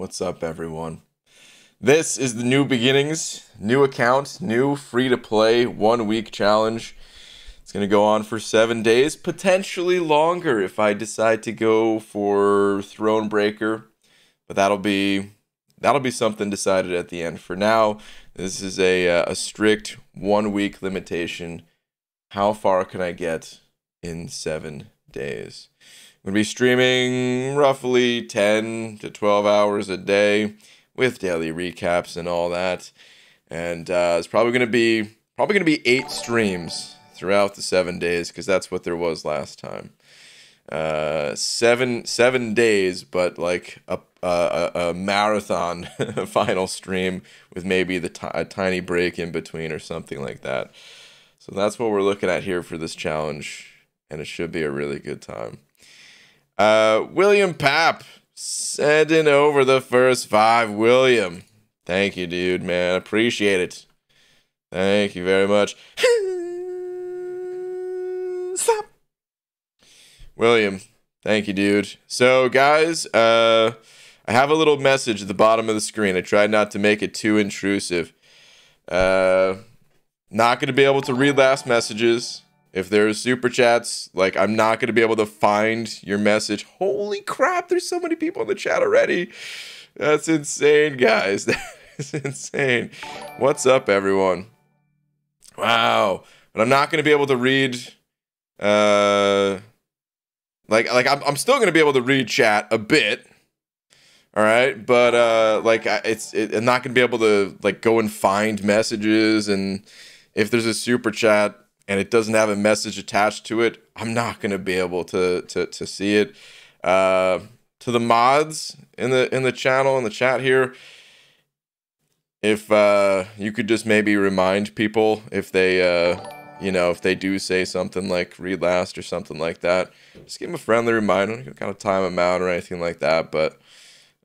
What's up, everyone? This is the New Beginnings, new account, new free-to-play one-week challenge. It's going to go on for 7 days, potentially longer if I decide to go for Thronebreaker, but that'll be something decided at the end. For now, this is a strict one-week limitation. How far can I get in 7 days? I'm going to be streaming roughly 10 to 12 hours a day with daily recaps and all that. And it's probably going to be 8 streams throughout the 7 days, because that's what there was last time. Seven days, but like a marathon final stream with maybe a tiny break in between or something like that. So that's what we're looking at here for this challenge, and it should be a really good time. William Papp sending over the first 5. William, thank you, dude, man. Appreciate it. Thank you very much. Stop. William, thank you, dude. So, guys, I have a little message at the bottom of the screen. I tried not to make it too intrusive. Not going to be able to read last messages. If there's super chats, like, I'm not going to be able to find your message. Holy crap, there's so many people in the chat already. That's insane, guys. That's insane. What's up, everyone? Wow. But I'm not going to be able to read, I'm still going to be able to read chat a bit. All right? But, I'm not going to be able to, like, go and find messages. And if there's a super chat and it doesn't have a message attached to it, I'm not going to be able to see it. To the mods in the channel, in the chat here, if you could just maybe remind people if they if they do say something like read last or something like that, just give them a friendly reminder. Don't kind of time them out or anything like that, but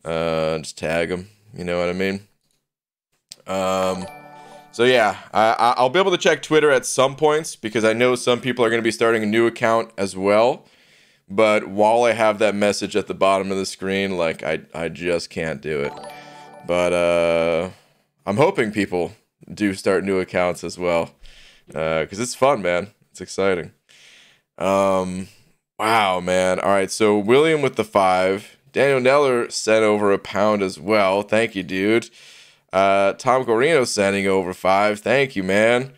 just tag them. You know what I mean? So yeah, I'll be able to check Twitter at some points, because I know some people are going to be starting a new account as well. But while I have that message at the bottom of the screen, like, I just can't do it. But I'm hoping people do start new accounts as well, because it's fun, man. It's exciting. Wow, man. All right, so William with the 5. Daniel Neller sent over a £1 as well. Thank you, dude. Tom Corino sending over 5. Thank you, man.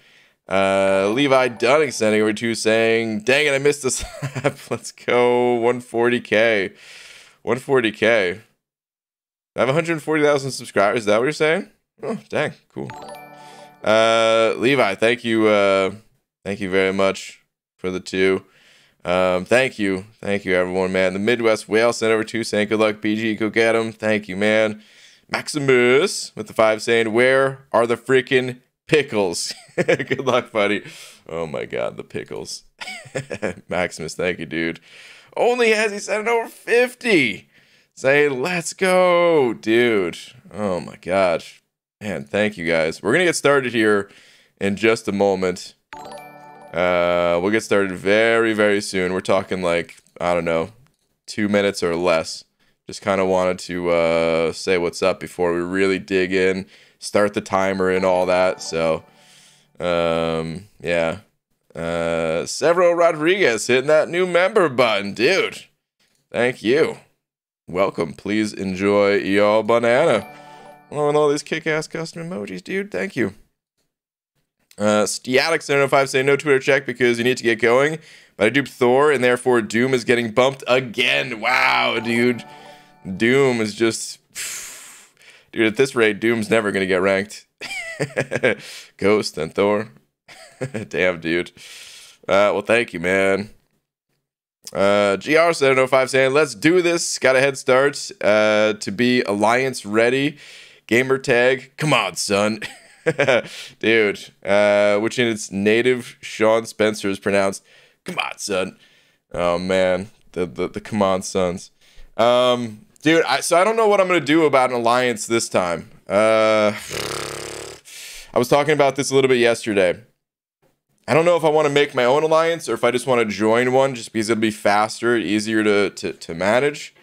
Levi Dunning sending over 2, saying, dang it, I missed the slap. Let's go 140K. 140K. I have 140,000 subscribers. Is that what you're saying? Oh, dang. Cool. Levi, thank you. Thank you very much for the 2. Thank you. Thank you, everyone, man. The Midwest Whale sent over 2, saying, good luck, BG. Go get him. Thank you, man. Maximus with the 5, saying, where are the freaking pickles? Good luck, buddy. Oh my god, the pickles. Maximus, thank you, dude. Only has he sent over 50, saying, let's go, dude. Oh my gosh, man. Thank you, guys. We're gonna get started here in just a moment. We'll get started very, very soon. We're talking, like, I don't know, 2 minutes or less. Just kind of wanted to say what's up before we really dig in, start the timer and all that. So, yeah. Severo Rodriguez hitting that new member button, dude. Thank you. Welcome. Please enjoy y'all banana. Along with all these kick-ass custom emojis, dude. Thank you. Stiatix705 saying no Twitter check because you need to get going. But I duped Thor, and therefore Doom is getting bumped again. Wow, dude. Doom is just... Dude, at this rate, Doom's never going to get ranked. Ghost and Thor. Damn, dude. Well, thank you, man. GR705 saying, let's do this. Got a head start to be Alliance ready. Gamer tag. Come on, son. Dude. Which in its native Sean Spencer is pronounced, come on, son. Oh, man. The come on, sons. Dude, I don't know what I'm going to do about an alliance this time. I was talking about this a little bit yesterday. I don't know if I want to make my own alliance or if I just want to join one, just because it'll be faster, easier to manage.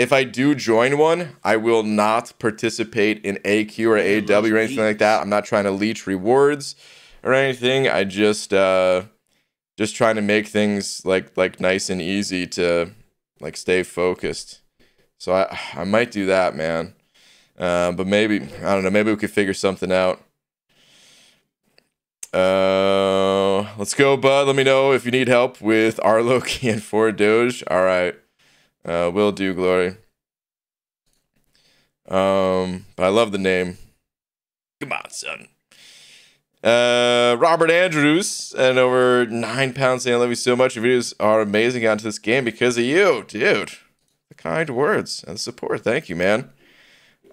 If I do join one, I will not participate in AQ or AW or anything like that. I'm not trying to leech rewards or anything. I just trying to make things like nice and easy to like stay focused. So I might do that, man. But maybe, I don't know, maybe we could figure something out. Let's go, bud. Let me know if you need help with our Loki and 4 Doge. All right. Will do, Glory. But I love the name. Come on, son. Robert Andrews and over 9 pounds saying I love you so much. Your videos are amazing onto this game because of you, dude. The kind words and the support. Thank you, man.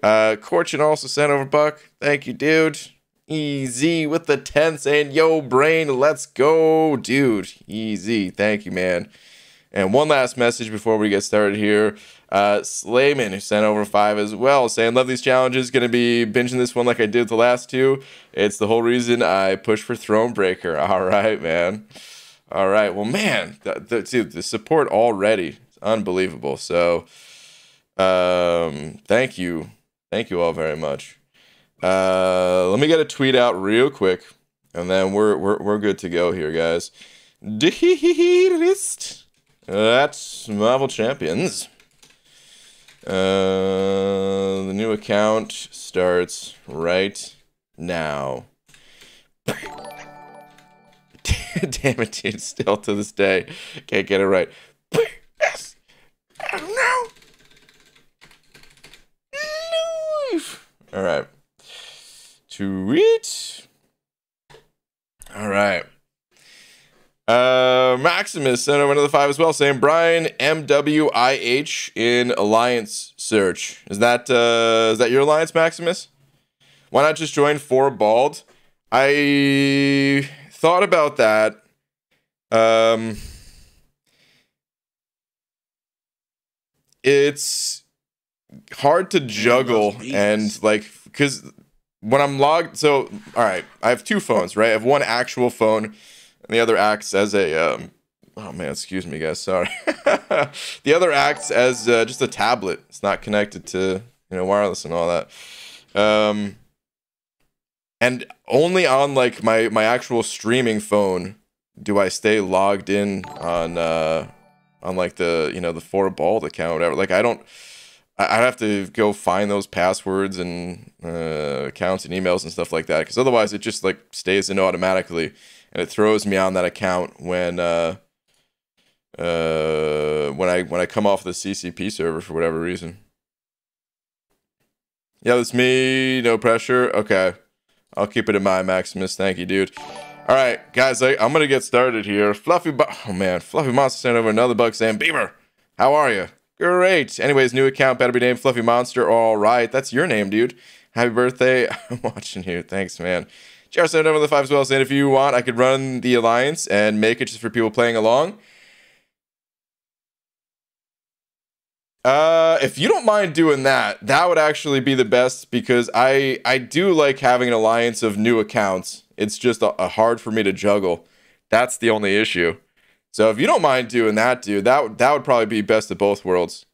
Corchin also sent over $1. Thank you, dude. Easy with the 10 saying, yo, brain, let's go, dude. Easy. Thank you, man. And one last message before we get started here. Slayman, who sent over $5 as well, saying, love these challenges. Going to be binging this one like I did the last two. It's the whole reason I push for Thronebreaker. All right, man. All right. Well, man, dude, the support already is unbelievable. So thank you. Thank you all very much. Let me get a tweet out real quick, and then we're good to go here, guys. That's Marvel Champions. The new account starts right now. Damn it, dude. Still to this day, can't get it right. Yes. I don't know. Leave. All right. Tweet. All right. Maximus sent over another $5 as well, saying Brian MWIH in alliance search. Is that your alliance, Maximus? Why not just join 4Bald? I thought about that. It's hard to juggle and like, because when I'm logged, so all right, I have two phones, right? I have one actual phone. The other acts as a, oh man, excuse me guys, sorry. The other acts as just a tablet. It's not connected to, you know, wireless and all that. And only on like my actual streaming phone do I stay logged in on like the, you know, the 4Bald account, whatever. Like I'd have to go find those passwords and accounts and emails and stuff like that. Cause otherwise it just like stays in automatically. And it throws me on that account when I come off the CCP server for whatever reason. Yeah, that's me. No pressure. Okay, I'll keep it in mind, Maximus. Thank you, dude. All right, guys, I'm gonna get started here. Fluffy Monster sent over another $1 saying, Beaver, how are you? Great. Anyways, new account better be named Fluffy Monster. All right, that's your name, dude. Happy birthday. I'm watching you. Thanks, man. JR7 over the $5 as well, saying if you want, I could run the alliance and make it just for people playing along. If you don't mind doing that, that would actually be the best, because I do like having an alliance of new accounts. It's just a hard for me to juggle. That's the only issue. So if you don't mind doing that, dude, that would probably be best of both worlds.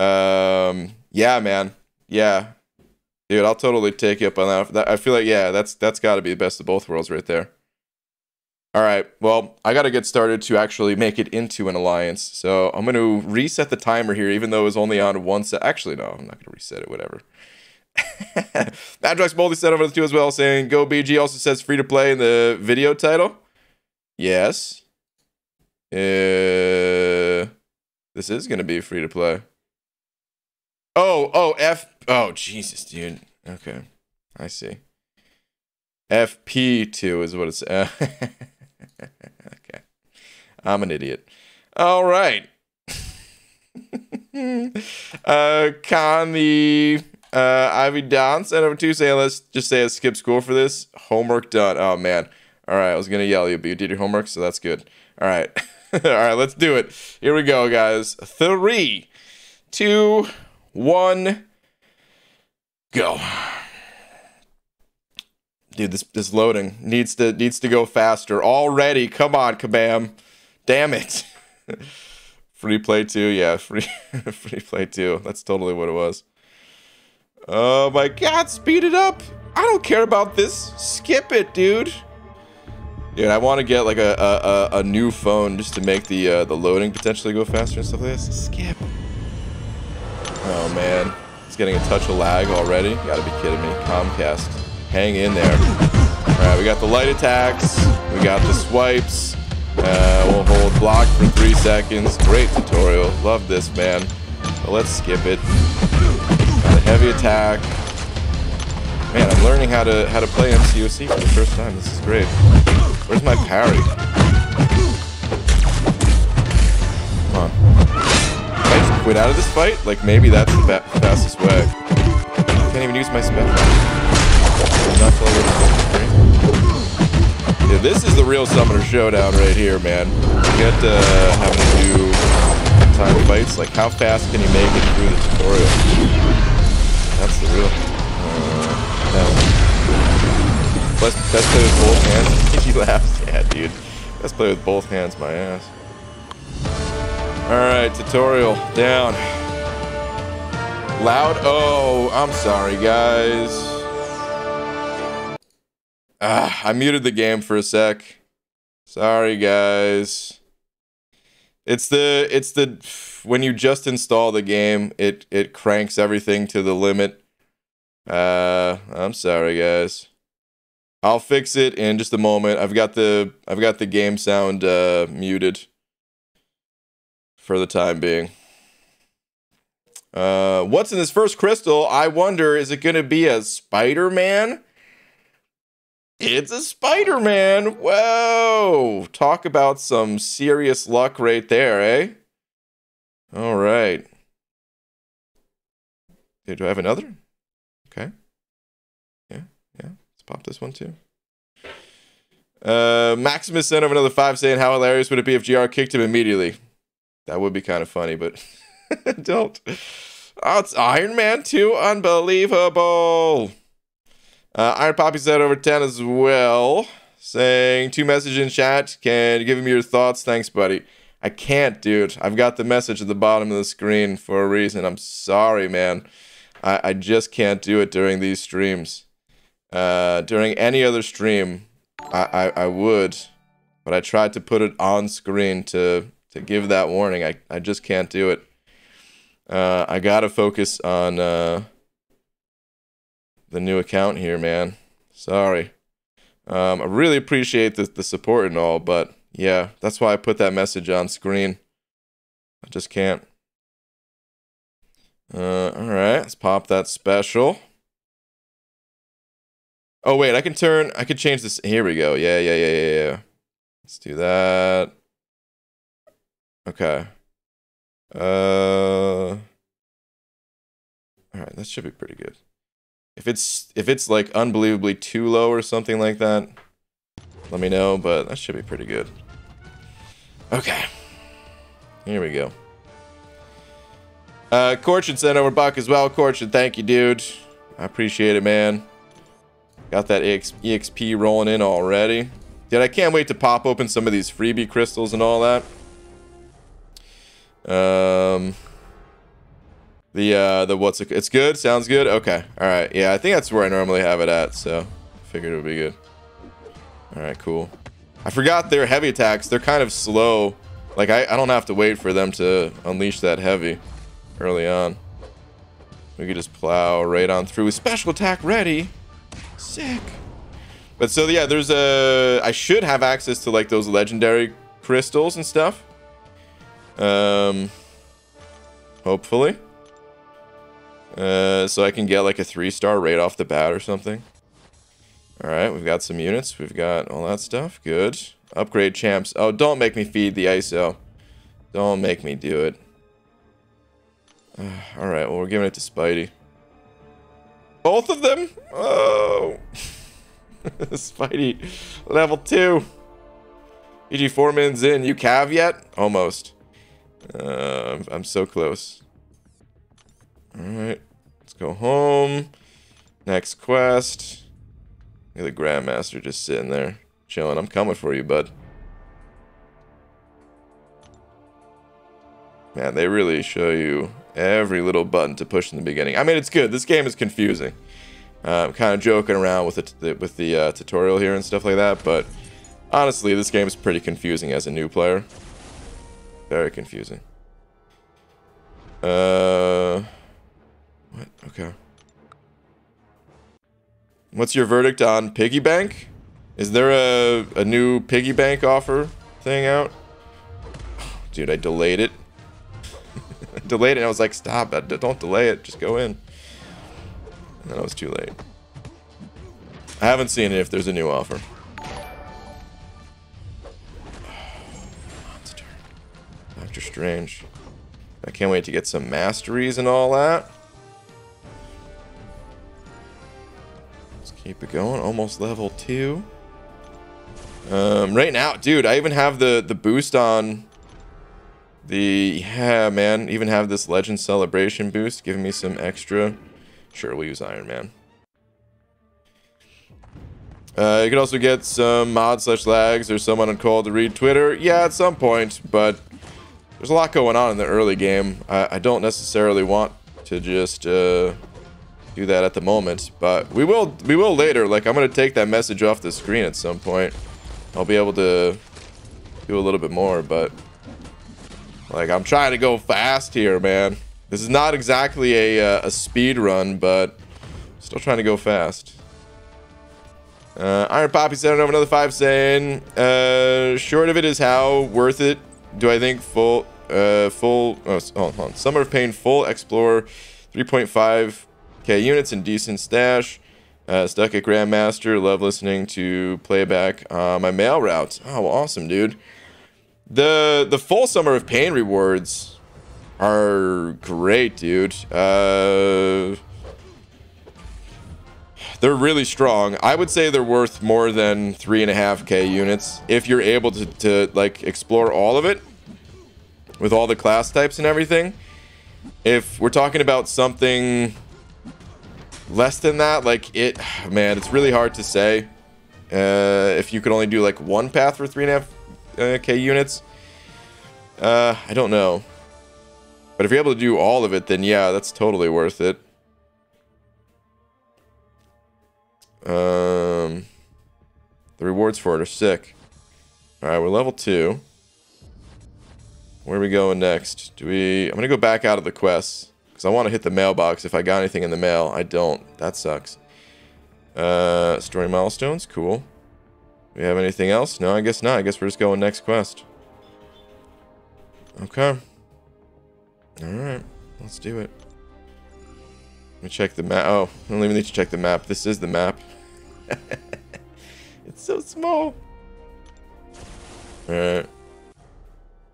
Yeah, man. Yeah. Dude, I'll totally take you up on that. I feel like, yeah, that's got to be the best of both worlds right there. All right, well, I got to get started to actually make it into an alliance. So I'm going to reset the timer here, even though it was only on one set. Actually, no, I'm not going to reset it, whatever. Madrox Boldy set over the 2 as well, saying, Go BG also says free to play in the video title. Yes. This is going to be free to play. Oh, Jesus, dude. Okay, I see. FP2 is what it's... okay. I'm an idiot. All right. Con the Ivy Don sent over to saying, let's just say I skipped school for this. Homework done. Oh, man. All right, I was going to yell at you, but you did your homework, so that's good. All right. All right, let's do it. Here we go, guys. 3, 2, 1... Go, dude. This loading needs to go faster already. Come on, Kabam! Damn it! Free Play 2, yeah, free Play 2. That's totally what it was. Oh my god, speed it up! I don't care about this. Skip it, dude. Dude, I want to get like a new phone just to make the loading potentially go faster and stuff like this. Skip. Oh man, it's getting a touch of lag already. You gotta be kidding me. Comcast, hang in there. All right, we got the light attacks. We got the swipes. We'll hold block for 3 seconds. Great tutorial. Love this, man. But let's skip it. Got a heavy attack. Man, I'm learning how to play MCOC for the first time. This is great. Where's my parry? Come on. Can I just quit out of this fight? Like, maybe that's the fastest way. I can't even use my special. Not till I get to. Yeah, this is the real Summoner Showdown right here, man. Forget having to do time fights. Like, how fast can you make it through the tutorial? That's the real... Best play with both hands. He laughs. Yeah, dude. Best play with both hands, my ass. Alright, tutorial. Down. Loud. Oh, I'm sorry, guys. I muted the game for a sec. Sorry, guys. It's the... When you just install the game, it cranks everything to the limit. I'm sorry, guys. I'll fix it in just a moment. I've got the game sound muted for the time being. What's in this first crystal? I wonder, is it going to be a Spider-Man? It's a Spider-Man. Whoa. Talk about some serious luck right there, eh? All right. Hey, do I have another? Okay. Yeah. Let's pop this one too. Maximus sent over another 5 saying, how hilarious would it be if GR kicked him immediately? That would be kind of funny, but don't. Oh, it's Iron Man 2. Unbelievable. Iron Poppy sent over 10 as well, saying, 2 message in chat. Can you give me your thoughts? Thanks, buddy. I can't, dude. I've got the message at the bottom of the screen for a reason. I'm sorry, man. I just can't do it during these streams. During any other stream, I would, but I tried to put it on screen to give that warning. I just can't do it. I gotta focus on the new account here, man. Sorry. I really appreciate the support and all, but yeah, that's why I put that message on screen. I just can't. Alright, let's pop that special. Oh wait, I could change this. Here we go. Yeah. Let's do that. Okay. Alright, that should be pretty good. If it's like unbelievably too low or something like that, let me know, but that should be pretty good. Okay. Here we go. Corchin sent over Buck as well. Corchin, thank you, dude. I appreciate it, man. Got that EXP rolling in already. Dude, I can't wait to pop open some of these freebie crystals and all that. The what's it? It's good? Sounds good? Okay. Alright. Yeah, I think that's where I normally have it at, so I figured it would be good. Alright, cool. I forgot their heavy attacks. They're kind of slow. Like, I don't have to wait for them to unleash that heavy. Early on, we could just plow right on through with special attack ready. Sick. But so yeah, there's a... I should have access to like those legendary crystals and stuff, hopefully, so I can get like a 3-star right off the bat or something. All right, we've got some units, we've got all that stuff. Good. Upgrade champs. Oh, don't make me feed the ISO. Don't make me do it. Alright, well, we're giving it to Spidey. Both of them? Oh! Spidey, level 2. EG Foreman's in. You cav yet? Almost. I'm so close. Alright, let's go home. Next quest. Look at the Grandmaster just sitting there, chilling. I'm coming for you, bud. Man, they really show you every little button to push in the beginning. I mean, it's good. This game is confusing. I'm kind of joking around with the tutorial here and stuff like that, but honestly, this game is pretty confusing as a new player. Very confusing. What? Okay. What's your verdict on Piggy Bank? Is there a new Piggy Bank offer thing out? Dude, I delayed it. I delayed it and I was like, stop, don't delay it, just go in. And then I was too late. I haven't seen it if there's a new offer. Monster. Doctor Strange. I can't wait to get some masteries and all that. Let's keep it going. Almost level 2. Right now, dude, I even have the boost on the... Yeah, man. Even have this Legend Celebration boost giving me some extra. Sure, we'll use Iron Man. You can also get some mods slash lags or someone on call to read Twitter. Yeah, at some point, but... There's a lot going on in the early game. I don't necessarily want to just do that at the moment, but we will later. Like, I'm gonna take that message off the screen at some point. I'll be able to do a little bit more, but like, I'm trying to go fast here, man. This is not exactly a speed run, but still trying to go fast. Iron Poppy sent over another 5 saying, short of it is how worth it. Do I think full Summer of Pain full explorer 3.5k units and decent stash, stuck at Grandmaster, love listening to playback on my mail route. Oh, awesome, dude. The full Summer of Pain rewards are great, dude. They're really strong. I would say they're worth more than 3.5k units if you're able to like explore all of it with all the class types and everything. If we're talking about something less than that, like it, man, it's really hard to say. If you could only do like one path for 3.5k units, I don't know. But if you're able to do all of it, then yeah, that's totally worth it. The rewards for it are sick. All right, we're level 2. Where are we going next? I'm gonna go back out of the quests because I want to hit the mailbox. If I got anything in the mail, I don't. That sucks. Story milestones, cool. Do we have anything else? No, I guess not. I guess we're just going next quest. Okay. All right, let's do it. Let me check the map. Oh, I don't even need to check the map. This is the map. It's so small. Alright.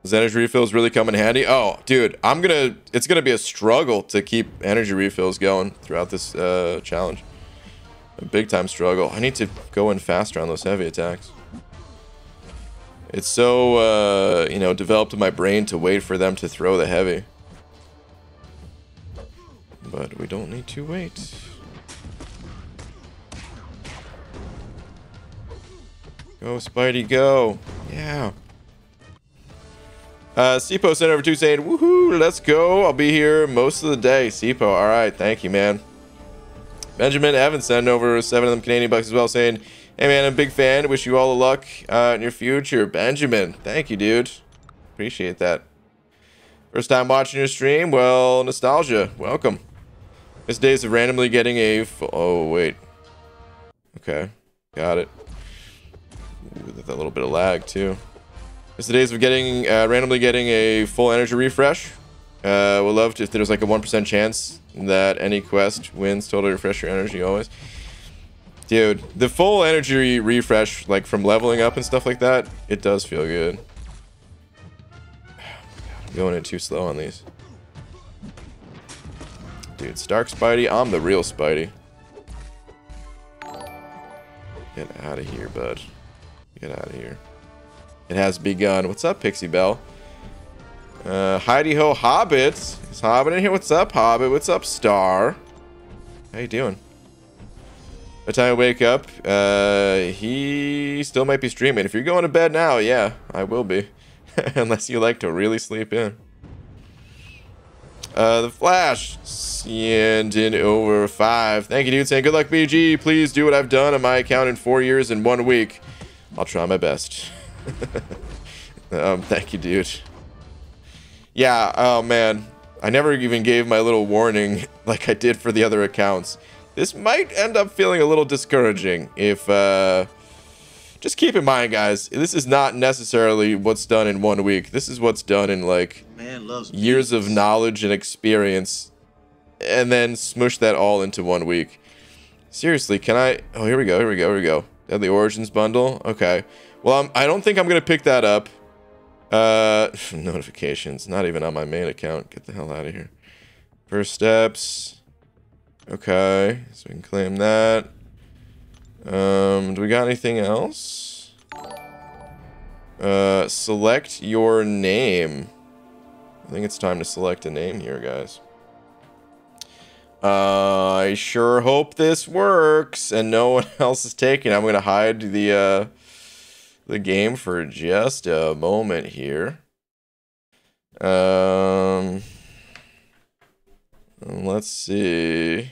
Does energy refills really come in handy? Oh, dude, it's gonna be a struggle to keep energy refills going throughout this challenge. A big time struggle. I need to go in faster on those heavy attacks. It's so, you know, developed in my brain to wait for them to throw the heavy. But we don't need to wait. Go, Spidey, go. Yeah. Sipo sent over 2 saying, woohoo, let's go. I'll be here most of the day. Sipo, all right. Thank you, man. Benjamin Evans sent over 7 of them Canadian bucks as well saying, hey, man, I'm a big fan. Wish you all the luck in your future. Benjamin, thank you, dude. Appreciate that. First time watching your stream? Well, nostalgia. Welcome. This days of randomly getting a... Oh, wait. Okay. Got it. Ooh, that little bit of lag, too. It's the days of getting randomly getting a full energy refresh. We'll love to, if there's like a 1% chance that any quest wins. Totally refresh your energy always. Dude, the full energy refresh, like from leveling up and stuff like that, it does feel good. Going in too slow on these. Dude, Stark Spidey, I'm the real Spidey. Get out of here, bud. Get out of here. It has begun. What's up, Pixie Belle? Heidi Ho Hobbit. Is Hobbit in here? What's up, Hobbit? What's up, Star? How you doing? By the time I wake up, he still might be streaming. If you're going to bed now, yeah, I will be. Unless you like to really sleep in. The Flash, and over 5. Thank you, dude. Saying good luck, BG. Please do what I've done on my account in 4 years and 1 week. I'll try my best. Thank you, dude. Yeah. Oh man, I never even gave my little warning like I did for the other accounts. This might end up feeling a little discouraging. If just keep in mind, guys, this is not necessarily what's done in 1 week. This is what's done in like years of knowledge and experience, and then smush that all into 1 week. Seriously, can I? Oh, here we go. Here we go. Here we go. The Origins bundle. Okay. Well, I don't think I'm gonna pick that up. Notifications. Not even on my main account. Get the hell out of here. First steps. Okay. So we can claim that. Do we got anything else? Select your name. I think it's time to select a name here, guys. I sure hope this works and no one else is taking. I'm gonna hide the game for just a moment here. Let's see.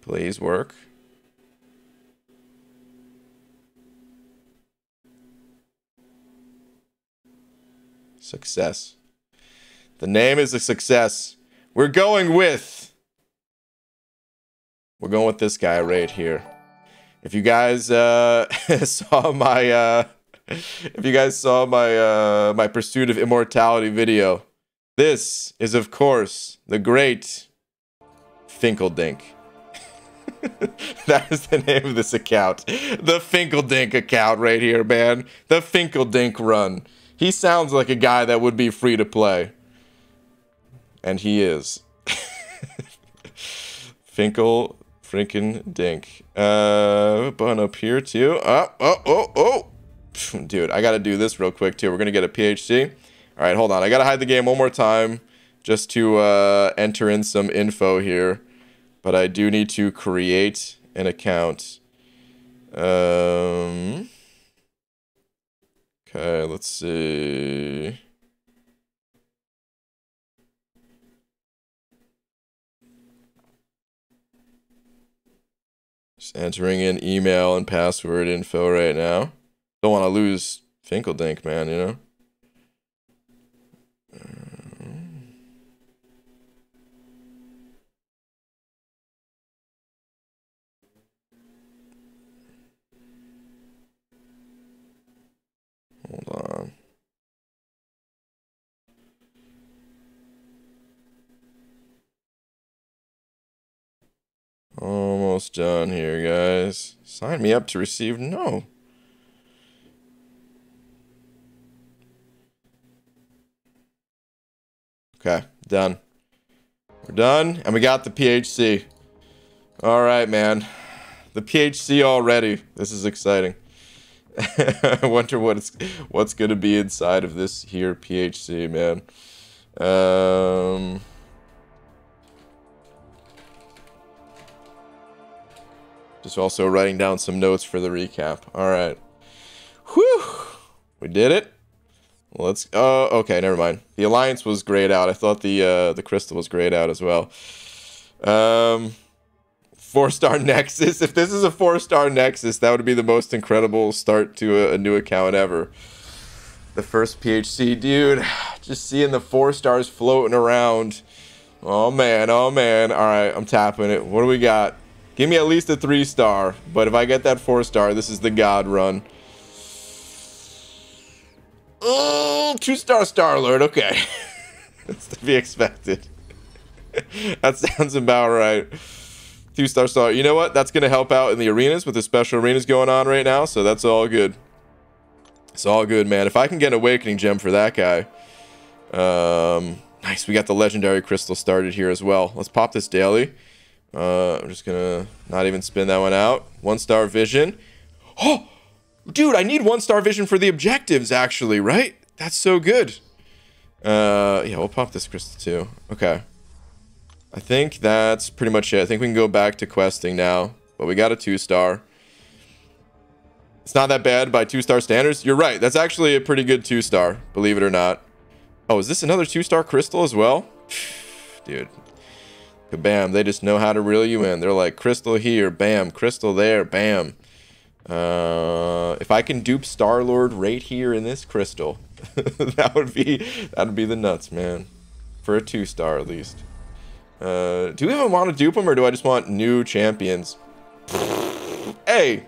Please work. Success. The name is a success. We're going with this guy right here. If you guys saw my Pursuit of Immortality video, this is of course the great Finkledink. That is the name of this account, the Finkledink account right here, man. The Finkledink run. He sounds like a guy that would be free to play. And he is. Finkledink. Bun up here too. Oh. Dude, I gotta do this real quick too. We're gonna get a PHC. All right, hold on. I gotta hide the game one more time just to enter in some info here. But I do need to create an account. Okay, let's see. Entering in email and password info right now. Don't want to lose Finkledink, man, you know? Hold on. Almost done here, guys. Sign me up to receive. No. Okay, done. We're done, and we got the PHC. All right, man. The PHC already. This is exciting. I wonder what's going to be inside of this here PHC, man. Just also writing down some notes for the recap. All right. Whew. We did it. Let's... Oh, okay. Never mind. The Alliance was grayed out. I thought the Crystal was grayed out as well. 4-star Nexus. If this is a 4-star Nexus, that would be the most incredible start to a new account ever. The first PHC, dude. Just seeing the 4 stars floating around. Oh, man. Oh, man. All right. I'm tapping it. What do we got? Give me at least a 3-star, but if I get that 4-star, this is the god run. Oh, 2-star Star-Lord, okay. That's to be expected. That sounds about right. 2-star Star-Lord. You know what? That's going to help out in the arenas with the special arenas going on right now, so that's all good. It's all good, man. If I can get an Awakening Gem for that guy. Nice, we got the Legendary Crystal started here as well. Let's pop this daily. I'm just gonna not even spin that one out. 1-star vision. Oh, dude, I need 1-star vision for the objectives, actually, right? That's so good. Yeah, we'll pop this crystal too. Okay. I think that's pretty much it. I think we can go back to questing now, but we got a 2-star. It's not that bad by 2-star standards. You're right. That's actually a pretty good 2-star, believe it or not. Oh, is this another 2-star crystal as well? Dude. Kabam. They just know how to reel you in. They're like, crystal here. Bam. Crystal there. Bam. If I can dupe Star-Lord right here in this crystal, that would be the nuts, man. For a 2-star, at least. Do we even want to dupe them, or do I just want new champions? Hey!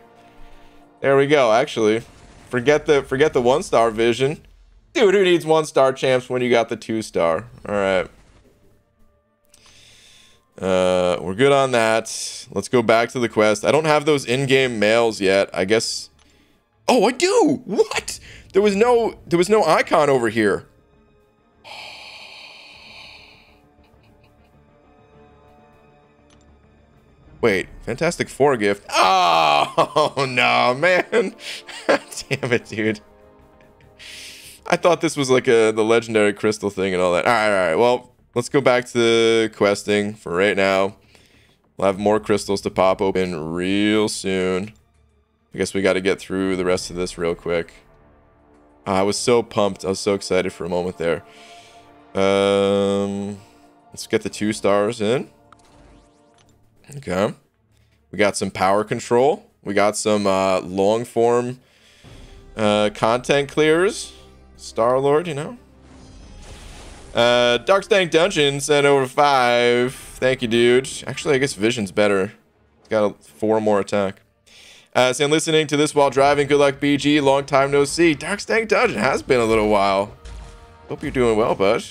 There we go, actually. Forget the 1-star vision. Dude, who needs 1-star champs when you got the 2-star? Alright. We're good on that. Let's go back to the quest. I don't have those in-game mails yet. I guess... Oh, I do! What? There was no icon over here. Wait, Fantastic Four gift. Oh, no, man. Damn it, dude. I thought this was like the legendary crystal thing and all that. All right. Well, let's go back to questing for right now. We'll have more crystals to pop open real soon. I guess we got to get through the rest of this real quick. I was so pumped. I was so excited for a moment there. Let's get the 2 stars in. Okay, we got some power control. We got some long form content clears. Star-Lord, you know. Darkstank Dungeon sent over 5. Thank you, dude. Actually, I guess Vision's better. It's got 4 more attack. So listening to this while driving. Good luck, BG. Long time no see. Darkstank Dungeon has been a little while. Hope you're doing well, bud.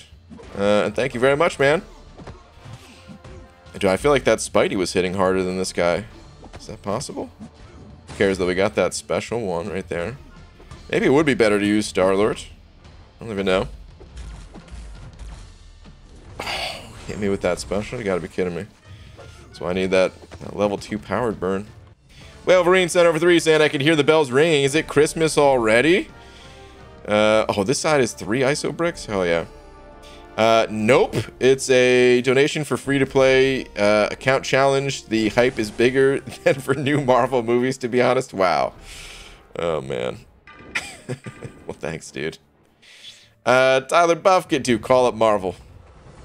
And thank you very much, man. Dude, I feel like that Spidey was hitting harder than this guy. Is that possible? Who cares that we got that special one right there? Maybe it would be better to use Star-Lord. I don't even know. Oh, hit me with that special? You gotta be kidding me. That's why I need that level 2 powered burn. Wolverine sent over 3 saying I could hear the bells ringing. Is it Christmas already? Oh, this side is 3 ISO bricks? Hell yeah. Nope, it's a donation for free-to-play account challenge. The hype is bigger than for new Marvel movies, to be honest. Wow. Oh, man. Well, thanks, dude. Tyler Buff, get to call up Marvel.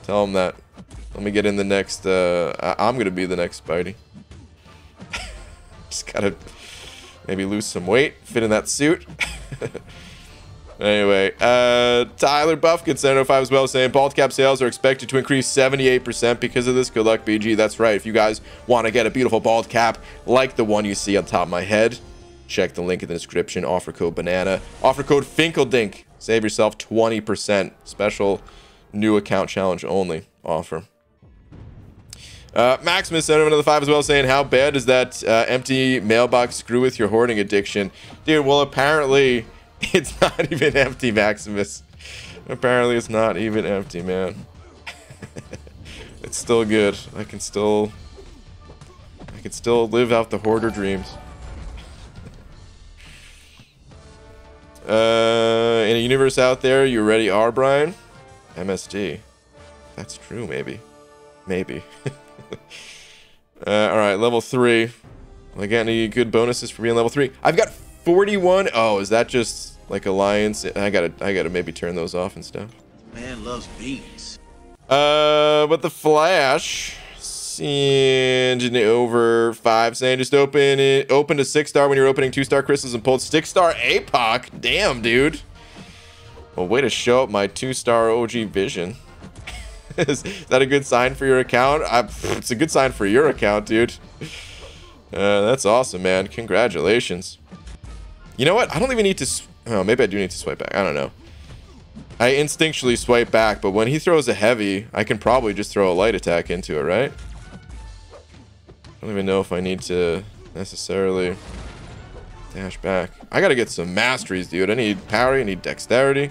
Tell him that. Let me get in the next... I'm going to be the next Spidey. Just got to maybe lose some weight, fit in that suit. Anyway, Tyler Buffkin, 705 as well, saying bald cap sales are expected to increase 78% because of this. Good luck, BG. That's right. If you guys want to get a beautiful bald cap like the one you see on top of my head, check the link in the description. Offer code BANANA. Offer code Finkledink. Save yourself 20%. Special new account challenge only offer. Maximus sent him another 5 as well, saying, how bad does that empty mailbox screw with your hoarding addiction? Dude, well, apparently... It's not even empty, Maximus. Apparently, it's not even empty, man. It's still good. I can still live out the hoarder dreams. In a universe out there, you already are, Brian. MSD. That's true, maybe. Maybe. All right, level 3. Will I get any good bonuses for being level 3? I've got 41. Oh, is that just? Like alliance, I gotta maybe turn those off and stuff. Man loves beats. But the Flash, sending over 5, saying just open it. Open to 6-star when you're opening 2-star crystals and pulled 6-star APOC. Damn, dude. Well, way to show up my 2-star OG vision. Is that a good sign for your account? It's a good sign for your account, dude. That's awesome, man. Congratulations. You know what? I don't even need to. Oh, maybe I do need to swipe back. I don't know. I instinctually swipe back, but when he throws a heavy, I can probably just throw a light attack into it, right? I don't even know if I need to necessarily dash back. I gotta get some masteries, dude. I need power, I need dexterity.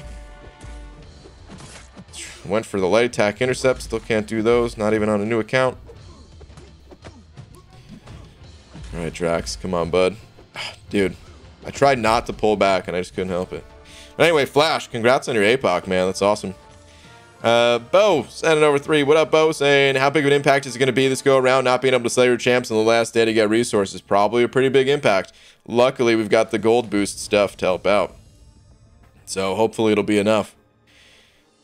Went for the light attack intercept. Still can't do those. Not even on a new account. Alright, Drax. Come on, bud. Dude. I tried not to pull back, and I just couldn't help it. But anyway, Flash, congrats on your APOC, man. That's awesome. Bo sending over 3. What up, Bo? Saying, how big of an impact is it going to be this go around? Not being able to sell your champs on the last day to get resources. Probably a pretty big impact. Luckily, we've got the gold boost stuff to help out. So hopefully it'll be enough.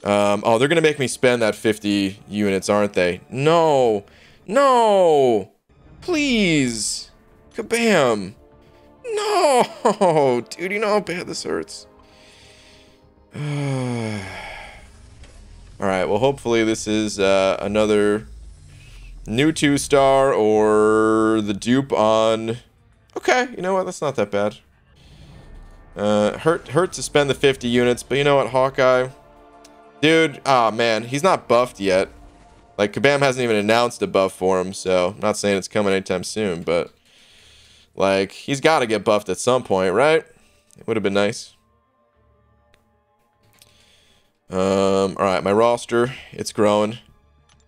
Oh, they're going to make me spend that 50 units, aren't they? No. No. Please. Kabam. No. Dude, you know how bad this hurts. All right. Well, hopefully this is another new 2-star or the dupe on... Okay. You know what? That's not that bad. Hurt to spend the 50 units, but you know what, Hawkeye... Dude, ah, man, he's not buffed yet. Like, Kabam hasn't even announced a buff for him, so I'm not saying it's coming anytime soon, but, like, he's got to get buffed at some point, right? It would have been nice. All right, my roster, it's growing.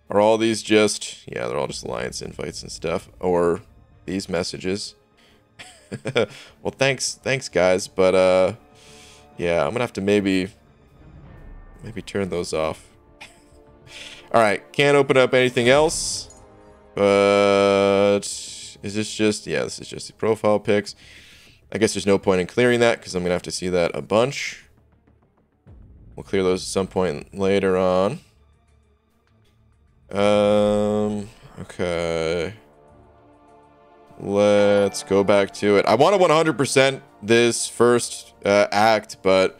Are all these just, yeah, they're all just alliance invites and stuff, or these messages. Well, thanks, guys, but, yeah, I'm going to have to maybe turn those off. All right, can't open up anything else. But is this just, yeah, this is just the profile pics. I guess there's no point in clearing that because I'm gonna have to see that a bunch. We'll clear those at some point later on. Okay. Let's go back to it. I want to 100% this first act, but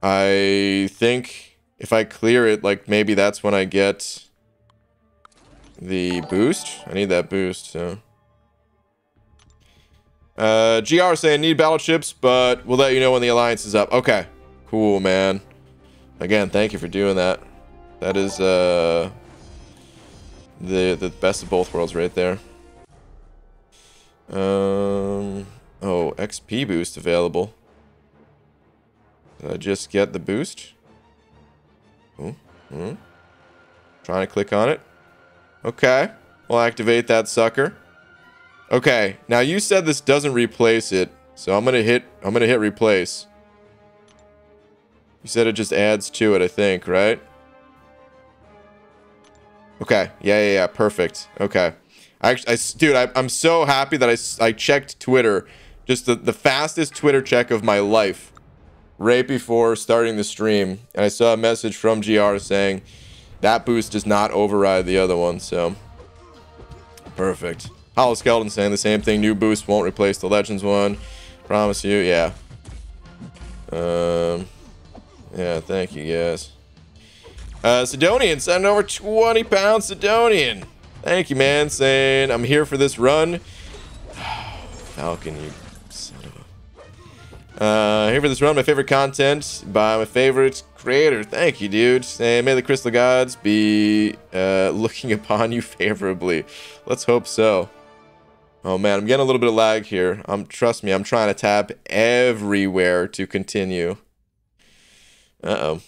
I think if I clear it, like, maybe that's when I get the boost. I need that boost, so. GR saying, need battleships, but we'll let you know when the alliance is up. Okay. Cool, man. Again, thank you for doing that. That is, the best of both worlds right there. Oh, XP boost available. Did I just get the boost? Oh, trying to click on it. Okay, we'll activate that sucker. Okay, now you said this doesn't replace it, so I'm gonna hit replace. You said it just adds to it, I think, right? Okay, yeah, perfect. Okay, dude, I'm so happy that I checked Twitter, just the fastest Twitter check of my life. Right before starting the stream, and I saw a message from GR saying that boost does not override the other one, so perfect. Hollow Skeleton saying the same thing, new boost won't replace the Legends one, promise you. Yeah, yeah, thank you guys. Sidonian sending over 20 pounds. Sidonian, thank you, man, saying I'm here for this run. Falcon, you son of a... Here for this run, my favorite content by my favorite creator. Thank you, dude. And may the crystal gods be looking upon you favorably. Let's hope so. Oh man, I'm getting a little bit of lag here. Trust me, I'm trying to tap everywhere to continue. Uh-oh.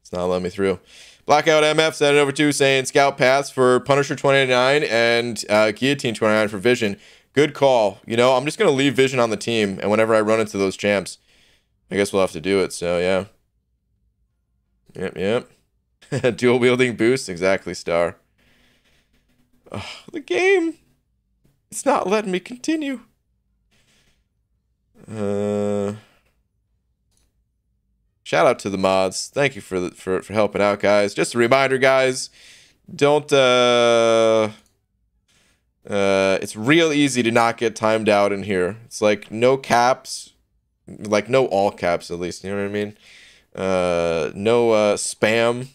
It's not letting me through. Blackout MF sent it over to saying Scout Pass for Punisher 29 and Guillotine 29 for Vision. Good call. You know, I'm just going to leave Vision on the team, and whenever I run into those champs, I guess we'll have to do it, so yeah. Yep. Dual-wielding boost? Exactly, Star. Oh, the game! It's not letting me continue. Shout out to the mods. Thank you for helping out, guys. Just a reminder, guys, don't... it's real easy to not get timed out in here. It's like no caps, like no all caps at least, you know what I mean? No spam,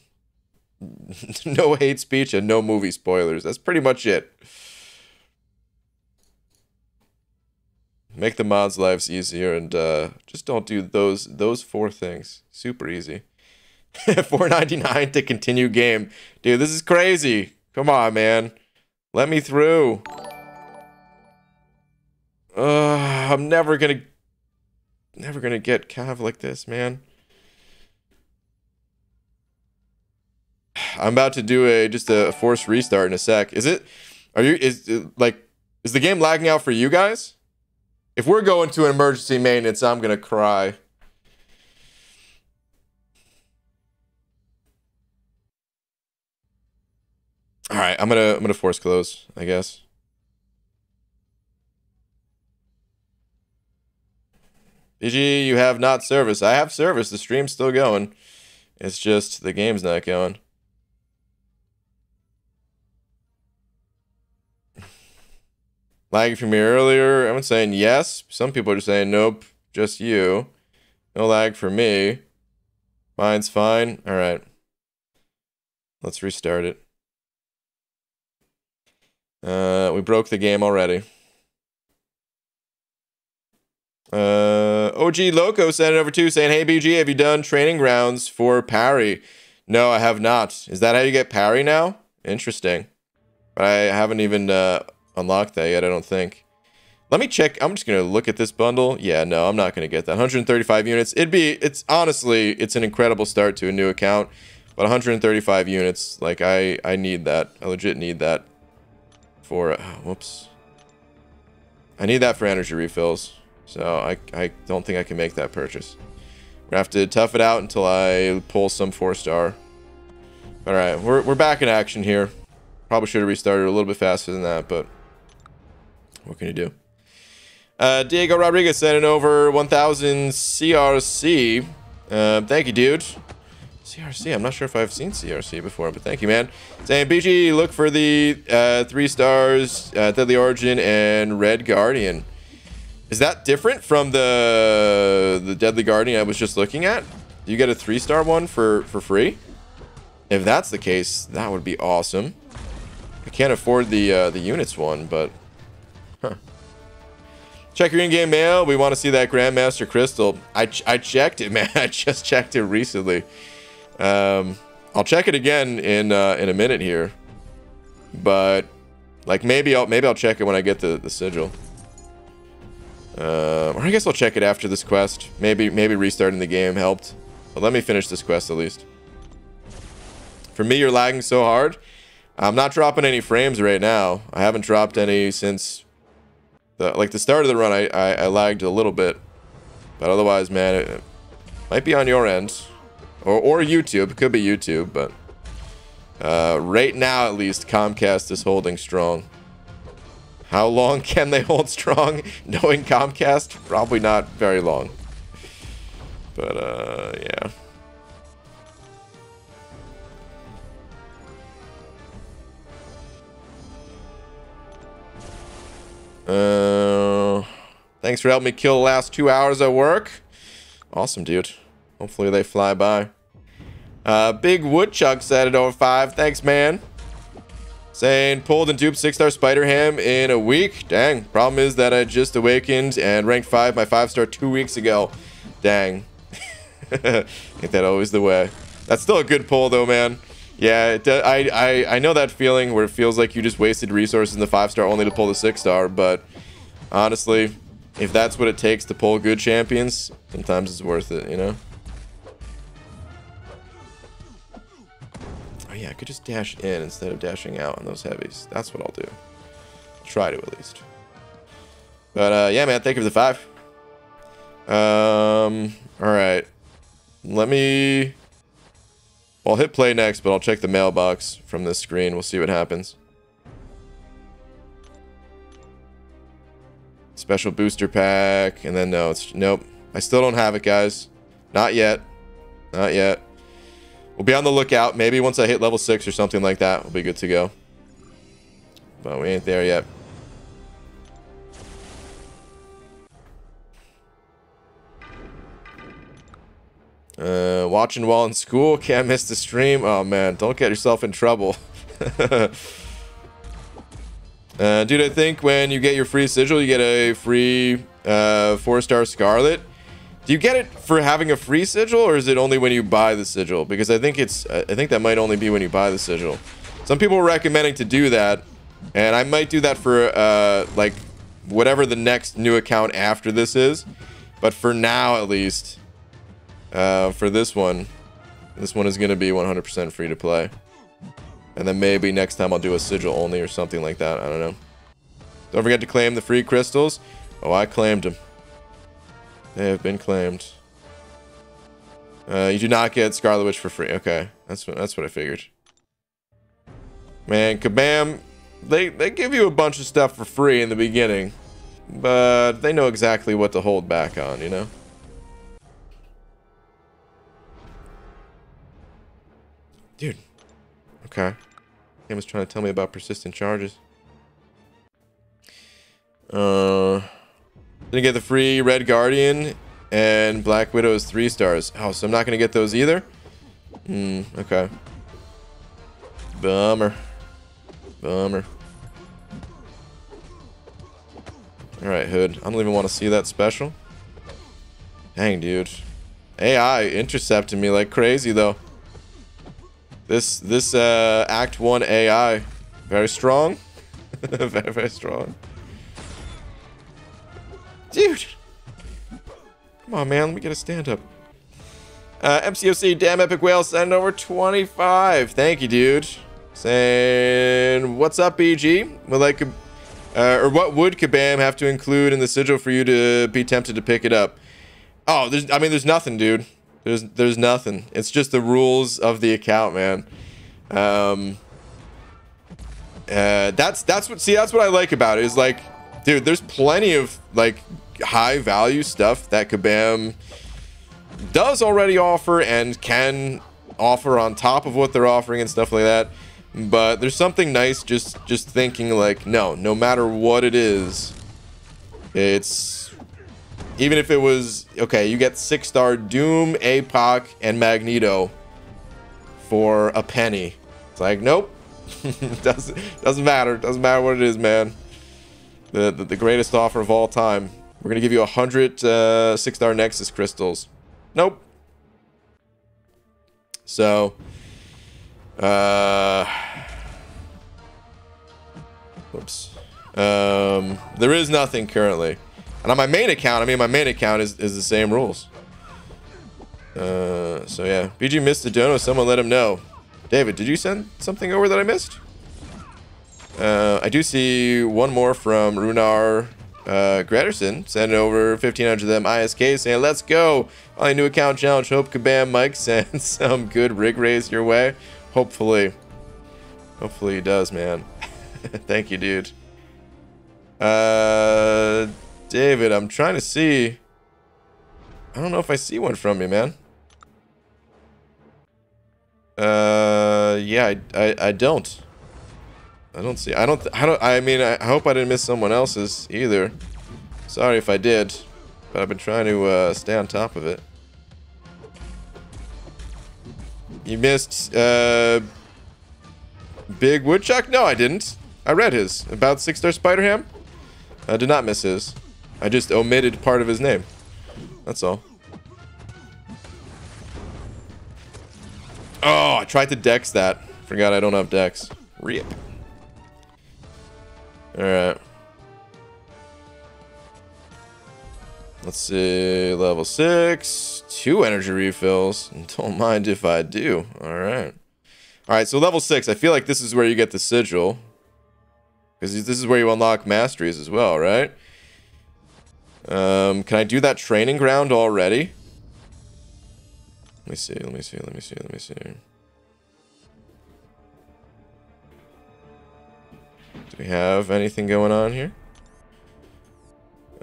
no hate speech, and no movie spoilers. That's pretty much it. Make the mods' lives easier and just don't do those four things. Super easy. $4.99 to continue game. Dude, this is crazy. Come on, man. Let me through. I'm never gonna get Cav like this, man. I'm about to do just a forced restart in a sec. Is the game lagging out for you guys? If we're going to an emergency maintenance, I'm gonna cry. right, I'm gonna force close, I guess. BG, you have not service. I have service. The stream's still going. It's just the game's not going. Lagging from me earlier, everyone's saying yes. Some people are saying nope, just you. No lag for me. Mine's fine. All right. Let's restart it. We broke the game already. OG Loco sent it over too, saying, hey BG, have you done training grounds for parry? No, I have not. Is that how you get parry now? Interesting. But I haven't even unlocked that yet, I don't think. Let me check. I'm just going to look at this bundle. Yeah, no, I'm not going to get that. 135 units. It's honestly, it's an incredible start to a new account. But 135 units, like, I need that. I legit need that for, whoops. I need that for energy refills. So I don't think I can make that purchase. We're gonna have to tough it out until I pull some 4-star. All right, we're back in action here. Probably should have restarted a little bit faster than that, but what can you do? Diego Rodriguez sent in over 1,000 CRC. Thank you, dude. CRC, I'm not sure if I've seen CRC before, but thank you, man. Saying, BG, look for the 3 stars, Deadly Origin, and Red Guardian. Is that different from the Deadly Guardian I was just looking at? Do you get a 3-star one for free? If that's the case, that would be awesome. I can't afford the units one, but... Huh. Check your in-game mail. We want to see that Grandmaster Crystal. I checked it, man. I just checked it recently. I'll check it again in a minute here. But, like, maybe I'll check it when I get the sigil. Or I guess I'll check it after this quest. Maybe restarting the game helped. But let me finish this quest at least. For me, you're lagging so hard. I'm not dropping any frames right now. I haven't dropped any since the start of the run. I lagged a little bit. But otherwise, man, it might be on your end. Or YouTube. It could be YouTube, but... right now, at least, Comcast is holding strong. How long can they hold strong? Knowing Comcast, probably not very long. But, yeah. Thanks for helping me kill the last 2 hours at work. Awesome, dude. Hopefully they fly by. Big Woodchuck said it over 5. Thanks, man. Saying, pulled and duped 6-star spider ham in a week. Dang. Problem is that I just awakened and ranked 5 my 5-star 2 weeks ago. Dang. Ain't that always the way? That's still a good pull, though, man. Yeah, I know that feeling where it feels like you just wasted resources in the 5-star only to pull the 6-star, but honestly, if that's what it takes to pull good champions, sometimes it's worth it, you know? Oh yeah, I could just dash in instead of dashing out on those heavies. That's what I'll do. Try to, at least. But yeah, man, thank you for the 5. All right. Let me... Well, I'll hit play next, but I'll check the mailbox from this screen. We'll see what happens. Special booster pack, and then no, it's... Nope. I still don't have it, guys. Not yet. Not yet. We'll be on the lookout. Maybe once I hit level 6 or something like that, we'll be good to go. But we ain't there yet. Watching while in school. Can't miss the stream. Oh, man. Don't get yourself in trouble. Dude, I think when you get your free sigil, you get a free 4-star Scarlet. Do you get it for having a free sigil, or is it only when you buy the sigil? Because I think that might only be when you buy the sigil. Some people were recommending to do that, and I might do that for like whatever the next new account after this is. But for now, at least, for this one is going to be 100% free to play, and then maybe next time I'll do a sigil only or something like that. I don't know. Don't forget to claim the free crystals. Oh, I claimed them. They have been claimed. You do not get Scarlet Witch for free. Okay, that's what I figured. Man, Kabam, they give you a bunch of stuff for free in the beginning, but they know exactly what to hold back on, you know? Dude. Okay. Game was trying to tell me about persistent charges. Gonna get the free Red Guardian and Black Widow's 3 stars. Oh, so I'm not gonna get those either? Hmm, okay. Bummer. Bummer. Alright, Hood. I don't even want to see that special. Dang, dude. AI intercepted me like crazy, though. This Act 1 AI. Very strong. Very, very strong. Dude. Come on, man. Let me get a stand-up. MCOC, damn epic whale, send over 25. Thank you, dude. Saying, what's up, BG? What would Kabam have to include in the sigil for you to be tempted to pick it up? Oh, there's nothing, dude. There's nothing. It's just the rules of the account, man. That's what I like about it. Is like, dude, there's plenty of like high value stuff that Kabam does already offer and can offer on top of what they're offering and stuff like that, but there's something nice just thinking like, no matter what it is, it's, even if it was, okay, you get 6-star Doom, APOC, and Magneto for a penny. It's like, nope. doesn't matter. Doesn't matter what it is, man. The greatest offer of all time. We're gonna give you 100 6-star Nexus crystals. Nope. So, whoops. There is nothing currently. And on my main account, my main account is the same rules. So yeah. BG missed the dono. Someone let him know. David, did you send something over that I missed? I do see one more from Runar Grederson sending over 1,500 of them ISK saying, let's go on a new account challenge. Hope Kabam Mike sends some good rig raise your way. Hopefully he does, man. Thank you, dude. David, I'm trying to see. I don't know if I see one from you, man. Yeah, I don't. I don't see. I hope I didn't miss someone else's either. Sorry if I did, but I've been trying to stay on top of it. You missed Big Woodchuck? No, I didn't. I read his about 6-star Spider-Ham. I did not miss his. I just omitted part of his name. That's all. Oh, I tried to dex that. Forgot I don't have dex. Rip. Alright. Let's see. Level 6. 2 energy refills. Don't mind if I do. Alright. Alright, so level 6. I feel like this is where you get the sigil. Because this is where you unlock masteries as well, right? Can I do that training ground already? Let me see. Let me see. We have anything going on here?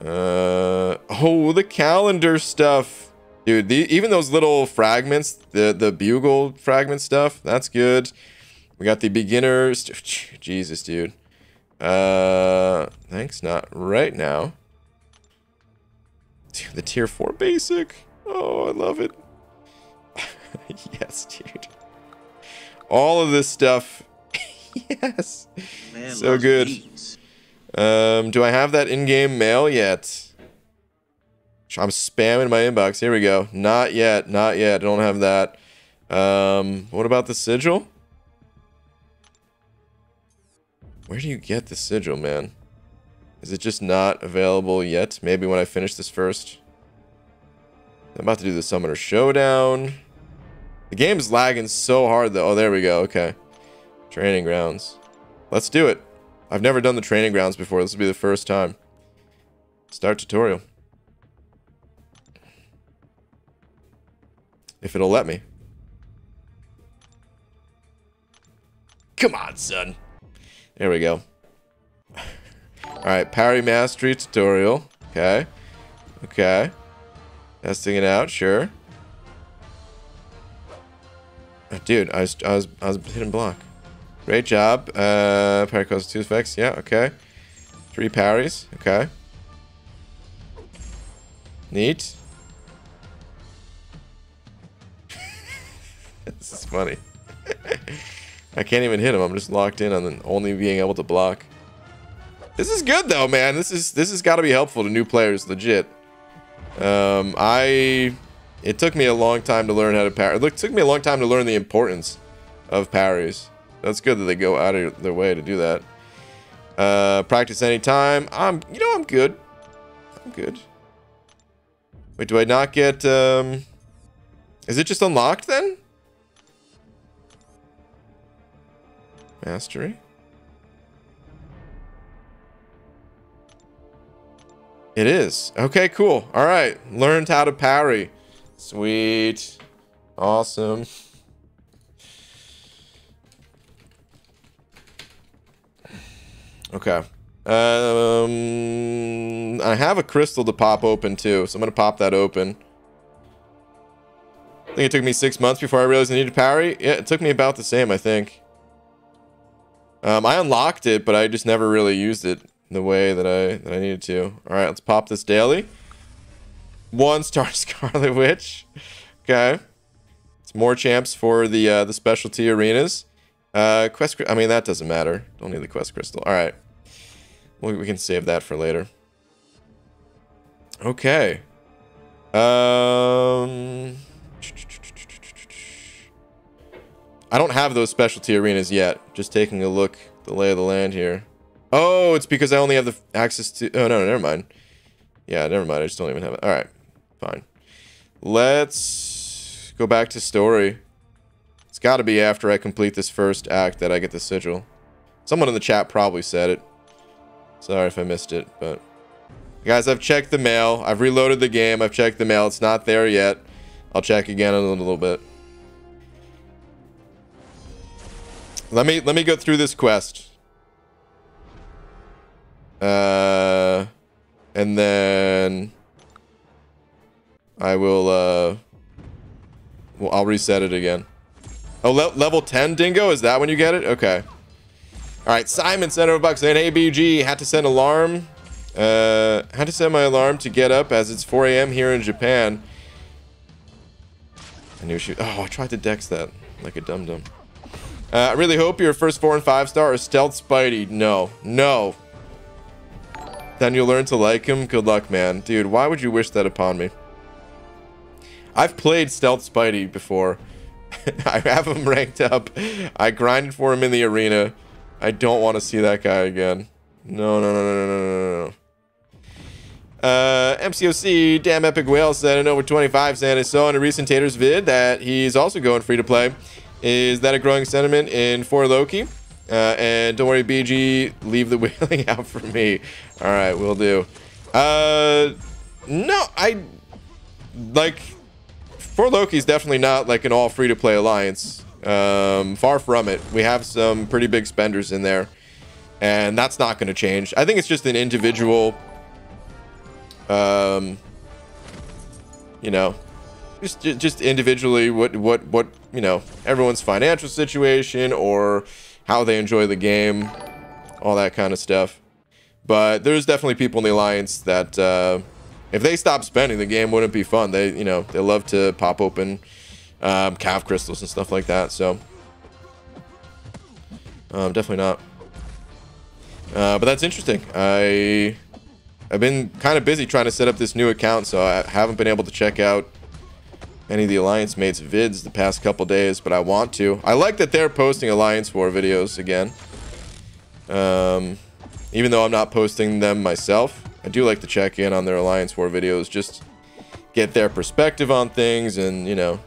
Oh, the calendar stuff, dude. Even those little fragments, the bugle fragment stuff, that's good. We got the beginners. Jesus, dude. Thanks, not right now. Dude, the tier 4 basic. Oh, I love it. Yes, dude. All of this stuff. Yes. Man, so good. Do I have that in-game mail yet? I'm spamming my inbox. Here we go. Not yet. Not yet. I don't have that. What about the sigil? Where do you get the sigil, man? Is it just not available yet? Maybe when I finish this first. I'm about to do the Summoner Showdown. The game's lagging so hard, though. Oh, there we go. Okay. Training grounds. Let's do it. I've never done the training grounds before. This will be the first time. Start tutorial. If it'll let me. Come on, son. There we go. Alright, Parry Mastery Tutorial. Okay. Okay. Testing it out, sure. Dude, I was hitting block. Great job. Parry costs 2 effects. Yeah, okay. 3 parries. Okay. Neat. This is funny. I can't even hit him. I'm just locked in on only being able to block. This is good though, man. This has got to be helpful to new players, legit. It took me a long time to learn how to parry. It took me a long time to learn the importance of parries. That's good that they go out of their way to do that. Practice anytime. I'm good. I'm good. Wait, do I not get? Is it just unlocked then? Mastery. It is. Okay, cool. All right. Learned how to parry. Sweet. Awesome. Okay. I have a crystal to pop open too, so I'm going to pop that open. I think it took me 6 months before I realized I needed to parry. Yeah, it took me about the same, I think. I unlocked it, but I just never really used it the way that I needed to. All right, let's pop this daily. 1-star Scarlet Witch. Okay, it's more champs for the specialty arenas. Quest. I mean, that doesn't matter. Don't need the quest crystal. All right, we can save that for later. Okay. I don't have those specialty arenas yet. Just taking a look at the lay of the land here. Oh, it's because I only have the access to... Oh, no, never mind. Yeah, never mind. I just don't even have it. All right, fine. Let's go back to story. It's got to be after I complete this first act that I get the sigil. Someone in the chat probably said it. Sorry if I missed it, but... Guys, I've checked the mail. I've reloaded the game. I've checked the mail. It's not there yet. I'll check again in a little bit. Let me go through this quest. And then I will well, I'll reset it again. Oh, level 10 dingo, is that when you get it? Okay. All right, Simon sent over $1 saying, "Hey BG, had to send alarm. Had to send my alarm to get up as it's 4 a.m. here in Japan." I knew she. Oh, I tried to dex that like a dum dum. I really hope your first 4- and 5-star is Stealth Spidey. No. No. Then you'll learn to like him. Good luck, man. Dude, why would you wish that upon me? I've played Stealth Spidey before. I have him ranked up. I grinded for him in the arena. I don't want to see that guy again. No, no, no, no, no, no, no. MCOC, damn epic whale said, and over 25 said, I saw in a recent Tater's vid that he's also going free to play. Is that a growing sentiment in 4 Loki? And don't worry, BG, leave the wailing out for me. All right, will do. No, I... Like, 4 Loki is definitely not like an all free-to-play alliance. Far from it. We have some pretty big spenders in there. And that's not going to change. I think it's just an individual... you know... Just individually, what you know, everyone's financial situation or how they enjoy the game, all that kind of stuff. But there's definitely people in the alliance that, if they stopped spending, the game wouldn't be fun. They, you know, they love to pop open calf crystals and stuff like that. So definitely not. But that's interesting. I've been kind of busy trying to set up this new account, so I haven't been able to check out any of the Alliance mates vids the past couple days, but I want to. I like that they're posting Alliance War videos again. Even though I'm not posting them myself, I do like to check in on their Alliance War videos, just get their perspective on things, and, you know,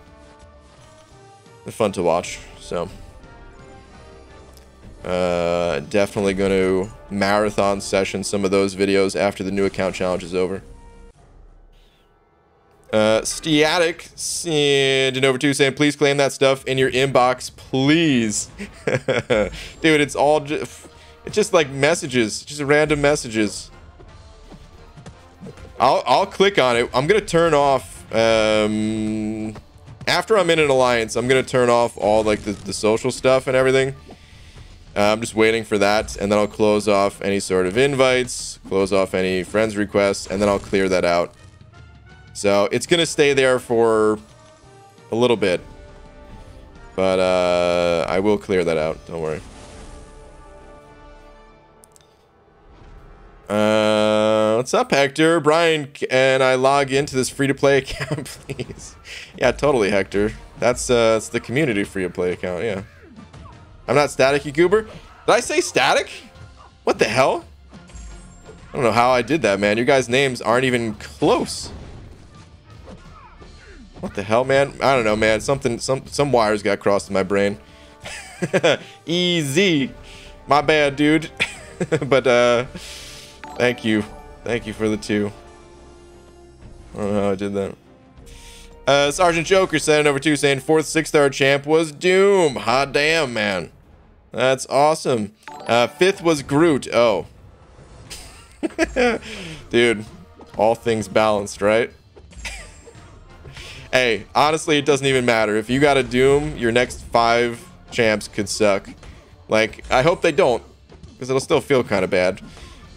they're fun to watch. So, definitely going to marathon session some of those videos after the new account challenge is over. Stiatic and over 2 saying, please claim that stuff in your inbox, please. Dude, it's all just, it's just like messages, just random messages. I'll click on it. I'm gonna turn off after I'm in an alliance. I'm gonna turn off all like the social stuff and everything. I'm just waiting for that, and then I'll close off any sort of invites, close off any friends requests, and then I'll clear that out. So it's going to stay there for a little bit, but I will clear that out. Don't worry. What's up, Hector? Brian, can I log into this free-to-play account, please? Yeah, totally, Hector. That's the community free-to-play account, yeah. I'm not static, you goober. Did I say static? What the hell? I don't know how I did that, man. Your guys' names aren't even close. What the hell, man? I don't know, man. Some wires got crossed in my brain. Easy. My bad, dude. But thank you. Thank you for the 2. I don't know how I did that. Sergeant Joker said over 2 saying 4th, 6th star champ was Doom. Hot damn, man. That's awesome. 5th was Groot. Oh. Dude, all things balanced, right? Hey, honestly, it doesn't even matter. If you got a Doom, your next 5 champs could suck. Like, I hope they don't, because it'll still feel kind of bad.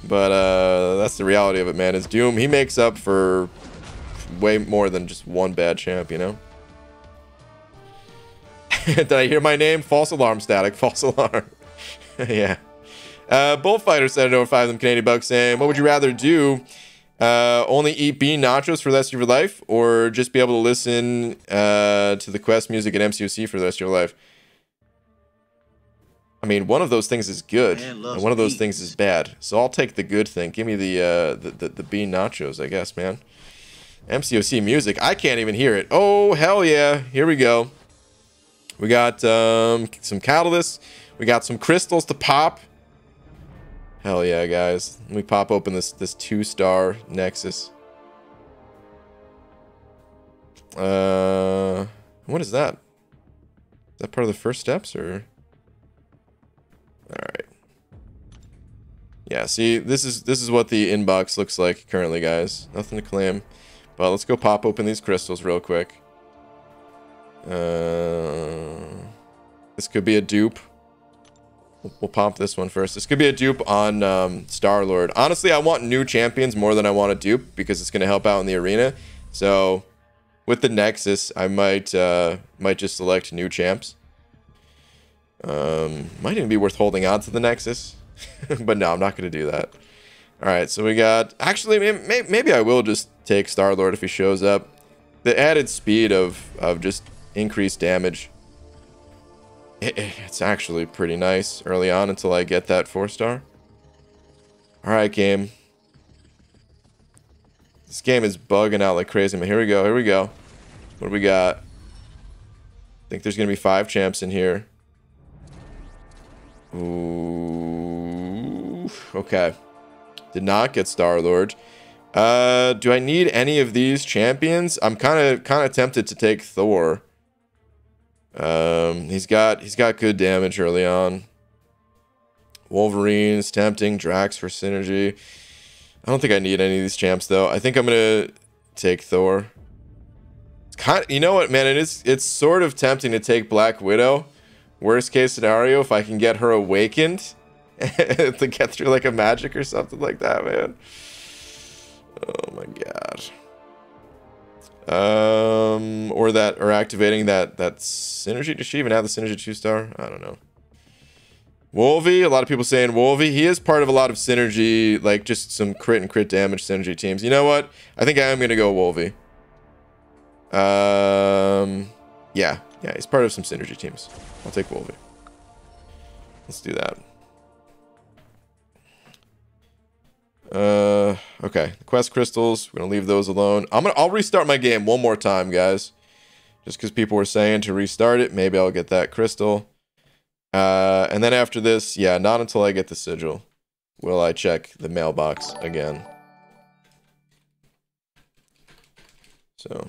But that's the reality of it, man. Is Doom, he makes up for way more than just one bad champ, you know? Did I hear my name? False alarm, static. False alarm. Yeah. Bullfighter said it over 5 them Canadian bucks saying, what would you rather do? Only eat bean nachos for the rest of your life, or just be able to listen to the Quest music at MCOC for the rest of your life? I mean, one of those things is good, and one of those things is bad. So I'll take the good thing. Give me the bean nachos, I guess, man. MCOC music, I can't even hear it. Oh, hell yeah. Here we go. We got some catalysts. We got some crystals to pop. Hell yeah, guys. Let me pop open this 2-star Nexus. What is that? Is that part of the first steps, or? Alright. Yeah, see, this is what the inbox looks like currently, guys. Nothing to claim. But let's go pop open these crystals real quick. This could be a dupe. We'll pop this one first. This could be a dupe on Star-Lord. Honestly, I want new champions more than I want a dupe, because it's going to help out in the arena. So, with the Nexus, I might just select new champs. Might even be worth holding on to the Nexus. But no, I'm not going to do that. Alright, so we got... Actually, maybe I will just take Star-Lord if he shows up. The added speed of just increased damage. It's actually pretty nice early on until I get that 4-star. Alright, game. This game is bugging out like crazy, man. Here we go, here we go. What do we got? I think there's going to be 5 champs in here. Ooh. Okay. Did not get Star-Lord. Do I need any of these champions? I'm kind of tempted to take Thor. He's got good damage early on. Wolverine's tempting, Drax for synergy. I don't think I need any of these champs though. I think I'm gonna take Thor. It's kind of, you know what, man? It's sort of tempting to take Black Widow. Worst case scenario, if I can get her awakened to get through like a magic or something like that, man. Oh my god. Or activating that synergy. Does she even have the synergy 2-star? I don't know. Wolvie, a lot of people saying Wolvie. He is part of a lot of synergy, like just some crit and crit damage synergy teams. You know what? I think I am gonna go Wolvie. Yeah, he's part of some synergy teams. I'll take Wolvie. Let's do that. Okay, the quest crystals, we're gonna leave those alone. I'll restart my game one more time, guys, just because people were saying to restart it. Maybe I'll get that crystal, and then after this, yeah, not until I get the sigil will I check the mailbox again. So.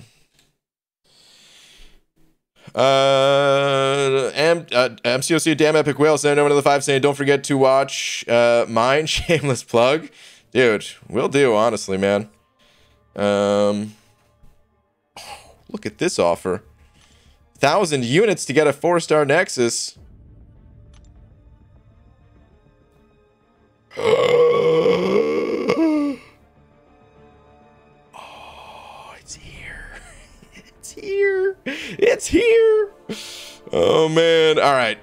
MCOC, damn epic whale. Send over to the 5 saying, don't forget to watch mine. Shameless plug. Dude, will do, honestly, man. Oh, look at this offer. 1,000 units to get a 4-star Nexus. Oh, it's here. It's here. It's here. Oh, man. All right.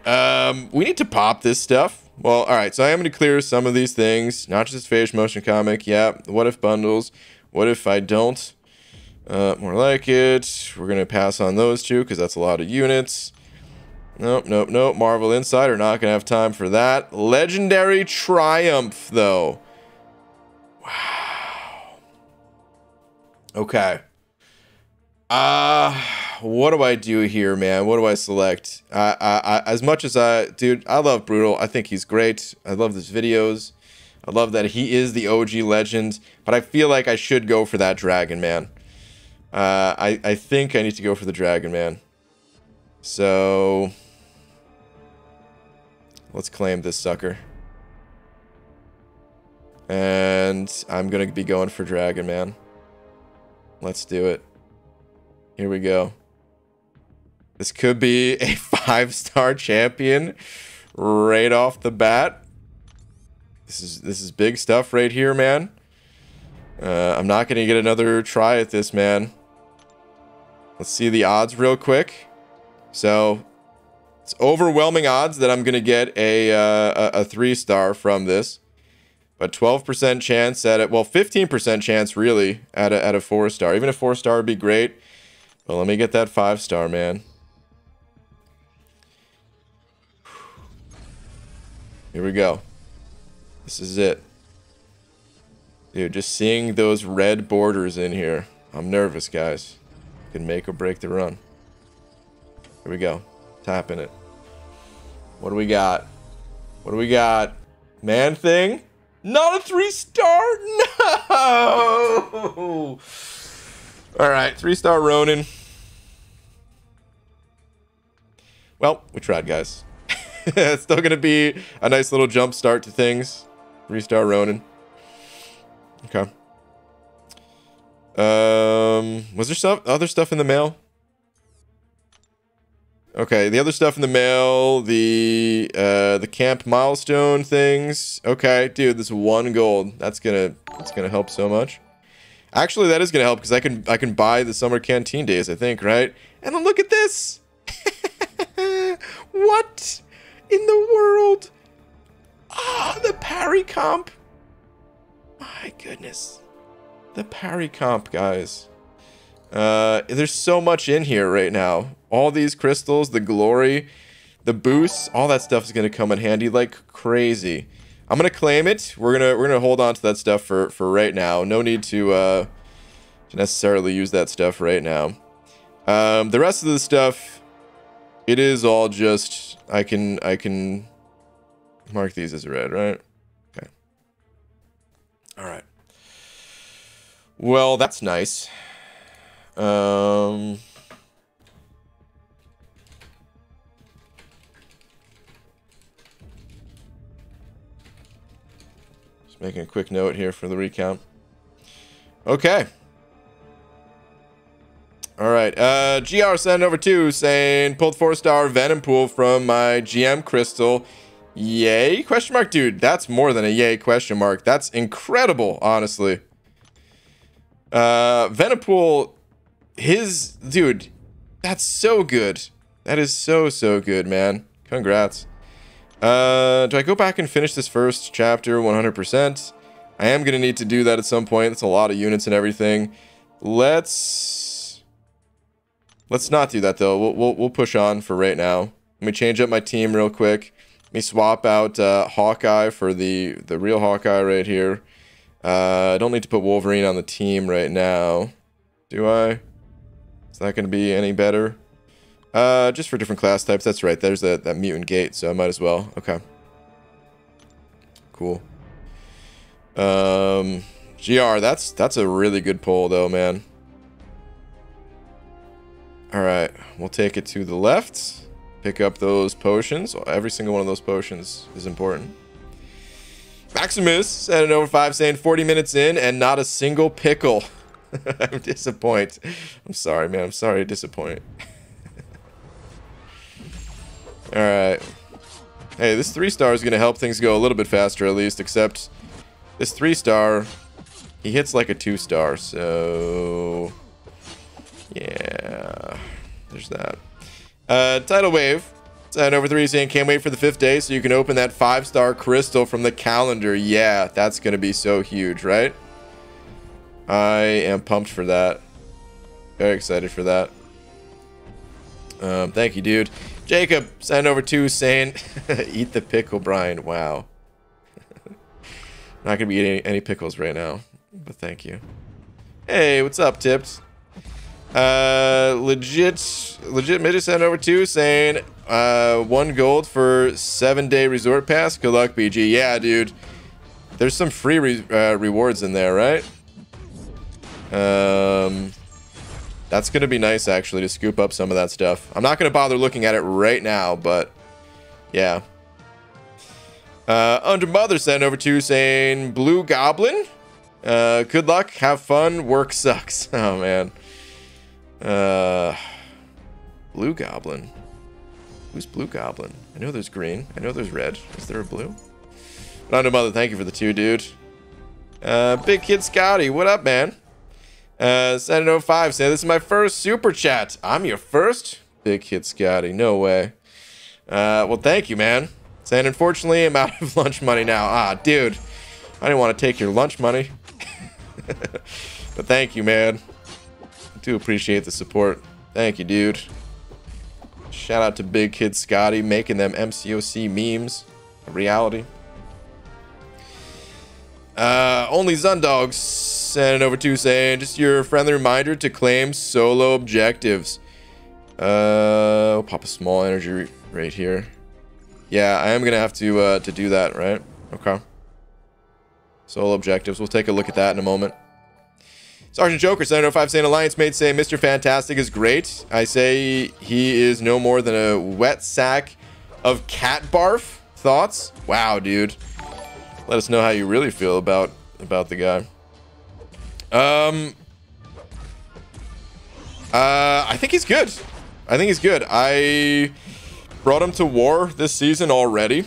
We need to pop this stuff. Well, all right. So I am going to clear some of these things. Not just Phage, Motion Comic. Yeah. What If bundles. What If I don't? More like it. We're going to pass on those two because that's a lot of units. Nope, nope, nope. Marvel Insider, not going to have time for that. Legendary Triumph, though. Wow. Okay. What do I do here, man? What do I select? As much as dude, I love Brutal. I think he's great. I love his videos. I love that he is the OG legend, but I feel like I should go for that dragon, man. I think I need to go for the dragon, man. So... let's claim this sucker. And I'm going to be going for dragon, man. Let's do it. Here we go. This could be a 5-star champion right off the bat. This is big stuff right here, man. I'm not going to get another try at this, man. Let's see the odds real quick. So, it's overwhelming odds that I'm going to get a 3-star from this. But 12% chance at it. Well, 15% chance, really, at a 4-star. Even a 4-star would be great. But let me get that 5-star, man. Here we go. This is it. Dude, just seeing those red borders in here. I'm nervous, guys. Can make or break the run. Here we go. Tapping it. What do we got? What do we got? Man thing? Not a 3-star? No! Alright, 3-star Ronin. Well, we tried, guys. It's still gonna be a nice little jump start to things. 3-star Ronin. Okay. Was there some other stuff in the mail? Okay, the other stuff in the mail, the camp milestone things. Okay, dude, this 1 gold. That's gonna help so much. Actually, that is gonna help because I can buy the summer canteen days, I think, right? And then look at this. What in the world? Ah, the parry comp. My goodness, the parry comp, guys. There's so much in here right now. All these crystals, the glory, the boosts, all that stuff is gonna come in handy like crazy. I'm gonna claim it. We're gonna hold on to that stuff for right now. No need to necessarily use that stuff right now. The rest of the stuff, it is all just I can mark these as red, right? Okay. All right. Well, that's nice. Making a quick note here for the recount. Okay. All right. GR sent over 2 saying, pulled 4-star Venom Pool from my GM Crystal. Yay? Question mark, dude. That's more than a yay question mark. That's incredible, honestly. Venom Pool, dude, that's so good. That is so, so good, man. Congrats. Do I go back and finish this first chapter 100%? I am going to need to do that at some point. That's a lot of units and everything. Let's not do that, though. We'll push on for right now. Let me change up my team real quick. Let me swap out Hawkeye for the real Hawkeye right here. I don't need to put Wolverine on the team right now. Do I? Is that going to be any better? Just for different class types. That's right. There's that mutant gate, so I might as well. Okay. Cool. GR, that's a really good pull, though, man. All right, we'll take it to the left. Pick up those potions. Every single one of those potions is important. Maximus sent an over 5 saying 40 minutes in and not a single pickle. I'm disappointed. I'm sorry, man. I'm sorry to disappoint. All right. Hey, this 3-star is going to help things go a little bit faster, at least, except this 3-star, he hits like a 2-star, so... yeah, there's that. Tidal Wave, over 3 saying, can't wait for the 5th day so you can open that 5-star crystal from the calendar. Yeah, that's going to be so huge, right? I am pumped for that. Very excited for that. Thank you, dude. Jacob, send over 2 saying, eat the pickle, Brian. Wow. Not going to be eating any pickles right now, but thank you. Hey, what's up, Tips? Legit midget sent over 2 saying, 1 gold for 7-day resort pass. Good luck, BG. Yeah, dude. There's some free rewards in there, right? That's going to be nice, actually, to scoop up some of that stuff. I'm not going to bother looking at it right now, but yeah. Under Mother sent over 2 saying, Blue Goblin, good luck, have fun, work sucks. Oh, man. Blue Goblin. Who's Blue Goblin? I know there's green. I know there's red. Is there a blue? But Under Mother, thank you for the 2, dude. Big Kid Scotty, what up, man? 705 saying, this is my first super chat. I'm your first? Big Kid Scotty, no way. Well, thank you, man. Saying, unfortunately, I'm out of lunch money now. Ah, dude, I didn't want to take your lunch money. But thank you, man. I do appreciate the support. Thank you, dude. Shout out to Big Kid Scotty, making them MCOC memes a reality. Only Zundogs sent it over 2 saying, just your friendly reminder to claim solo objectives. We'll pop a small energy right here. Yeah, I am gonna have to do that, right? Okay. Solo objectives. We'll take a look at that in a moment. Sergeant Joker, 705 saying, Alliance mate say Mr. Fantastic is great. I say he is no more than a wet sack of cat barf. Thoughts? Wow, dude. Let us know how you really feel about the guy. I think he's good. I think he's good. I brought him to war this season already.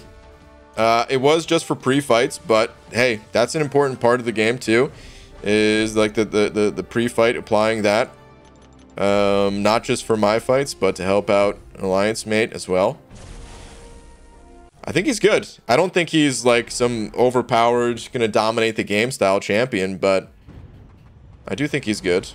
It was just for pre-fights, but hey, that's an important part of the game too, is like the pre-fight, applying that, not just for my fights, but to help out an alliance mate as well. I think he's good. I don't think he's like some overpowered, gonna dominate the game style champion, but I do think he's good.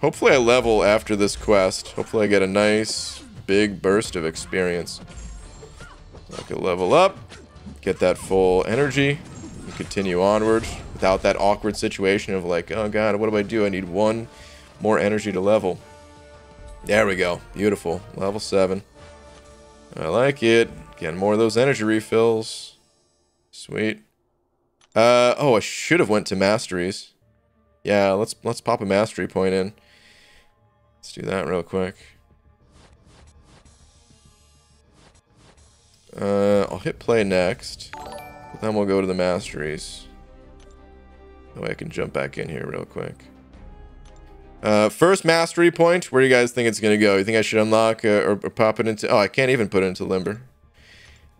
Hopefully I level after this quest. Hopefully I get a nice big burst of experience. I could level up, get that full energy, and continue onward without that awkward situation of like, oh god, what do? I need 1 more energy to level. There we go. Beautiful. Level 7. I like it. Getting more of those energy refills. Sweet. Oh, I should have went to masteries. Yeah, let's pop a mastery point in. Let's do that real quick. I'll hit play next. But then we'll go to the masteries. That way I can jump back in here real quick. First mastery point, where do you guys think it's going to go? You think I should unlock or pop it into... oh, I can't even put it into Limber.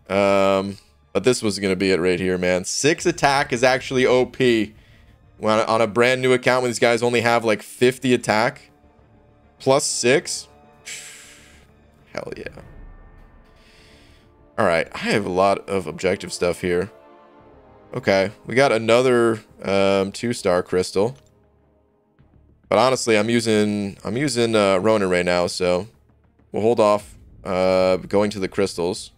But this was going to be it right here, man. 6 attack is actually OP. On a brand new account when these guys only have like 50 attack. Plus 6. Hell yeah. Alright, I have a lot of objective stuff here. Okay, we got another 2-star crystal. But honestly, I'm using Ronin right now, so we'll hold off going to the crystals.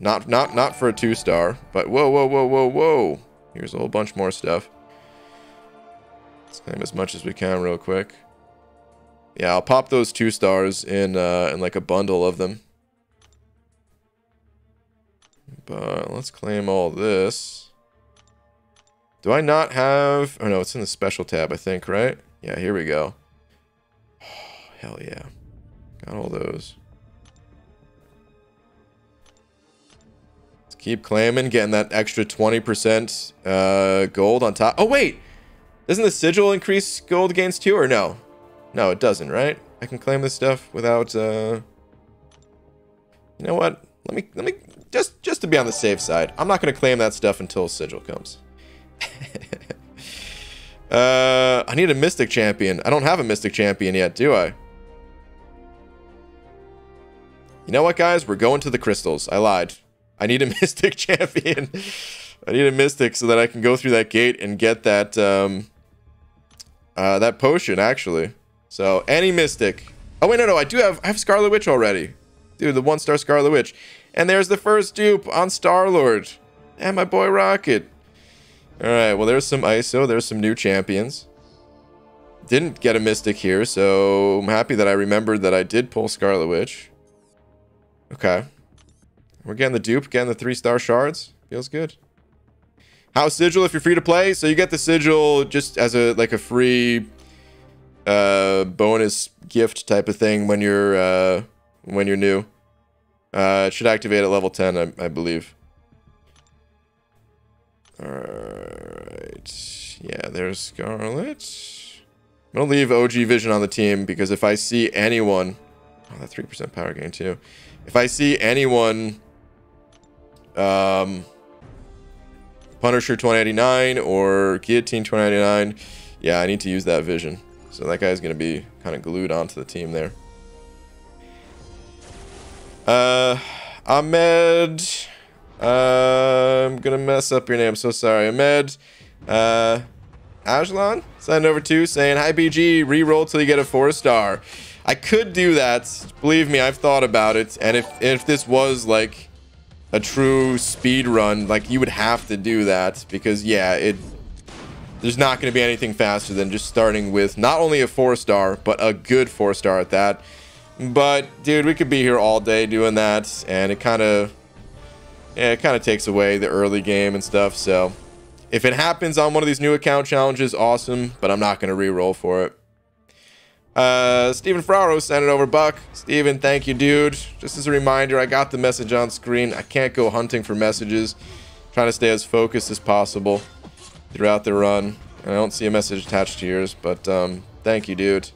Not for a 2-star, but whoa. Here's a whole bunch more stuff. Let's claim as much as we can real quick. Yeah, I'll pop those 2-stars in like a bundle of them. But let's claim all this. Do I not have... Oh, no, it's in the special tab, I think, right? Yeah, here we go. Oh, hell yeah. Got all those. Let's keep clamming, getting that extra 20% gold on top. Oh, wait! Doesn't the sigil increase gold gains too, or no? No, it doesn't, right? I can claim this stuff without... You know what? Let me just to be on the safe side, I'm not going to claim that stuff until sigil comes. I need a mystic champion. I don't have a mystic champion yet, do I? You know what, guys? We're going to the crystals. I lied. I need a mystic champion. I need a mystic so that I can go through that gate and get that that potion, actually. So any mystic. Oh wait, no, I have Scarlet Witch already. Dude, the 1-star Scarlet Witch. And there's the first dupe on Star-Lord. And my boy Rocket. Alright, well there's some ISO. There's some new champions. Didn't get a Mystic here, so I'm happy that I remembered that I did pull Scarlet Witch. Okay. We're getting the dupe, getting the 3-star shards. Feels good. House Sigil if you're free to play. So you get the Sigil just as a like a free bonus gift type of thing when you're new. It should activate at level 10, I believe. Alright. Yeah, there's Scarlet. I'm going to leave OG Vision on the team because if I see anyone... Oh, that 3% power gain too. If I see anyone... Punisher 2089 or Guillotine 2089, yeah, I need to use that Vision. So that guy's going to be kind of glued onto the team there. Ahmed, I'm gonna mess up your name, so sorry. Ahmed, Ajlan, signing over to saying, hi BG, reroll till you get a 4-star. I could do that, believe me, I've thought about it, and if this was like a true speed run, like you would have to do that, because yeah, there's not gonna be anything faster than just starting with not only a 4-star, but a good 4-star at that. But dude, we could be here all day doing that, and it kind of, yeah, it kind of takes away the early game and stuff. So if it happens on one of these new account challenges, awesome, but I'm not going to re-roll for it. Steven Fraro sent it over. Buck, Steven, thank you, dude. Just as a reminder, I got the message on screen. I can't go hunting for messages. I'm trying to stay as focused as possible throughout the run, and I don't see a message attached to yours, but thank you, dude.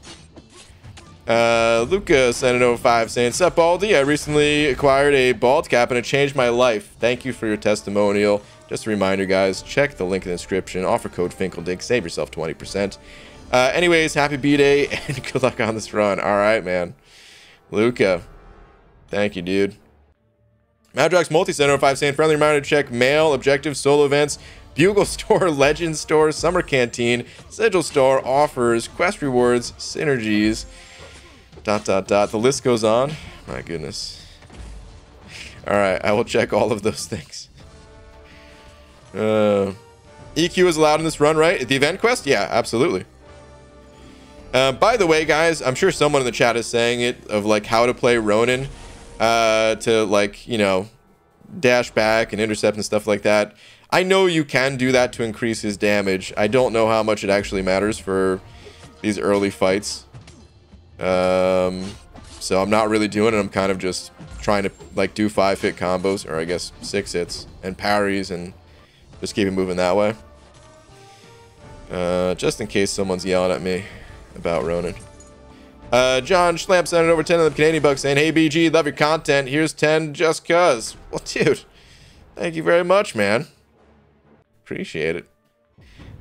Luca sent it 05 saying, sup Baldi, I recently acquired a bald cap and it changed my life. Thank you for your testimonial. Just a reminder, guys, check the link in the description. Offer code Finkledink, save yourself 20%. Anyways, happy B-Day and good luck on this run. Alright, man. Luca. Thank you, dude. Madrox Multi sent 05 saying, friendly reminder to check mail, objectives, solo events, Bugle Store, Legend Store, Summer Canteen, Sigil Store, offers, quest rewards, synergies. ... The list goes on. My goodness. Alright, I will check all of those things. EQ is allowed in this run, right? At the event quest? Yeah, absolutely. By the way, guys, I'm sure someone in the chat is saying it, of like how to play Ronin, to like, you know, dash back and intercept and stuff like that. I know you can do that to increase his damage. I don't know how much it actually matters for these early fights. So I'm not really doing it. I'm kind of just trying to like do 5-hit combos, or I guess 6 hits and parries, and just keep it moving that way. Just in case someone's yelling at me about Ronin. John Schlamp sent it over 10 of the Canadian bucks saying, hey BG, love your content. Here's 10 just cuz. Well, dude, thank you very much, man. Appreciate it.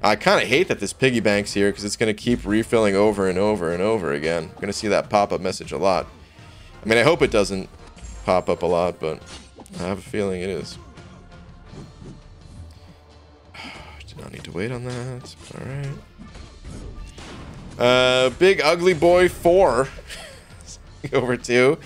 I kind of hate that this piggy bank's here because it's going to keep refilling over and over and over again. I'm going to see that pop-up message a lot. I mean, I hope it doesn't pop up a lot, but I have a feeling it is. Did not need to wait on that. All right. Big Ugly Boy 4 over 2,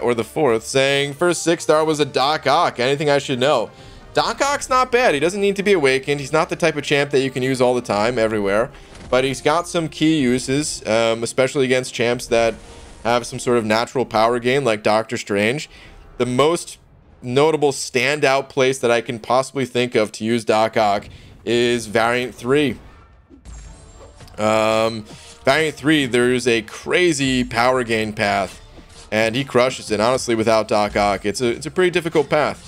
or the 4th, saying, first 6-star was a Doc Ock. Anything I should know? Doc Ock's not bad. He doesn't need to be awakened. He's not the type of champ that you can use all the time, everywhere. But he's got some key uses, especially against champs that have some sort of natural power gain, like Doctor Strange. The most notable standout place that I can possibly think of to use Doc Ock is Variant 3. Variant 3, there's a crazy power gain path, and he crushes it. Honestly, without Doc Ock, it's a pretty difficult path.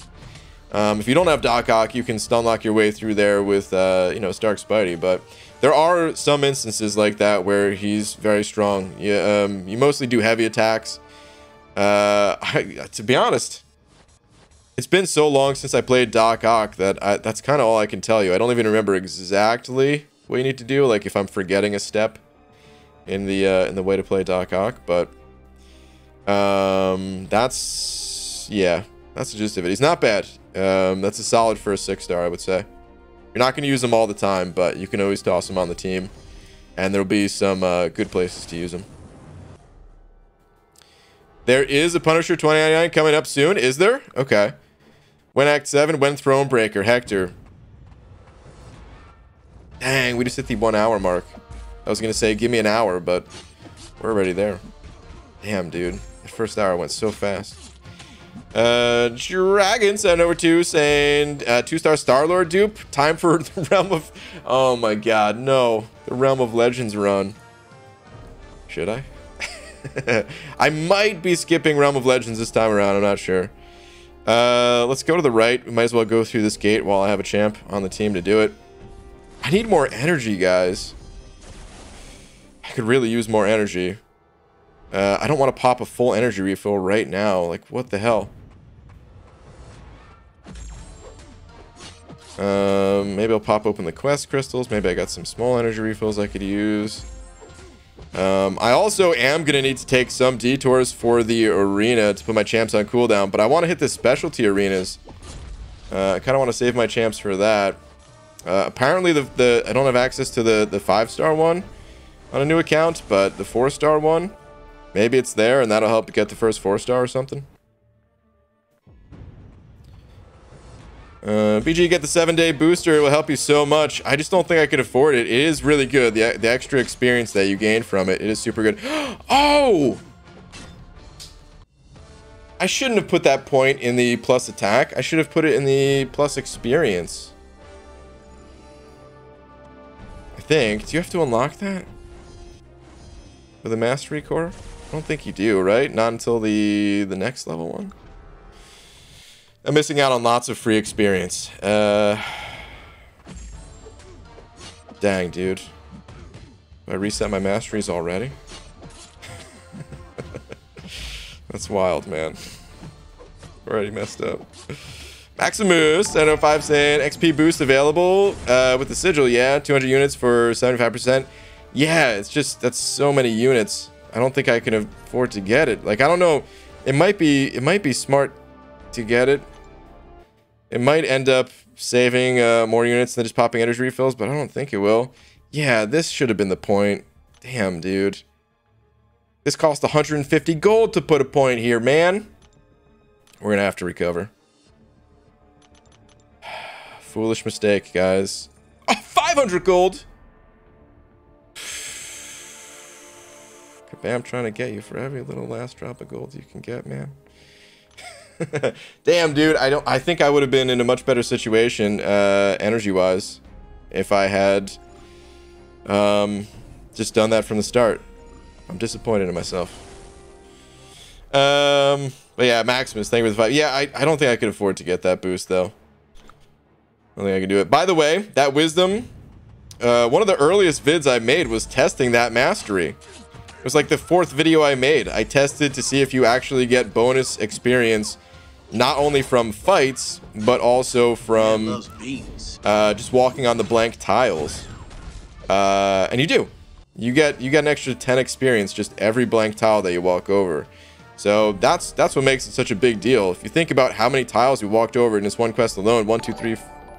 If you don't have Doc Ock, you can stun lock your way through there with you know, Stark Spidey, but there are some instances like that where he's very strong. Yeah, you mostly do heavy attacks. To be honest, it's been so long since I played Doc Ock that that's kind of all I can tell you. I don't even remember exactly what you need to do, like if I'm forgetting a step in the way to play Doc Ock, but that's, yeah, that's the gist of it. He's not bad. That's a solid first 6-star, I would say. You're not going to use him all the time, but you can always toss him on the team, and there'll be some good places to use him. There is a Punisher 2099 coming up soon, is there? Okay. When Act 7, when Thronebreaker, Hector. Dang, we just hit the 1 hour mark. I was going to say, give me an hour, but we're already there. Damn, dude. The first hour went so fast. Dragon sent over to saying, 2-star Star-Lord dupe. Time for the Realm of... Oh my god, no. The Realm of Legends run. Should I? I might be skipping Realm of Legends this time around. I'm not sure. Let's go to the right. We might as well go through this gate while I have a champ on the team to do it. I need more energy, guys. I could really use more energy. I don't want to pop a full energy refill right now. Like, what the hell? Maybe I'll pop open the quest crystals. Maybe I got some small energy refills I could use. I also am going to need to take some detours for the arena to put my champs on cooldown, but I want to hit the specialty arenas. I kind of want to save my champs for that. Apparently, I don't have access to the 5-star one on a new account, but the 4-star one, maybe it's there, and that'll help get the first 4-star or something. BG, get the 7-day booster. It will help you so much. I just don't think I could afford it. It is really good. The extra experience that you gain from it, it is super good. Oh! I shouldn't have put that point in the plus attack. I should have put it in the plus experience. I think. Do you have to unlock that? For the Mastery Core? I don't think you do, right? Not until the next level one. I'm missing out on lots of free experience. Dang, dude. I reset my masteries already? That's wild, man. Already messed up. Maximus, 1005 saying, XP boost available with the sigil, yeah. 200 units for 75%. Yeah, it's just, that's so many units. I don't think I can afford to get it. Like, I don't know. It might be smart to get it. It might end up saving more units than just popping energy refills, but I don't think it will. Yeah, this should have been the point. Damn, dude. This cost 150 gold to put a point here, man. We're going to have to recover. Foolish mistake, guys. Oh, 500 gold! Kabam, trying to get you for every little last drop of gold you can get, man. Damn, dude, I think I would have been in a much better situation energy-wise if I had just done that from the start. I'm disappointed in myself. But yeah, Maximus, thank you for the 5. Yeah, I don't think I could afford to get that boost, though. I don't think I can do it. By the way, that wisdom, one of the earliest vids I made was testing that mastery. It was like the 4th video I made. I tested to see if you actually get bonus experience, not only from fights, but also from just walking on the blank tiles. And you do. You get an extra 10 experience just every blank tile that you walk over. So that's what makes it such a big deal. If you think about how many tiles we walked over in this one quest alone, 1, 2, 3,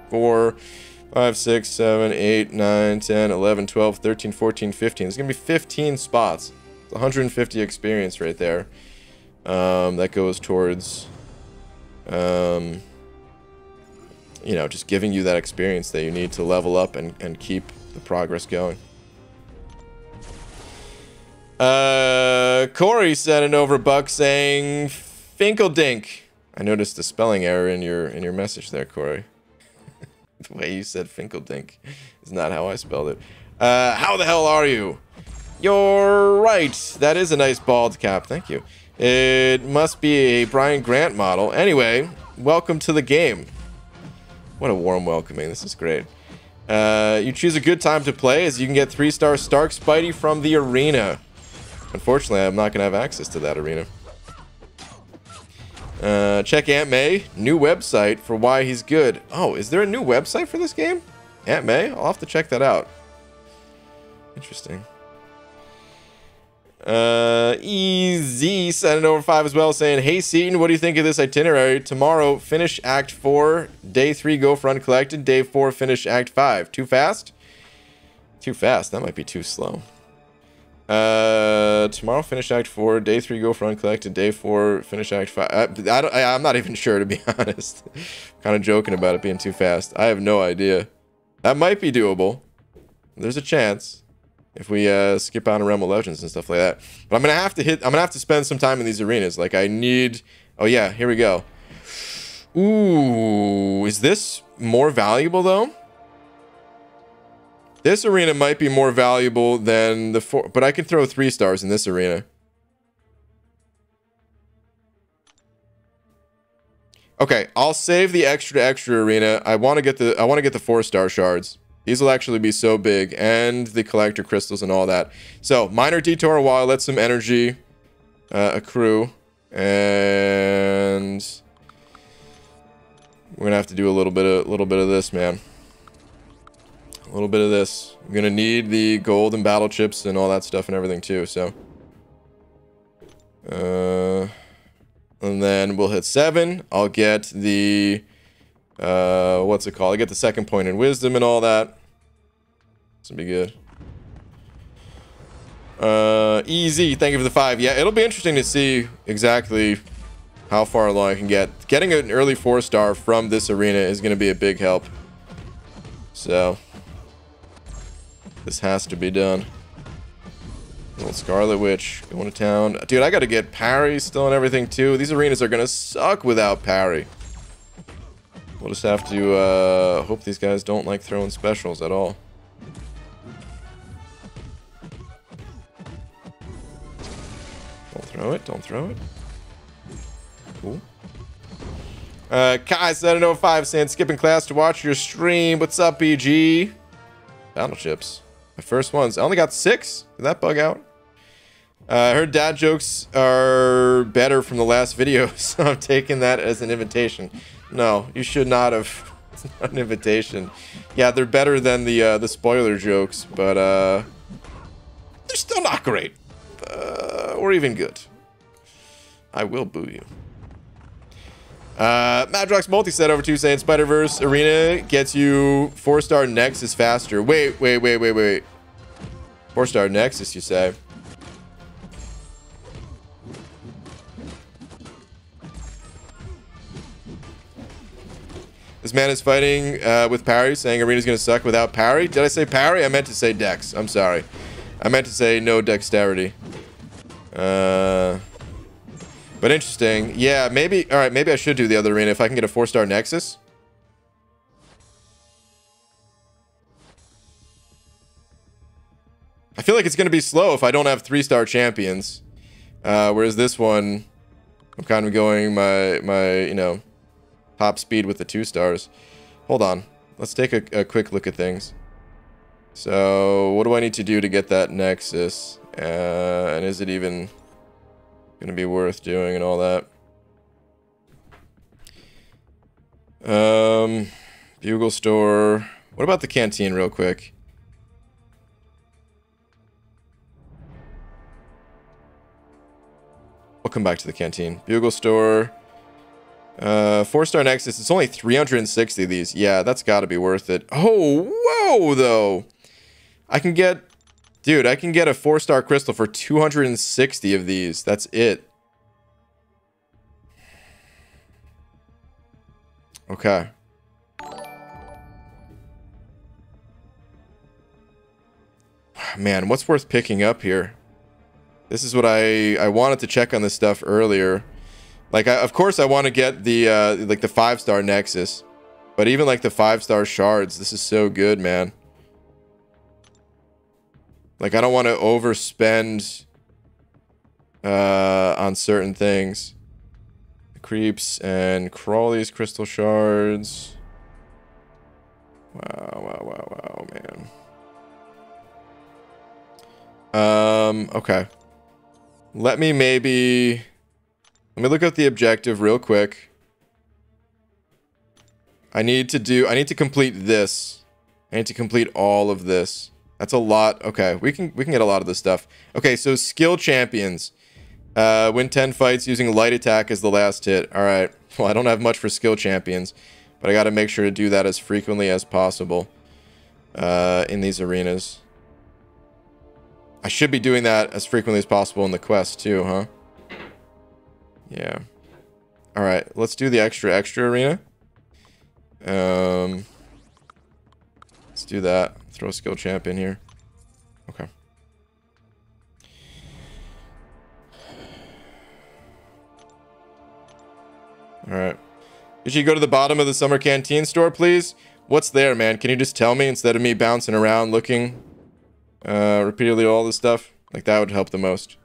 4... 5, 6, 7, 8, 9, 10, 11, 12, 13, 14, 15. There's going to be 15 spots. It's 150 experience right there. That goes towards, you know, just giving you that experience that you need to level up and keep the progress going. Corey sent an overbuck saying, Finkledink. I noticed the spelling error in your message there, Corey. The way you said Finkledink is not how I spelled it. How the hell are you? You're right. That is a nice bald cap. Thank you. It must be a Brian Grant model. Anyway, welcome to the game. What a warm welcoming. This is great. You choose a good time to play as you can get 3-star Stark Spidey from the arena. Unfortunately, I'm not going to have access to that arena. Check Aunt May. New website for why he's good. Oh, is there a new website for this game? Aunt May? I'll have to check that out. Interesting. EZ sent it over 5 as well, saying, hey Seton, what do you think of this itinerary? Tomorrow, finish Act 4. Day 3, go for Uncollected. Day 4, finish Act 5. Too fast? Too fast. That might be too slow. Tomorrow, finish Act 4. Day 3, go for Uncollected. Day 4, finish Act 5. I'm not even sure, to be honest. Kind of joking about it being too fast. I have no idea. That might be doable. There's a chance. If we skip out on Realm of Legends and stuff like that. But I'm gonna have to spend some time in these arenas. Like, I need... Oh, yeah, here we go. Ooh, is this more valuable, though? This arena might be more valuable than the 4... But I can throw 3 stars in this arena. Okay, I'll save the extra arena. I want to get the 4-star shards. These will actually be so big, and the collector crystals and all that. So, minor detour a while, let some energy accrue, and we're gonna have to do a little bit of this, man. A little bit of this. I'm gonna need the gold and battle chips and all that stuff and everything too. So, and then we'll hit 7. I'll get the. What's it called? I get the 2nd point in wisdom and all that. This will be good. Easy. Thank you for the 5. Yeah, it'll be interesting to see exactly how far along I can get. Getting an early 4-star from this arena is going to be a big help. So, this has to be done. Little Scarlet Witch going to town. Dude, I got to get parry still and everything too. These arenas are going to suck without parry. We'll just have to hope these guys don't like throwing specials at all. Don't throw it, don't throw it. Cool. Kai705 saying, skipping class to watch your stream. What's up, BG? Battleships. My first ones. I only got 6. Did that bug out? I heard dad jokes are better from the last video, so I'm taking that as an invitation. No, you should not have. It's not an invitation. Yeah, they're better than the spoiler jokes, but they're still not great. Or even good. I will boo you. Madrox Multi said over 2 saying Spider-Verse Arena gets you 4-star Nexus faster. Wait. 4-star Nexus, you say? This man is fighting with parry, saying arena's gonna suck without parry. Did I say parry? I meant to say dex. I'm sorry. I meant to say no dexterity. But interesting. Yeah, maybe... Alright, maybe I should do the other arena if I can get a 4-star Nexus. I feel like it's gonna be slow if I don't have 3-star champions. Whereas this one, I'm kind of going my you know... top speed with the 2 stars. Hold on. Let's take a quick look at things. So, what do I need to do to get that Nexus? And is it even going to be worth doing and all that? Bugle Store. What about the Canteen real quick? We'll come back to the Canteen. Bugle Store... 4-star Nexus. It's only 360 of these. Yeah, that's got to be worth it. Oh, whoa, though. I can get... Dude, I can get a 4-star crystal for 260 of these. That's it. Okay. Man, what's worth picking up here? This is what I wanted to check on this stuff earlier. Like, of course I want to get the 5-star Nexus. But even like the 5-star shards, this is so good, man. Like, I don't want to overspend on certain things. The creeps and crawlies, crystal shards. Wow, wow, wow, wow, man. Okay. Let me look up the objective real quick. I need to complete this. I need to complete all of this. That's a lot. Okay, we can get a lot of this stuff. Okay, so skill champions. Win 10 fights using light attack as the last hit. All right. Well, I don't have much for skill champions, but I got to make sure to do that as frequently as possible in these arenas. I should be doing that as frequently as possible in the quest too, huh? Yeah. All right, let's do the extra arena. Let's do that. Throw a skill champ in here. Okay. All right. Did you go to the bottom of the summer canteen store, please? What's there, man? Can you just tell me instead of me bouncing around looking repeatedly all this stuff? Like, that would help the most.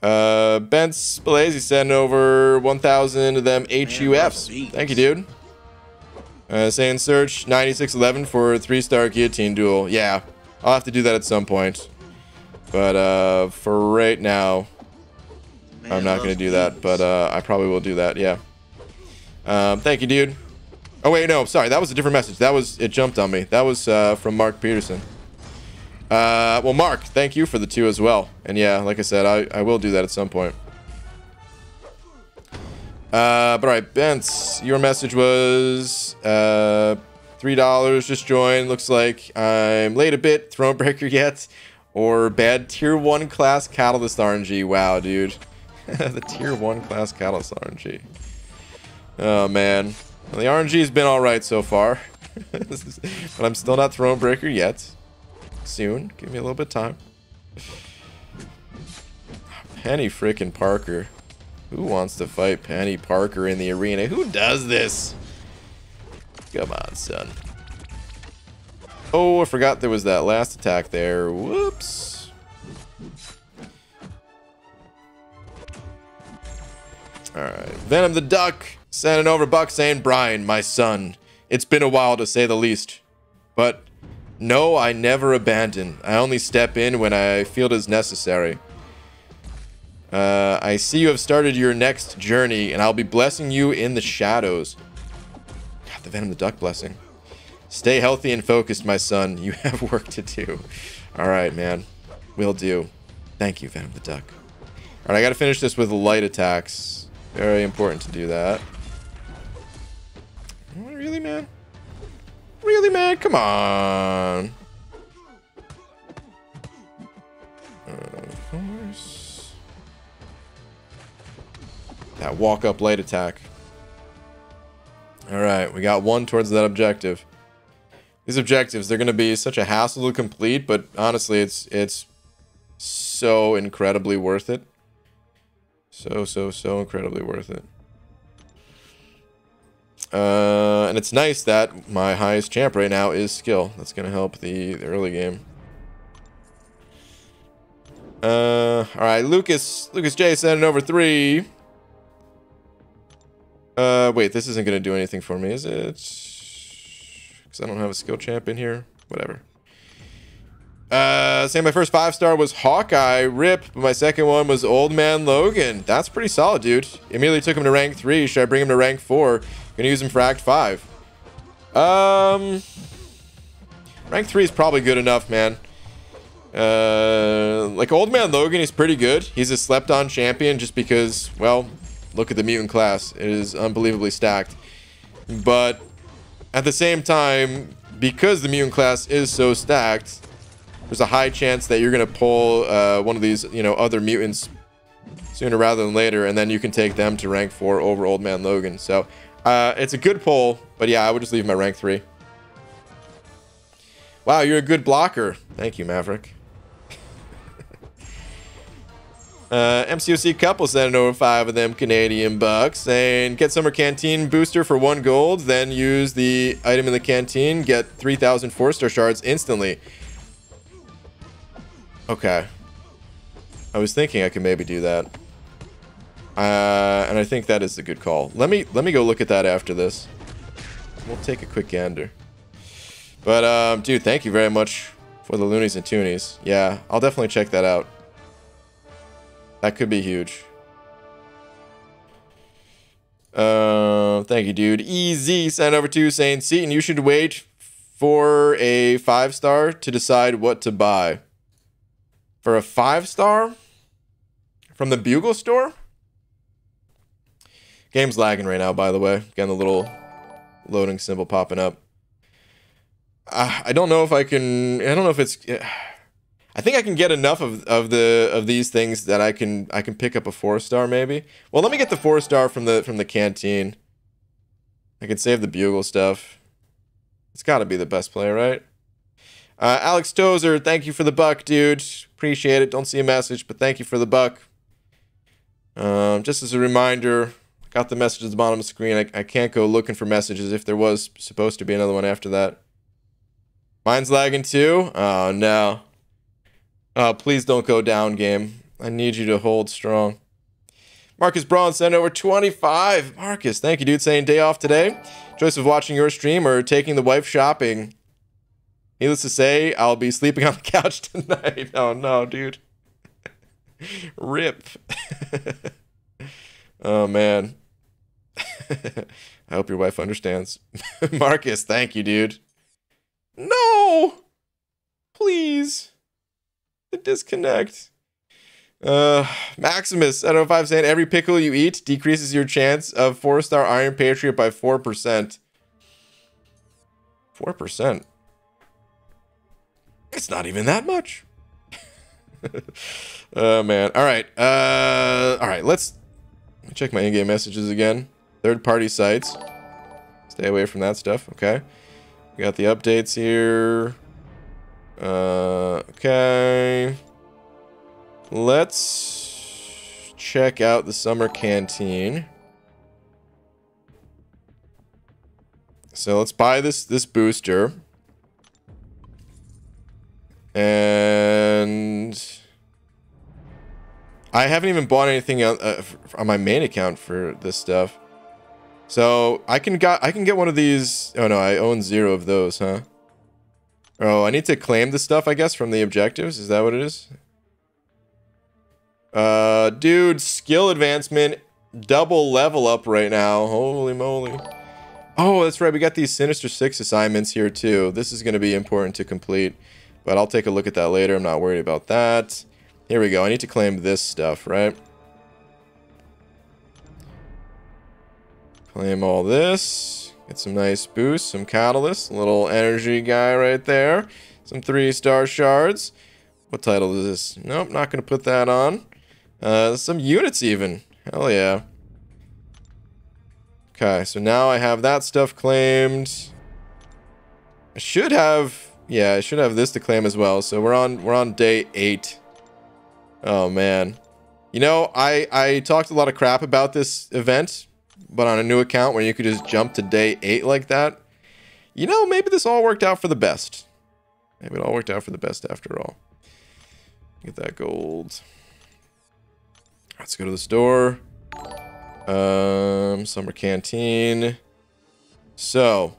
Ben Spalazy sent over 1,000 of them HUFs. Thank you, dude. Saying search 9611 for 3-star guillotine duel. Yeah, I'll have to do that at some point. But for right now, I'm not going to do that. But I probably will do that, yeah. Thank you, dude. Oh, wait, no, sorry. That was a different message. It jumped on me. That was from Mark Peterson. Well, Mark, thank you for the 2 as well. And yeah, like I said, I will do that at some point. But all right, Bence, your message was $3. Just joined. Looks like I'm late a bit. Thronebreaker yet? Or bad tier 1 class catalyst RNG. Wow, dude. The tier 1 class catalyst RNG. Oh, man. Well, the RNG's been alright so far. But I'm still not Thronebreaker yet. Soon. Give me a little bit of time. Penny freaking Parker. Who wants to fight Penny Parker in the arena? Who does this? Come on, son. Oh, I forgot there was that last attack there. Whoops. Alright. Venom the Duck sending over buck saying, Brian, my son. It's been a while to say the least. But no, I never abandon. I only step in when I feel it is necessary. I see you have started your next journey, and I'll be blessing you in the shadows. God, the Venom the Duck blessing. Stay healthy and focused, my son. You have work to do. All right, man. Will do. Thank you, Venom the Duck. All right, I got to finish this with light attacks. Very important to do that. Really, man? Really, man? Come on. Of course. That walk-up light attack. Alright, we got one towards that objective. These objectives, they're going to be such a hassle to complete, but honestly, it's so incredibly worth it. So incredibly worth it. And it's nice that my highest champ right now is skill. That's going to help the early game. All right, Lucas J sending over 3. Wait, this isn't going to do anything for me, is it? Because I don't have a skill champ in here. Whatever. Saying my first 5-star was Hawkeye, RIP, but my second one was Old Man Logan. That's pretty solid, dude. Immediately took him to rank 3. Should I bring him to rank 4? Gonna use him for Act 5. Rank 3 is probably good enough, man. Like, Old Man Logan is pretty good. He's a slept-on champion just because, well, look at the mutant class. It is unbelievably stacked. But at the same time, because the mutant class is so stacked, there's a high chance that you're gonna pull one of these, you know, other mutants sooner rather than later, and then you can take them to rank 4 over Old Man Logan. So it's a good pull, but yeah, I would just leave my rank 3. Wow, you're a good blocker. Thank you, Maverick. MCOC couple sent over 5 of them Canadian bucks. And get Summer Canteen Booster for 1 gold. Then use the item in the canteen. Get 3,000 4-star shards instantly. Okay. I was thinking I could maybe do that. And I think that is a good call. Let me go look at that after this. We'll take a quick gander. But, dude, thank you very much for the loonies and toonies. Yeah, I'll definitely check that out. That could be huge. Thank you, dude. Easy sent over to Saint Seton. You should wait for a 5-star to decide what to buy. For a 5-star? From the Bugle store? Game's lagging right now, by the way. Getting a little loading symbol popping up. I don't know if I can... I don't know if it's... I think I can get enough of these things that I can pick up a 4-star maybe. Well, let me get the 4-star from the canteen. I can save the Bugle stuff. It's got to be the best play, right? Alex Tozer, thank you for the buck, dude. Appreciate it. Don't see a message, but thank you for the buck. Just as a reminder, got the message at the bottom of the screen. I can't go looking for messages if there was supposed to be another one after that. Mine's lagging too? Oh no. Please don't go down, game. I need you to hold strong. Marcus Braun sent over 25. Marcus, thank you, dude. Saying day off today. Choice of watching your stream or taking the wife shopping. Needless to say, I'll be sleeping on the couch tonight. Oh, no, dude. Rip. Oh, man. I hope your wife understands. Marcus, thank you, dude. No! Please. Disconnect. Maximus, I don't know if I'm saying every pickle you eat decreases your chance of 4-star Iron Patriot by 4%. 4%. It's not even that much. Oh man. Alright. Alright, let me check my in-game messages again. Third-party sites. Stay away from that stuff. Okay. We got the updates here. Okay. Let's check out the summer canteen. So let's buy this booster. And I haven't even bought anything on my main account for this stuff. So I can get one of these. Oh no, I own 0 of those, huh? Oh, I need to claim the stuff, I guess, from the objectives. Is that what it is? Dude, skill advancement, double level up right now. Holy moly. Oh, that's right. We got these Sinister Six assignments here, too. This is going to be important to complete, but I'll take a look at that later. I'm not worried about that. Here we go. I need to claim this stuff, right? Claim all this. Get some nice boost, some catalyst, a little energy guy right there. Some 3-star shards. What title is this? Nope, not going to put that on. Some units even. Hell yeah. Okay, so now I have that stuff claimed. I should have... Yeah, I should have this to claim as well. So we're on day 8. Oh, man. You know, I talked a lot of crap about this event. But on a new account where you could just jump to day 8 like that, you know, maybe this all worked out for the best. Maybe it all worked out for the best after all. Get that gold. Let's go to the store. Summer Canteen. So,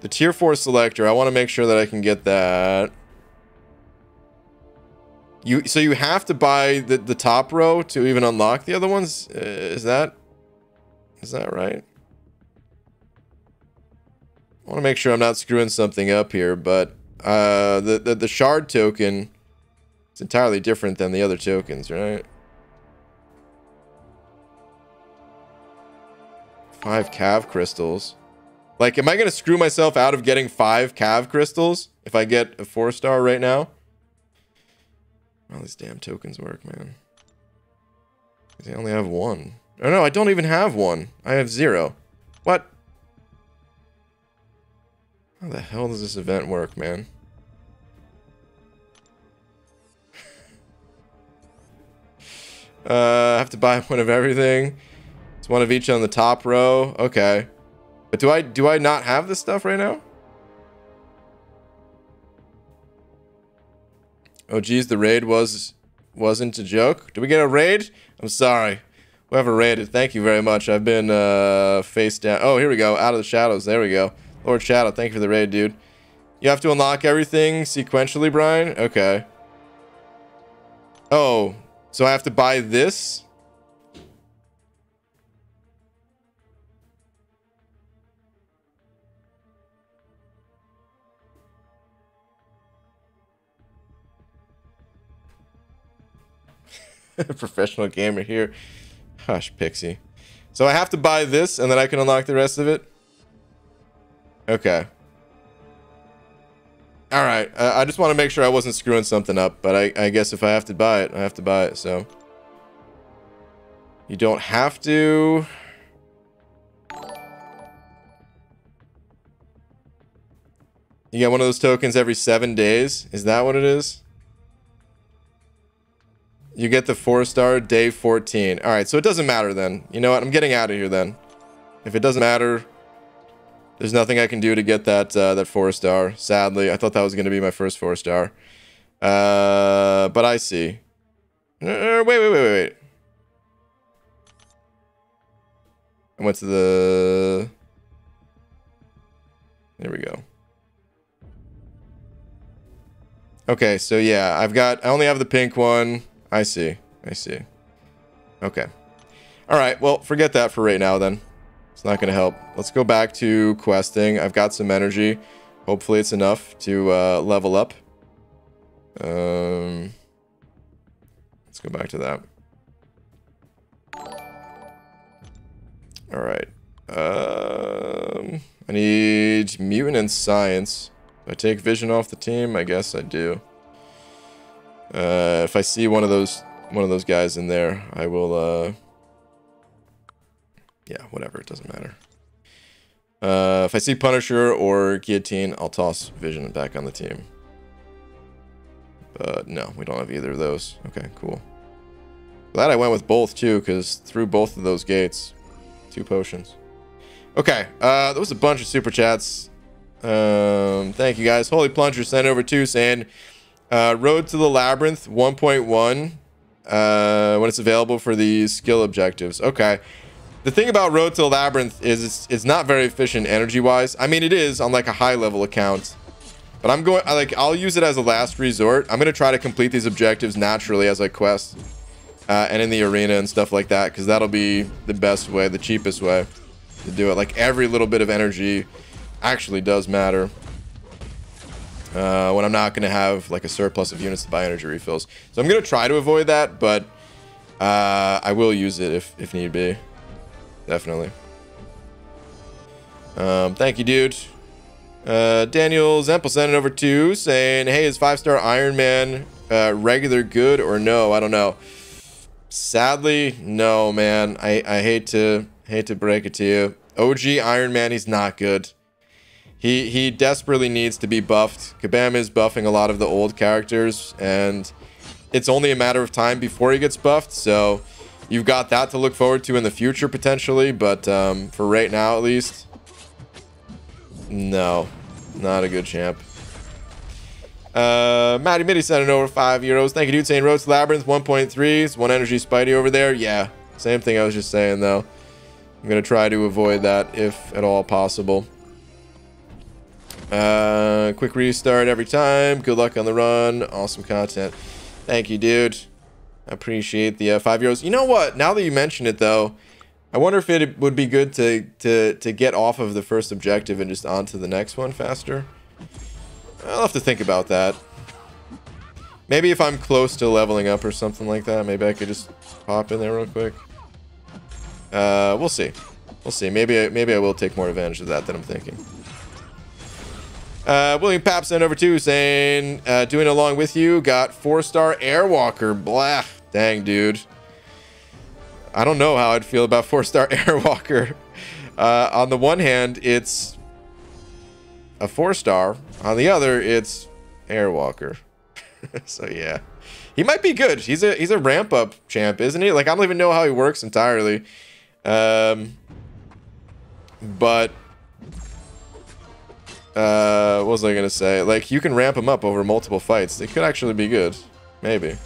the tier 4 selector, I want to make sure that I can get that. So you have to buy the top row to even unlock the other ones? Is that right? I want to make sure I'm not screwing something up here, but the shard token is entirely different than the other tokens, right? 5 cav crystals. Like, am I going to screw myself out of getting 5 cav crystals if I get a 4-star right now? All these damn tokens work, man. I only have 1. Oh no, I don't even have 1. I have 0. What? How the hell does this event work, man? I have to buy one of everything. It's one of each on the top row. Okay. But do I not have this stuff right now? Oh geez, the raid wasn't a joke. Did we get a raid? I'm sorry. Whoever raided, thank you very much. I've been face down. Oh, here we go. Out of the shadows. There we go. Lord Shadow, thank you for the raid, dude. You have to unlock everything sequentially, Brian? Okay. Oh, so I have to buy this? Professional gamer here. Hush, Pixie. So I have to buy this and then I can unlock the rest of it? Okay. All right, I just want to make sure I wasn't screwing something up, but I guess if I have to buy it, I have to buy it, so. You don't have to. You get one of those tokens every 7 days? Is that what it is? You get the 4-star day 14. All right, so it doesn't matter then. You know what, I'm getting out of here then. If it doesn't matter, there's nothing I can do to get that that 4-star. Sadly, I thought that was going to be my first 4-star. But I see. Wait. I went to the... There we go. Okay, so yeah, I only have the pink one. I see. Okay. All right, well, forget that for right now then. It's not going to help. Let's go back to questing. I've got some energy. Hopefully it's enough to level up. Let's go back to that. All right. I need mutant and science. Do I take vision off the team? I guess I do. If I see one of those guys in there, I will... Yeah, whatever, it doesn't matter. If I see Punisher or Guillotine, I'll toss Vision back on the team. But no, we don't have either of those. Okay, cool. Glad I went with both too, because through both of those gates, 2 potions. Okay, there was a bunch of super chats. Thank you guys. Holy Plunger sent over 2 saying, Road to the Labyrinth 1.1 when it's available for the skill objectives. Okay. The thing about Road to the Labyrinth is it's not very efficient energy-wise. I mean, it is on like a high-level account, but I'll use it as a last resort. I'm gonna try to complete these objectives naturally as I quest and in the arena and stuff like that, because that'll be the best way, the cheapest way to do it. Like every little bit of energy actually does matter when I'm not gonna have like a surplus of units to buy energy refills. So I'm gonna try to avoid that, but I will use it if need be. Definitely. Thank you, dude. Daniel Zemple sent it over to saying, hey, is 5-star Iron Man regular good or no? I don't know. Sadly, no, man. I hate to break it to you. OG Iron Man, he's not good. He desperately needs to be buffed. Kabam is buffing a lot of the old characters, and it's only a matter of time before he gets buffed, so... You've got that to look forward to in the future, potentially, but for right now, at least, no, not a good champ. Matty Mitty sent it over €5. Thank you, dude. Saying Road's Labyrinth 1.3. It's 1 energy Spidey over there. Yeah, same thing I was just saying, though. I'm going to try to avoid that if at all possible. Quick restart every time. Good luck on the run. Awesome content. Thank you, dude. Appreciate the €5. You know what? Now that you mention it, though, I wonder if it would be good to get off of the first objective and just onto the next one faster. I'll have to think about that. Maybe if I'm close to leveling up or something like that, maybe I could just pop in there real quick. We'll see. We'll see. Maybe I will take more advantage of that than I'm thinking. William Papp sent over 2 saying, doing along with you, got 4-star Airwalker. Blah. Dang, dude. I don't know how I'd feel about 4-star Airwalker. On the one hand, it's a 4-star. On the other, it's Airwalker. So yeah, he might be good. He's a ramp up champ, isn't he? Like, I don't even know how he works entirely. But what was I gonna say? Like, you can ramp him up over multiple fights. It could actually be good, maybe.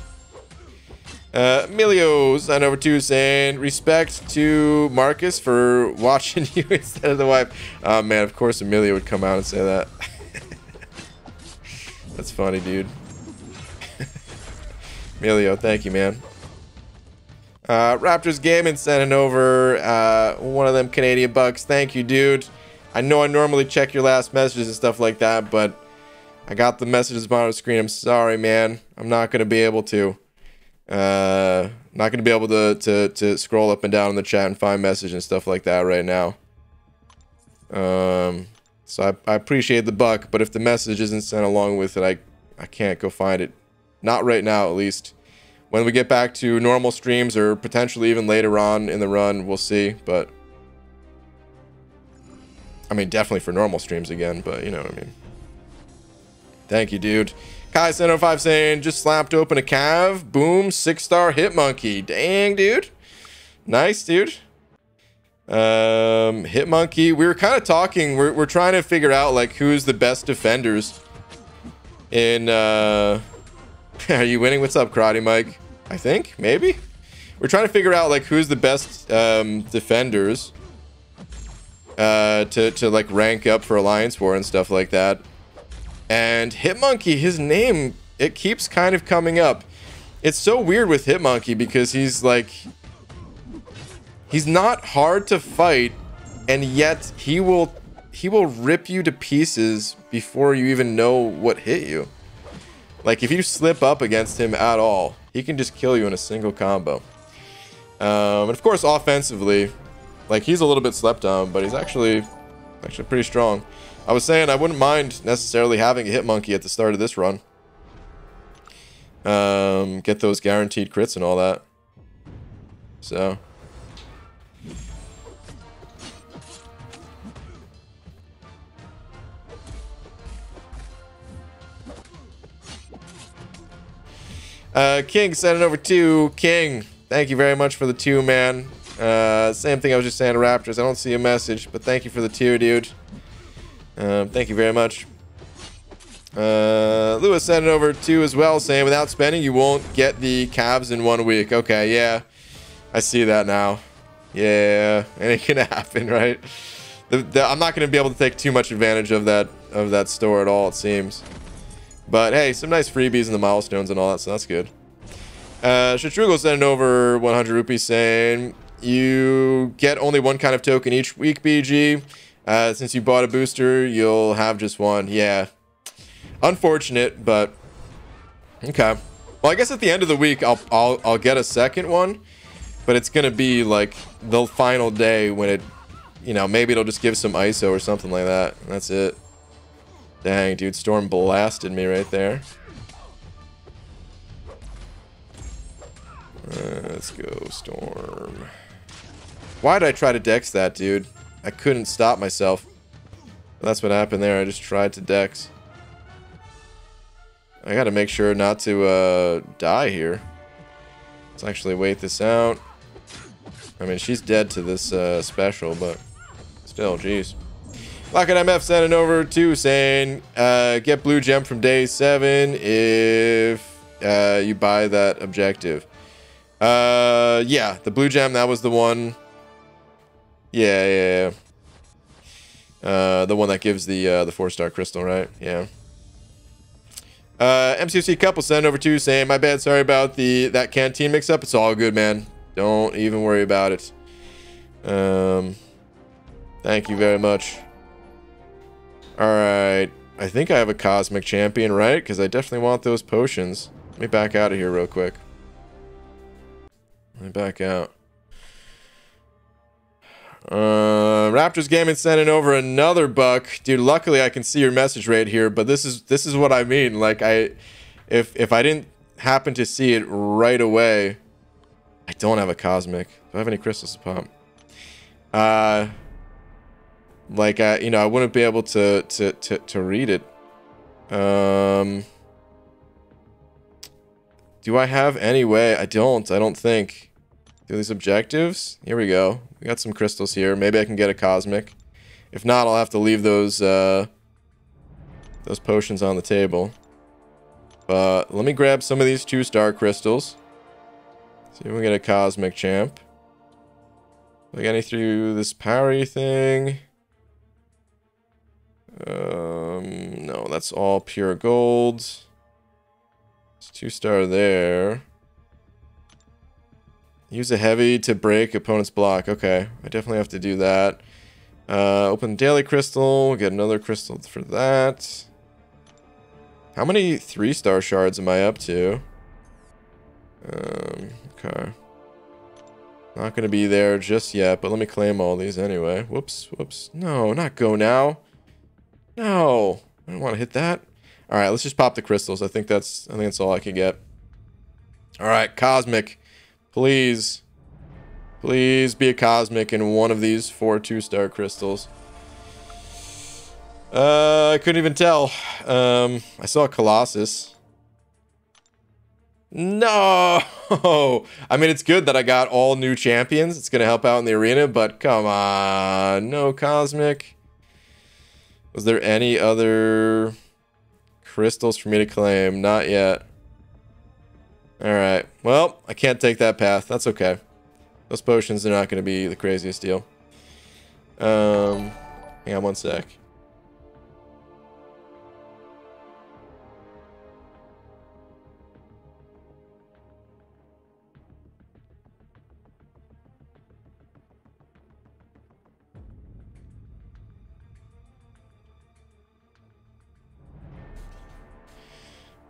Emilio's on over to saying respect to Marcus for watching you instead of the wife. Oh man, of course Emilio would come out and say that. That's funny, dude. Emilio, thank you, man. Raptors Gaming sending over one of them Canadian bucks. Thank you, dude. I know I normally check your last messages and stuff like that, but I got the messages on the screen. I'm sorry, man. I'm not gonna be able to. Not gonna be able to scroll up and down in the chat and find message and stuff like that right now. So I appreciate the buck, but if the message isn't sent along with it, I can't go find it. Not right now, at least. When we get back to normal streams, or potentially even later on in the run, we'll see. But I mean, definitely for normal streams again, but you know what I mean. Thank you, dude. Kai705 saying, just slapped open a Cav. Boom, 6-star hit monkey. Dang, dude. Nice, dude. Hit monkey. We were kind of talking. We're trying to figure out, like, who's the best defenders in... Are you winning? What's up, Karate Mike? I think, maybe? We're trying to figure out, like, who's the best defenders to like, rank up for Alliance War and stuff like that. And Hitmonkey, his name, it keeps kind of coming up. It's so weird with Hitmonkey because he's like... He's not hard to fight, and yet he will rip you to pieces before you even know what hit you. Like, if you slip up against him at all, he can just kill you in a single combo. And of course, offensively, like, he's a little bit slept on, but he's actually pretty strong. I was saying I wouldn't mind necessarily having a Hitmonkey at the start of this run. Get those guaranteed crits and all that. So... King sent it over to King. Thank you very much for the 2, man. Same thing I was just saying to Raptors. I don't see a message, but thank you for the 2, dude. Thank you very much. Lewis sent it over to as well, saying without spending, you won't get the Cavs in 1 week. Okay, yeah. I see that now. Yeah, and it can happen, right? I'm not going to be able to take too much advantage of that store at all, it seems. But hey, some nice freebies and the milestones and all that, so that's good. Shatrugal sent over 100 rupees saying, you get only one kind of token each week, BG. Since you bought a booster, you'll have just one. Yeah. Unfortunate, but... Okay. Well, I guess at the end of the week, I'll get a second one. But it's going to be, like, the final day when it... You know, maybe it'll just give some ISO or something like that. That's it. Dang, dude, Storm blasted me right there. Let's go, Storm. Why'd I try to dex that, dude? I couldn't stop myself. That's what happened there. I just tried to dex. I gotta make sure not to die here. Let's actually wait this out. I mean, she's dead to this special, but still, jeez. Lockett MF sending over to saying, get blue gem from day 7 if you buy that objective. Yeah, the blue gem, that was the one. Yeah. The one that gives the 4-star crystal, right? Yeah. MCOC couple sending over to saying, my bad, sorry about that canteen mix-up. It's all good, man. Don't even worry about it. Thank you very much. Alright, I think I have a Cosmic Champion, right? Because I definitely want those potions. Let me back out of here real quick. Let me back out. Raptors Gaming sending over another buck. Dude, luckily I can see your message right here, but this is what I mean. Like, if I didn't happen to see it right away, I don't have a Cosmic. Do I have any crystals to pop? Like, you know, I wouldn't be able to read it. Do I have any way? I don't think. Do these objectives? Here we go. We got some crystals here. Maybe I can get a cosmic. If not, I'll have to leave those potions on the table. But let me grab some of these 2-star crystals. See if we get a cosmic champ. Like any through this powery thing. No, that's all pure gold. It's 2-star there. Use a heavy to break opponent's block. Okay, I definitely have to do that. Open daily crystal. We'll get another crystal for that. How many 3-star shards am I up to? Okay. Not gonna be there just yet, but let me claim all these anyway. Whoops, whoops. No, not go now. No, I don't want to hit that. All right, let's just pop the crystals. I think that's all I can get. All right, cosmic. Please. Please be a cosmic in one of these 4 2-star crystals. I couldn't even tell. I saw a Colossus. No! I mean, it's good that I got all new champions. It's going to help out in the arena, but come on. No cosmic. Was there any other crystals for me to claim? Not yet. Alright, well, I can't take that path. That's okay. Those potions are not going to be the craziest deal. Hang on one sec.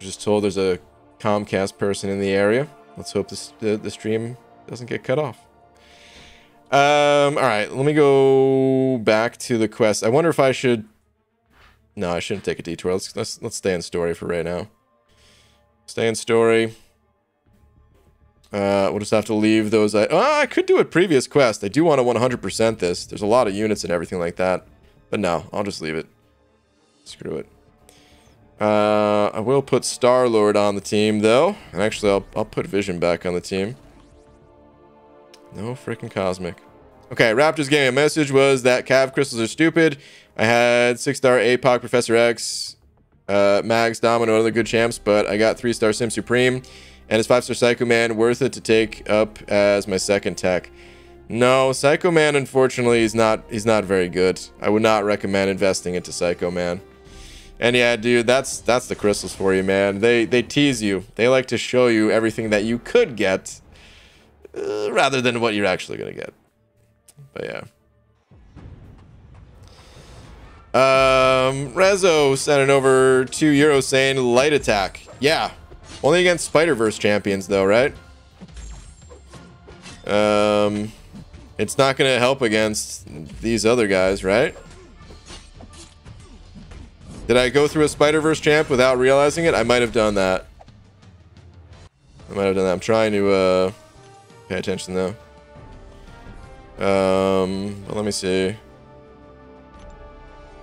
I'm just told there's a Comcast person in the area. Let's hope the stream doesn't get cut off. All right, let me go back to the quest. I wonder if I should... No, I shouldn't take a detour. Let's stay in story for right now. Stay in story. We'll just have to leave those... I could do a previous quest. I do want to 100% this. There's a lot of units and everything like that. But no, I'll just leave it. Screw it. I will put Star-Lord on the team, though. And actually, I'll put Vision back on the team. No freaking Cosmic. Okay, Raptors gave me a message was that Cav Crystals are stupid. I had 6-star APOC, Professor X, Mags, Domino, and other good champs, but I got 3-star Sim Supreme. And it's 5-star Psycho Man, worth it to take up as my second tech. No, Psycho Man, unfortunately, he's not very good. I would not recommend investing into Psycho Man. And yeah, dude, that's the crystals for you, man. They tease you. They like to show you everything that you could get, rather than what you're actually gonna get. But yeah. Rezo sent it over €2 saying light attack. Yeah, only against Spider-Verse champions though, right? It's not gonna help against these other guys, right? Did I go through a Spider-Verse champ without realizing it? I might have done that. I'm trying to pay attention though. Well, let me see.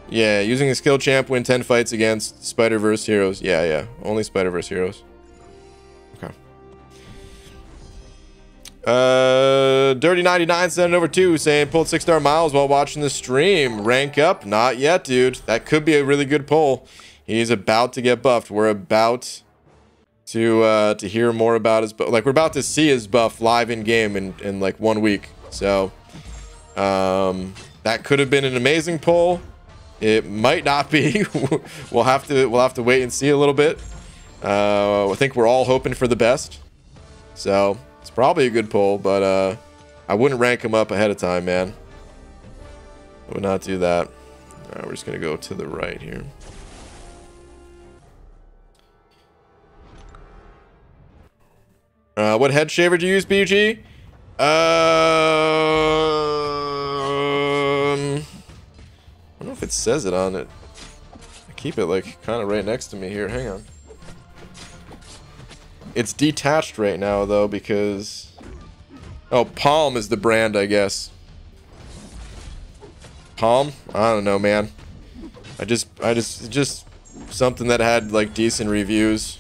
Yeah, using a skill champ, win 10 fights against Spider-Verse heroes. Yeah, only Spider-Verse heroes. Okay. Dirty99 sent it over too, saying pulled 6-star Miles while watching the stream. Rank up? Not yet, dude. That could be a really good pull. He's about to get buffed. We're about to hear more about his buff. Like, we're about to see his buff live in game in like 1 week. So that could have been an amazing pull. It might not be. we'll have to wait and see a little bit. I think we're all hoping for the best. So it's probably a good pull, but I wouldn't rank him up ahead of time, man. I would not do that. All right, we're just going to go to the right here. What head shaver do you use, BG? I don't know if it says it on it. I keep it, like, kind of right next to me here. Hang on. It's detached right now, though, because... Oh, Palm is the brand, I guess. Palm? I don't know, man. Just something that had, like, decent reviews.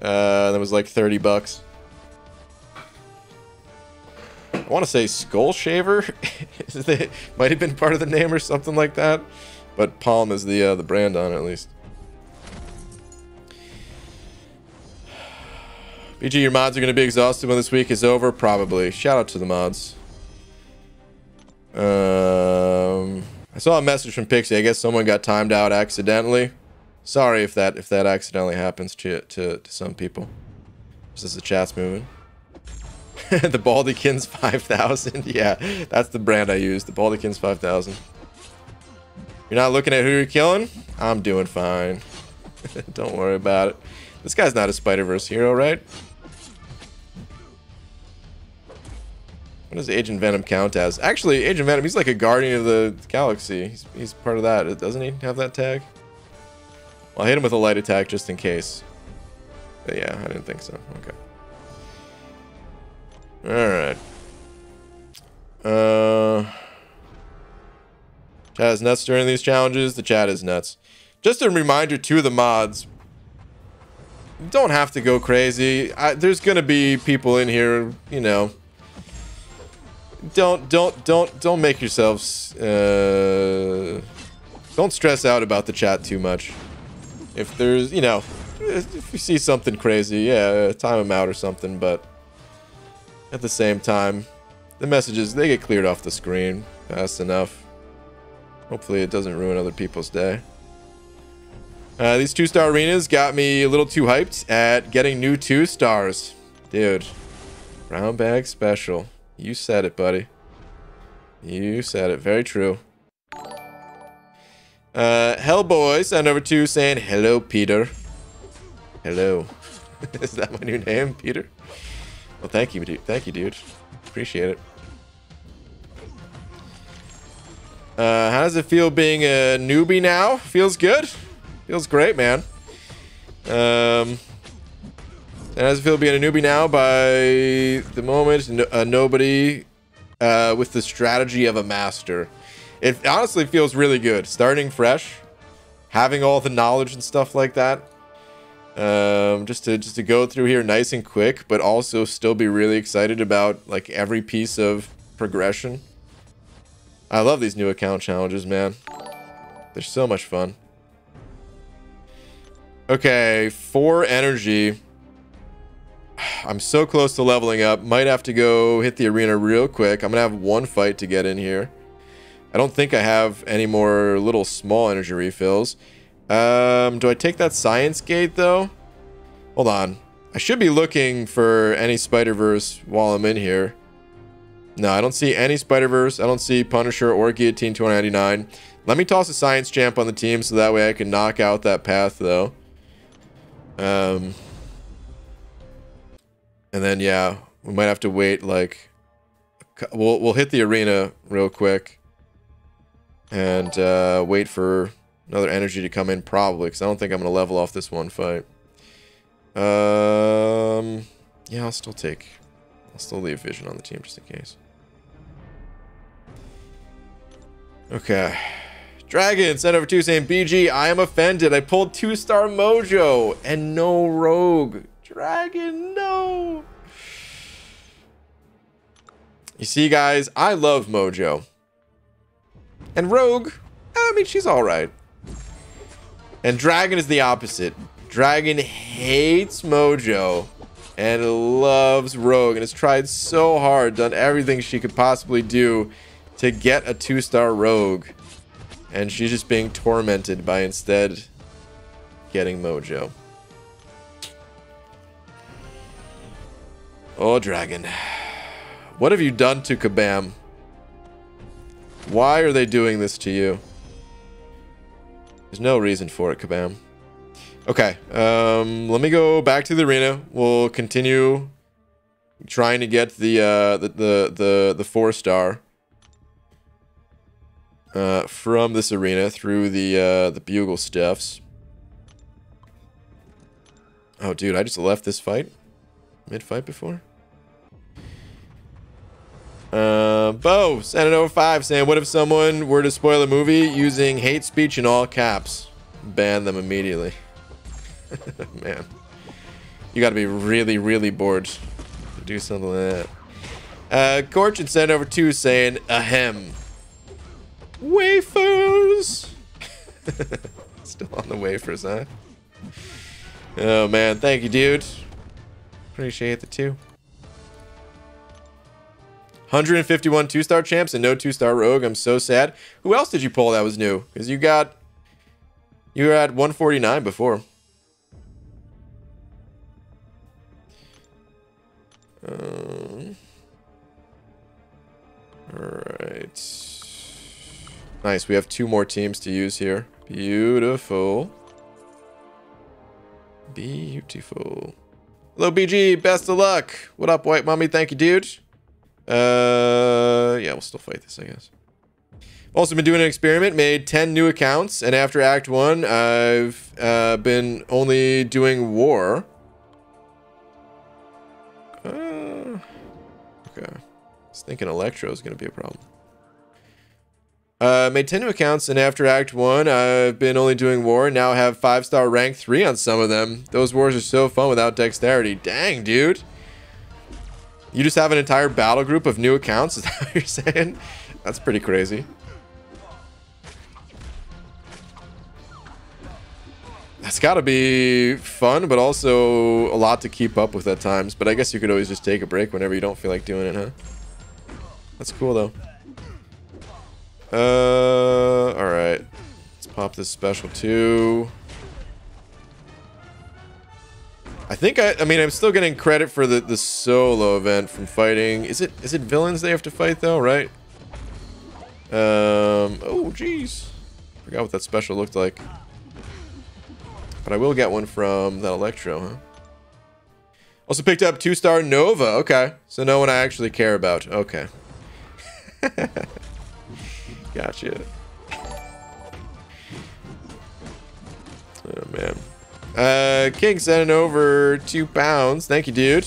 That was like $30. I want to say Skull Shaver might have been part of the name or something like that, but Palm is the brand on it at least. BG, your mods are going to be exhausted when this week is over? Probably. Shout out to the mods. I saw a message from Pixie. I guess someone got timed out accidentally. Sorry if that accidentally happens to some people. This is the chat's moving. The Baldykins 5000. Yeah, that's the brand I use. The Baldykins 5000. You're not looking at who you're killing? I'm doing fine. Don't worry about it. This guy's not a Spider-Verse hero, right? What does Agent Venom count as? Actually, Agent Venom, he's like a Guardian of the Galaxy. He's part of that. Doesn't he have that tag? Well, I hit him with a light attack just in case. But yeah, I didn't think so. Okay. Alright. Chat is nuts during these challenges. The chat is nuts. Just a reminder to the mods. Don't have to go crazy. There's gonna be people in here, you know. Don't make yourselves. Don't stress out about the chat too much. If there's, you know, if you see something crazy, yeah, time them out or something. But at the same time, the messages, they get cleared off the screen fast enough. Hopefully, it doesn't ruin other people's day. These 2-star arenas got me a little too hyped at getting new 2 stars. Dude, brown bag special. You said it, buddy. You said it. Very true. Hellboy sent over to saying, hello, Peter. Hello. Is that my new name, Peter? Well, thank you, dude. Thank you, dude. Appreciate it. How does it feel being a newbie now? Feels good. Feels great, man. And as I feel being a newbie now, by the moment, nobody with the strategy of a master. It honestly feels really good. Starting fresh, having all the knowledge and stuff like that. Just to go through here nice and quick, but also still be really excited about like every piece of progression. I love these new account challenges, man. They're so much fun. Okay, 4 energy. I'm so close to leveling up. Might have to go hit the arena real quick. I'm going to have 1 fight to get in here. I don't think I have any more little small energy refills. Do I take that science gate, though? Hold on. I should be looking for any Spider-Verse while I'm in here. No, I don't see any Spider-Verse. I don't see Punisher or Guillotine 299. Let me toss a science champ on the team so that way I can knock out that path, though. And then yeah, we might have to wait like we'll hit the arena real quick and wait for another energy to come in probably because I don't think I'm gonna level off this 1 fight. Yeah, I'll still leave Vision on the team just in case. Okay. Dragon sent over to saying, BG, I am offended. I pulled 2-star Mojo and no Rogue. Dragon, no. You see, guys, I love Mojo. And Rogue, I mean, she's all right. And Dragon is the opposite. Dragon hates Mojo and loves Rogue and has tried so hard, done everything she could possibly do to get a 2-star Rogue. And she's just being tormented by instead getting Mojo. Oh, Dragon. What have you done to Kabam? Why are they doing this to you? There's no reason for it, Kabam. Okay, let me go back to the arena. We'll continue trying to get the 4-star from this arena through the bugle stuffs. Oh, dude, I just left this fight mid-fight before. Bo, sent it 05 saying, what if someone were to spoil a movie using hate speech in all caps? Ban them immediately. Man. You gotta be really, really bored to do something like that. Gorch had sent over two saying, ahem. Wafers! Still on the wafers, huh? Oh man, thank you, dude. Appreciate the two. 151 2-star champs and no 2-star rogue. I'm so sad. Who else did you pull that was new? Because you were at 149 before. All right. Nice. We have two more teams to use here. Beautiful. Beautiful. Hello, BG. Best of luck. What up, White Mommy? Thank you, dude. Yeah, we'll still fight this, I guess. Also been doing an experiment, made 10 new accounts, and after Act 1, I've been only doing war. Okay. I was thinking Electro is going to be a problem. Made 10 new accounts, and after Act 1, I've been only doing war, and now have 5-star rank 3 on some of them. Those wars are so fun without dexterity. Dang, dude. You just have an entire battle group of new accounts, is that what you're saying? That's pretty crazy. That's gotta be fun, but also a lot to keep up with at times. But I guess you could always just take a break whenever you don't feel like doing it, huh? That's cool, though. Alright. Let's pop this special, too. I think I mean, I'm still getting credit for the solo event from fighting. Is it villains they have to fight though, right? Oh jeez. Forgot what that special looked like. But I will get one from that Electro, huh? Also picked up 2-star Nova. Okay. So no one I actually care about. Okay. Gotcha. Oh man. King sent over 2 pounds. Thank you, dude.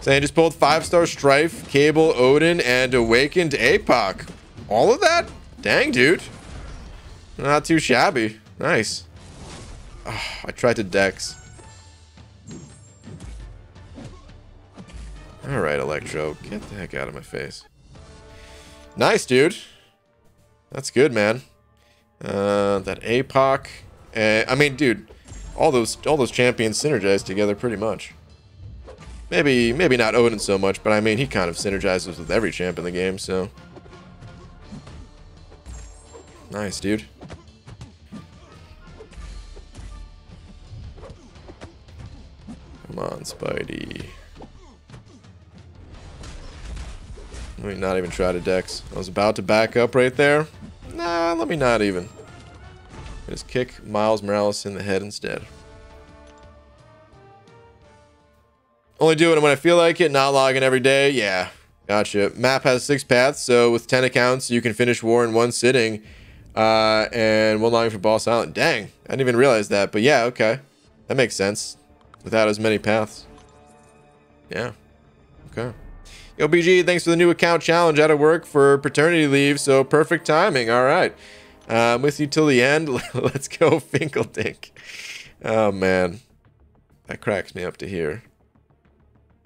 So I just pulled 5-star Strife, Cable, Odin, and Awakened APOC. All of that? Dang, dude. Not too shabby. Nice. Oh, I tried to dex. Alright, Electro. Get the heck out of my face. Nice, dude. That's good, man. That APOC. I mean, dude. All those champions synergize together pretty much. Maybe not Odin so much, but I mean he kind of synergizes with every champ in the game, so. Nice, dude. Come on, Spidey. Let me not even try to dex. I was about to back up right there. Nah, let me not even. Just kick Miles Morales in the head instead. Only doing it when I feel like it, not logging every day. Yeah, gotcha. Map has 6 paths, so with 10 accounts, you can finish war in 1 sitting. And 1 logging for Boss Island. Dang, I didn't even realize that, but yeah, okay. That makes sense. Without as many paths. Yeah, okay. Yo, BG, thanks for the new account challenge. Out of work for paternity leave, so perfect timing. All right. I'm with you till the end. Let's go, Finkledink. Oh, man. That cracks me up to here.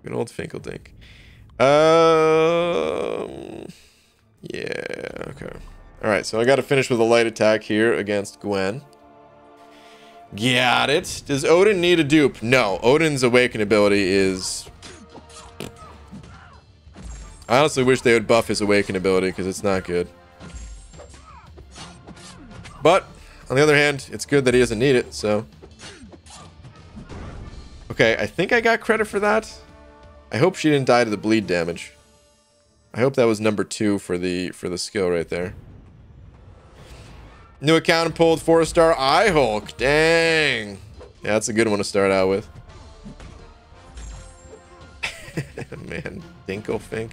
Good old Finkledink. Yeah, okay. Alright, so I gotta finish with a light attack here against Gwen. Got it. Does Odin need a dupe? No. Odin's Awaken ability is... I honestly wish they would buff his Awaken ability, because it's not good. But, on the other hand, it's good that he doesn't need it, so. Okay, I think I got credit for that. I hope she didn't die to the bleed damage. I hope that was number 2 for the skill right there. New account and pulled 4-star Eye Hulk. Dang. Yeah, that's a good one to start out with. Man, Dinklefink.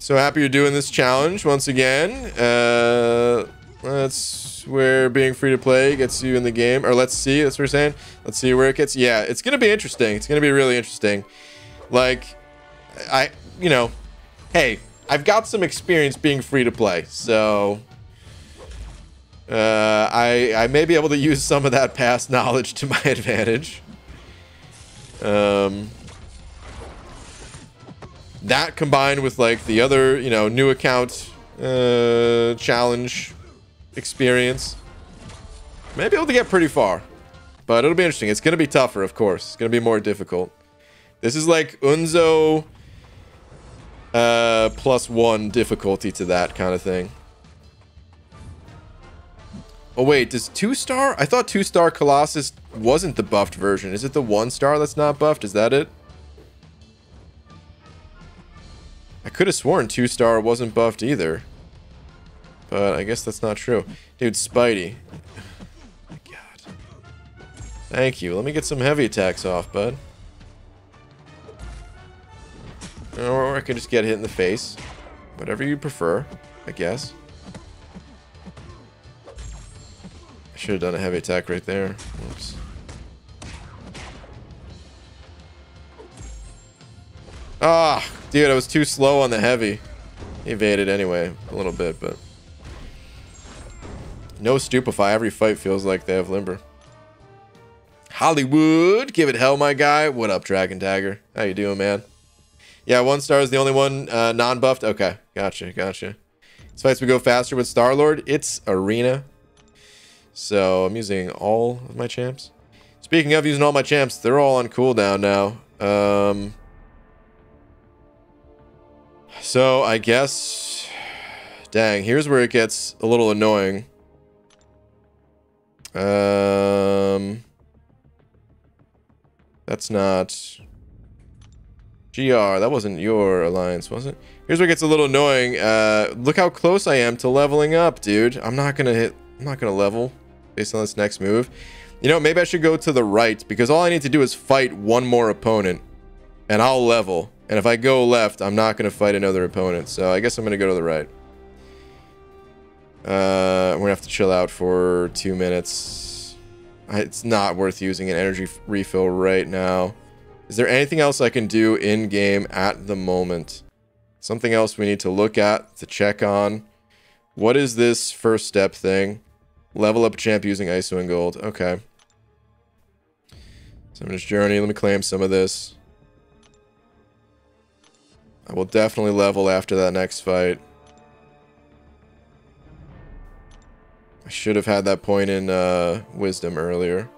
So happy you're doing this challenge once again. That's where being free to play gets you in the game. Or let's see, that's what we're saying. Let's see where it gets. Yeah, it's gonna be interesting. It's gonna be really interesting. Like, you know, hey, I've got some experience being free to play, so I may be able to use some of that past knowledge to my advantage. That combined with like the other, you know, new account challenge experience, may be able to get pretty far, but it'll be interesting. It's gonna be tougher, of course. It's gonna be more difficult. This is like Unzo +1 difficulty to that kind of thing. Oh wait, does 2-star? I thought 2-star Colossus wasn't the buffed version. Is it the 1-star that's not buffed? Is that it? I could have sworn 2-star wasn't buffed either, but I guess that's not true. Dude, Spidey. God. Thank you. Let me get some heavy attacks off, bud. Or I could just get hit in the face. Whatever you prefer, I guess. I should have done a heavy attack right there. Whoops. Ah, dude, I was too slow on the heavy. He evaded anyway, a little bit, but... No stupefy. Every fight feels like they have limber. Hollywood! Give it hell, my guy. What up, Dragon Dagger? How you doing, man? Yeah, 1-star is the only one non-buffed. Okay, gotcha, gotcha. This fight's we go faster with Star-Lord. It's Arena. So I'm using all of my champs. Speaking of using all my champs, they're all on cooldown now. So I guess... Dang, here's where it gets a little annoying. That's not... GR, that wasn't your alliance, was it? Here's where it gets a little annoying. Look how close I am to leveling up, dude. I'm not gonna level based on this next move. You know, maybe I should go to the right, because all I need to do is fight one more opponent and I'll level. And if I go left, I'm not gonna fight another opponent. So I guess I'm gonna go to the right. We're gonna have to chill out for 2 minutes. It's not worth using an energy refill right now. Is there anything else I can do in-game at the moment? Something else we need to look at, to check on. What is this first step thing? Level up champ using ISO and gold. Okay. Summoner's Journey. Let me claim some of this. I will definitely level after that next fight. I should have had that point in Wisdom earlier.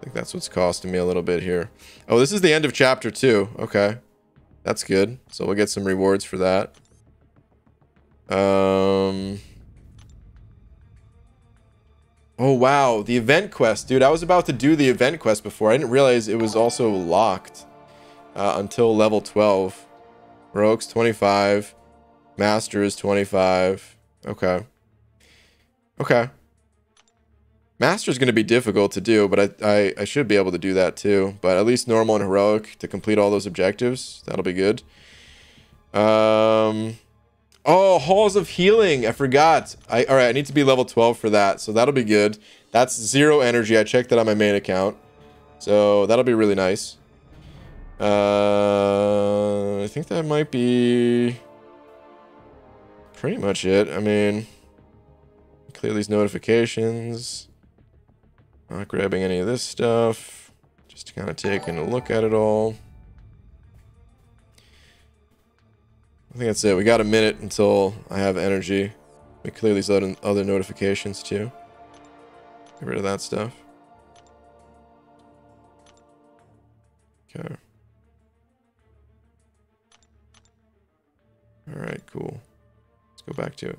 I think that's what's costing me a little bit here. Oh, this is the end of chapter 2. Okay. That's good. So we'll get some rewards for that. Oh, wow. The event quest. Dude, I was about to do the event quest before. I didn't realize it was also locked until level 12. Rogue's 25. Master is 25. Okay. Okay. Master's going to be difficult to do, but I should be able to do that too. But at least normal and heroic to complete all those objectives. That'll be good. Oh, Halls of Healing. I forgot. All right, I need to be level 12 for that. So that'll be good. That's 0 energy. I checked that on my main account. So that'll be really nice. I think that might be pretty much it. I mean, clear these notifications. Not grabbing any of this stuff. Just kind of taking a look at it all. I think that's it. We got a minute until I have energy. We clear these other notifications too. Get rid of that stuff. Okay. Alright, cool. Let's go back to it.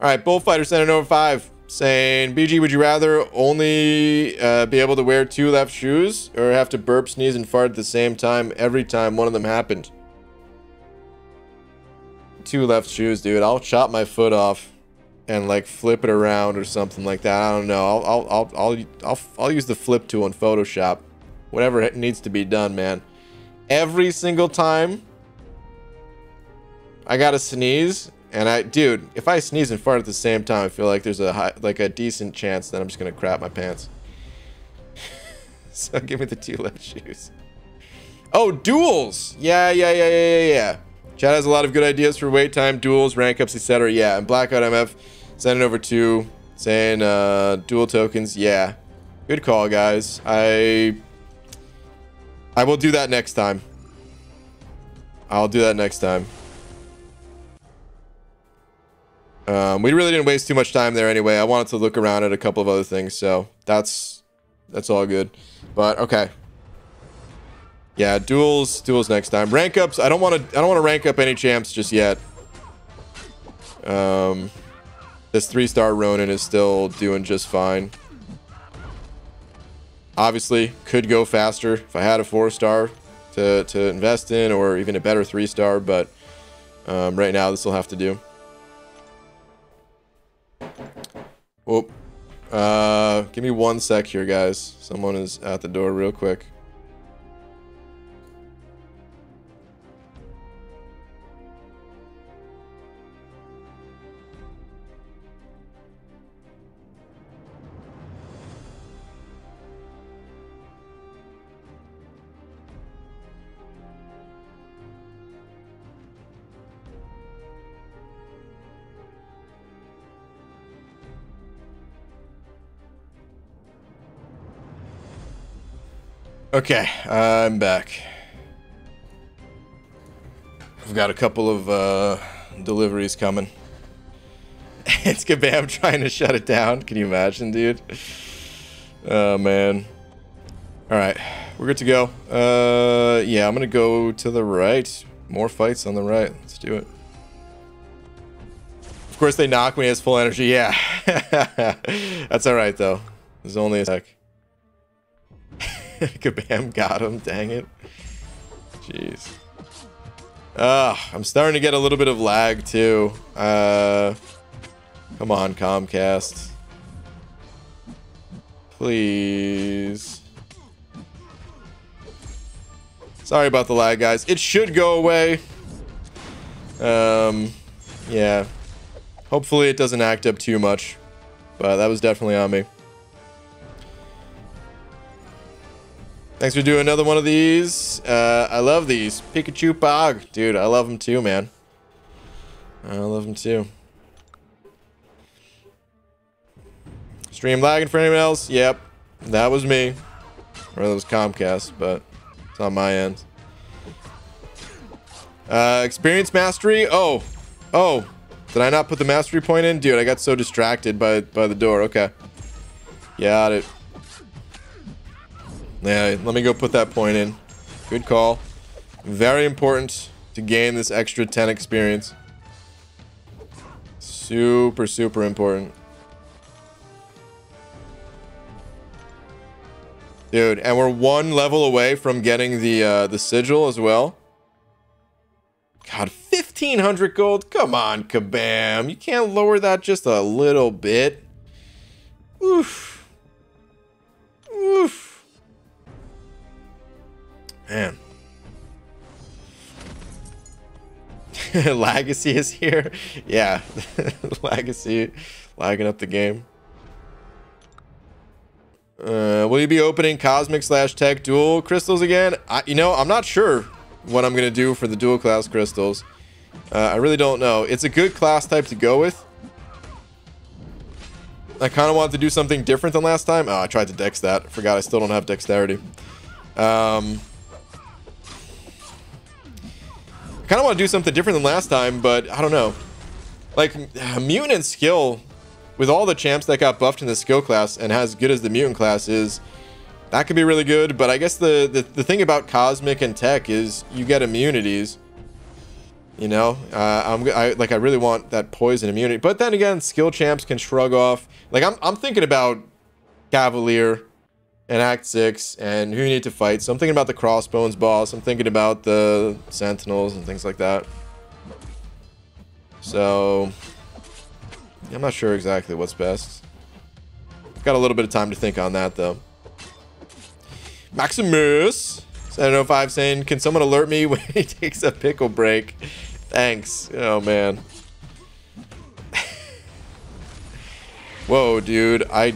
Alright, Bullfighter sent an over 5. Saying, BG, would you rather only be able to wear 2 left shoes or have to burp, sneeze, and fart at the same time every time one of them happened? 2 left shoes, dude. I'll chop my foot off and like flip it around or something like that. I don't know. I'll use the flip tool in Photoshop. Whatever it needs to be done, man. Every single time I gotta sneeze. And dude, if I sneeze and fart at the same time, I feel like there's a decent chance that I'm just gonna crap my pants. So give me the 2 left shoes. Oh, duels! Yeah. Chad has a lot of good ideas for wait time, duels, rank ups, etc. Yeah, and Blackout MF sent it over to saying dual tokens. Yeah, good call, guys. I will do that next time. I'll do that next time. We really didn't waste too much time there anyway. I wanted to look around at a couple of other things, so that's all good. But okay. Yeah, duels next time. Rank ups, I don't want to rank up any champs just yet. This 3-star Ronin is still doing just fine. Obviously, could go faster if I had a 4-star to invest in, or even a better 3-star, but right now this will have to do. Whoop. Give me one sec here, guys. Someone is at the door real quick. Okay, I'm back. I've got a couple of deliveries coming. It's Kabam trying to shut it down. Can you imagine, dude? Oh, man. All right, we're good to go. Yeah, I'm going to go to the right. More fights on the right. Let's do it. Of course, they knock when he has full energy. Yeah. That's all right, though. There's only a sec. Kabam got him, dang it. Jeez. I'm starting to get a little bit of lag too. Come on, Comcast. Please. Sorry about the lag, guys. It should go away. Yeah. Hopefully it doesn't act up too much. But that was definitely on me. Thanks for doing another one of these. I love these. Pikachu Pog. Dude, I love them too, man. I love them too. Stream lagging for anyone else? Yep. That was me. Or that was Comcast, but it's on my end. Experience mastery? Oh. Oh. Did I not put the mastery point in? Dude, I got so distracted by the door. Okay. Got it. Yeah, let me go put that point in. Good call. Very important to gain this extra 10 experience. Super, super important. Dude, and we're one level away from getting the sigil as well. God, 1,500 gold? Come on, Kabam. You can't lower that just a little bit. Oof. Oof. Man. Legacy is here. Yeah. Legacy. Lagging up the game. Will you be opening Cosmic/Tech dual crystals again? You know, I'm not sure what I'm going to do for the dual class crystals. I really don't know. It's a good class type to go with. I kind of wanted to do something different than last time. Oh, I tried to dex that. I forgot I still don't have dexterity. I kind of want to do something different than last time, but I don't know. Like, mutant and skill, with all the champs that got buffed in the skill class and as good as the mutant class is, that could be really good. But I guess the thing about Cosmic and Tech is you get immunities. You know, I really want that poison immunity. But then again, skill champs can shrug off. Like, I'm thinking about Cavalier and Act 6 and who you need to fight. So I'm thinking about the Crossbones boss. I'm thinking about the Sentinels and things like that. So I'm not sure exactly what's best. Got a little bit of time to think on that though. Maximus 705 saying, can someone alert me when he takes a pickle break? Thanks. Oh man. Whoa, dude. I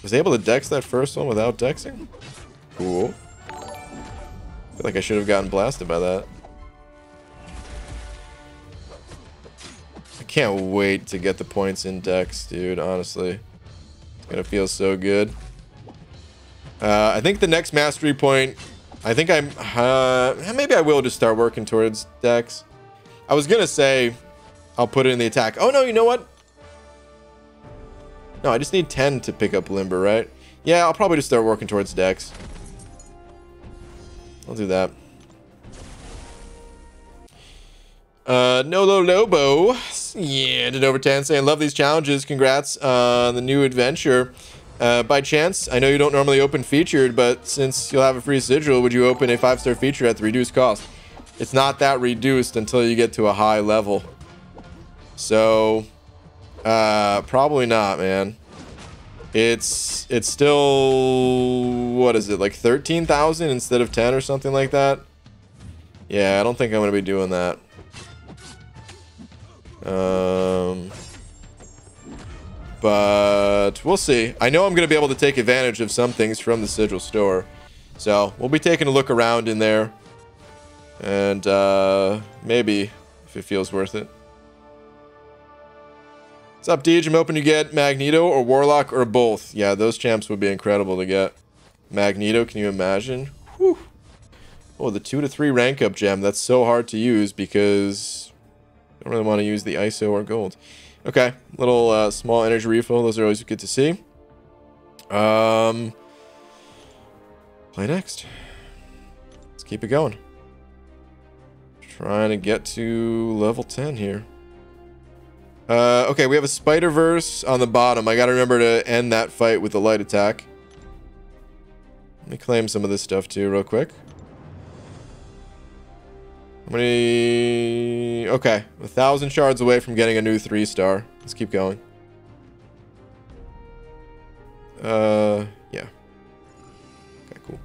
was able to dex that first one without dexing? Cool. I feel like I should have gotten blasted by that. can't wait to get the points index, dude, honestly. It's gonna feel so good. I think the next mastery point, I think I'm, maybe I will just start working towards decks. I was gonna say I'll put it in the attack. Oh no, you know what? No, I just need 10 to pick up Limber, right? Yeah, I'll probably just start working towards decks. I'll do that. Nolo Lobo, yeah, did over 10, saying love these challenges. Congrats on the new adventure. By chance, I know you don't normally open featured, but since you'll have a free sigil, would you open a 5-star feature at the reduced cost? It's not that reduced until you get to a high level. So, probably not, man. It's still, what is it, like 13,000 instead of 10 or something like that? Yeah, I don't think I'm going to be doing that. But we'll see. I know I'm going to be able to take advantage of some things from the Sigil store. So we'll be taking a look around in there. And maybe if it feels worth it. What's up, Deej? I'm hoping you get Magneto or Warlock or both. Yeah, those champs would be incredible to get. Magneto, can you imagine? Whew. Oh, the 2 to 3 rank up gem. That's so hard to use because I don't really want to use the ISO or gold. Okay, little small energy refill. Those are always good to see. Play next. Let's keep it going. Trying to get to level 10 here. Okay, we have a Spider-Verse on the bottom. I gotta remember to end that fight with a light attack. Let me claim some of this stuff too real quick. How many? Okay, 1,000 shards away from getting a new 3-star. Let's keep going. Yeah. Okay, cool.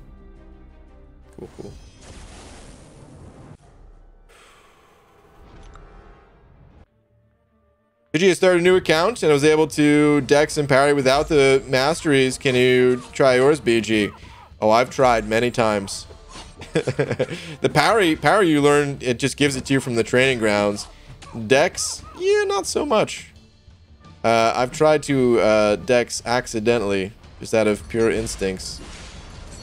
Cool, cool. Did you start a new account and I was able to dex and parry without the masteries? Can you try yours, BG? Oh, I've tried many times. The parry you learn, it just gives it to you from the training grounds. Dex, yeah, not so much. I've tried to dex accidentally, just out of pure instincts,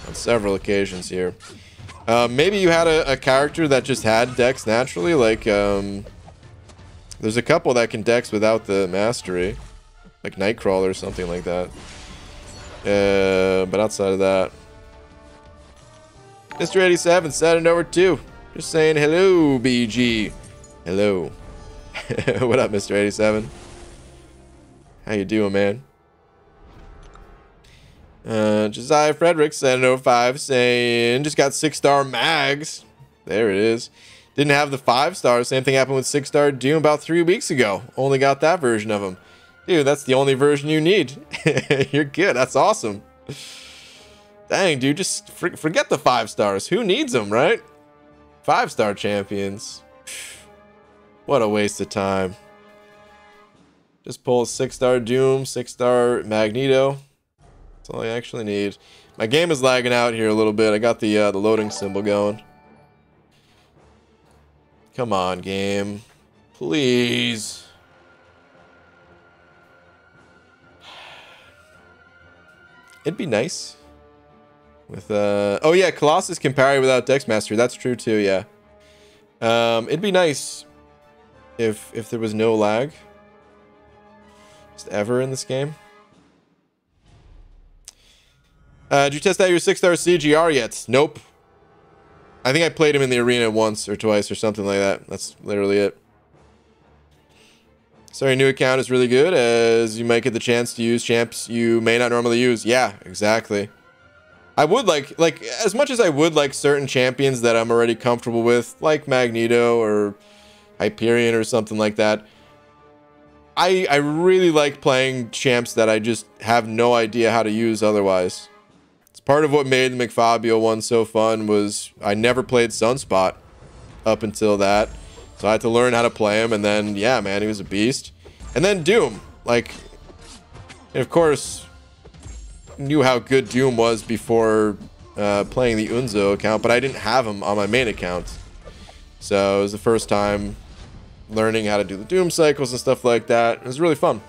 on several occasions here. Maybe you had a character that just had dex naturally, like there's a couple that can dex without the mastery, like Nightcrawler or something like that. But outside of that, Mr. 87 said it over too. Just saying hello, BG. Hello. What up, Mr. 87? How you doing, man? Josiah Frederick said it over 5, saying just got 6-star mags. There it is. Didn't have the 5-star. Same thing happened with 6-star Doom about 3 weeks ago. Only got that version of him. Dude, that's the only version you need. You're good. That's awesome. Dang, dude, just forget the 5 stars. Who needs them, right? 5-star champions. What a waste of time. Just pull a 6-star Doom, 6-star Magneto. That's all I actually need. My game is lagging out here a little bit. I got the loading symbol going. Come on, game. Please. It'd be nice. With oh yeah, Colossus can parry without Dex Mastery. That's true too, yeah. It'd be nice if there was no lag, just ever in this game. Did you test out your 6-star CGR yet? Nope. I think I played him in the arena once or twice or something like that. That's literally it. So your new account is really good, as you might get the chance to use champs you may not normally use. Yeah, exactly. I would like, as much as I would like certain champions that I'm already comfortable with, like Magneto or Hyperion or something like that, I really like playing champs that I just have no idea how to use otherwise. It's part of what made the McFabio one so fun, was I never played Sunspot up until that. So I had to learn how to play him, and then, yeah, man, he was a beast. And then Doom, like, and of course, knew how good Doom was before playing the Unzo account, but I didn't have him on my main account. So it was the first time learning how to do the doom cycles and stuff like that. It was really fun.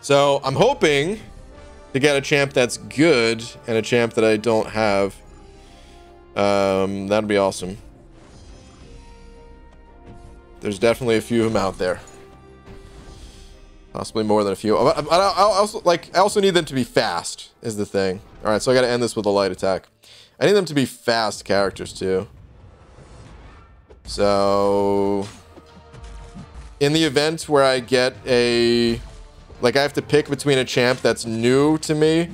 So I'm hoping to get a champ that's good and a champ that I don't have. That'd be awesome. There's definitely a few of them out there. Possibly more than a few. I also need them to be fast is the thing. All right, so I got to end this with a light attack. I need them to be fast characters too. So in the event where I get a, like I have to pick between a champ that's new to me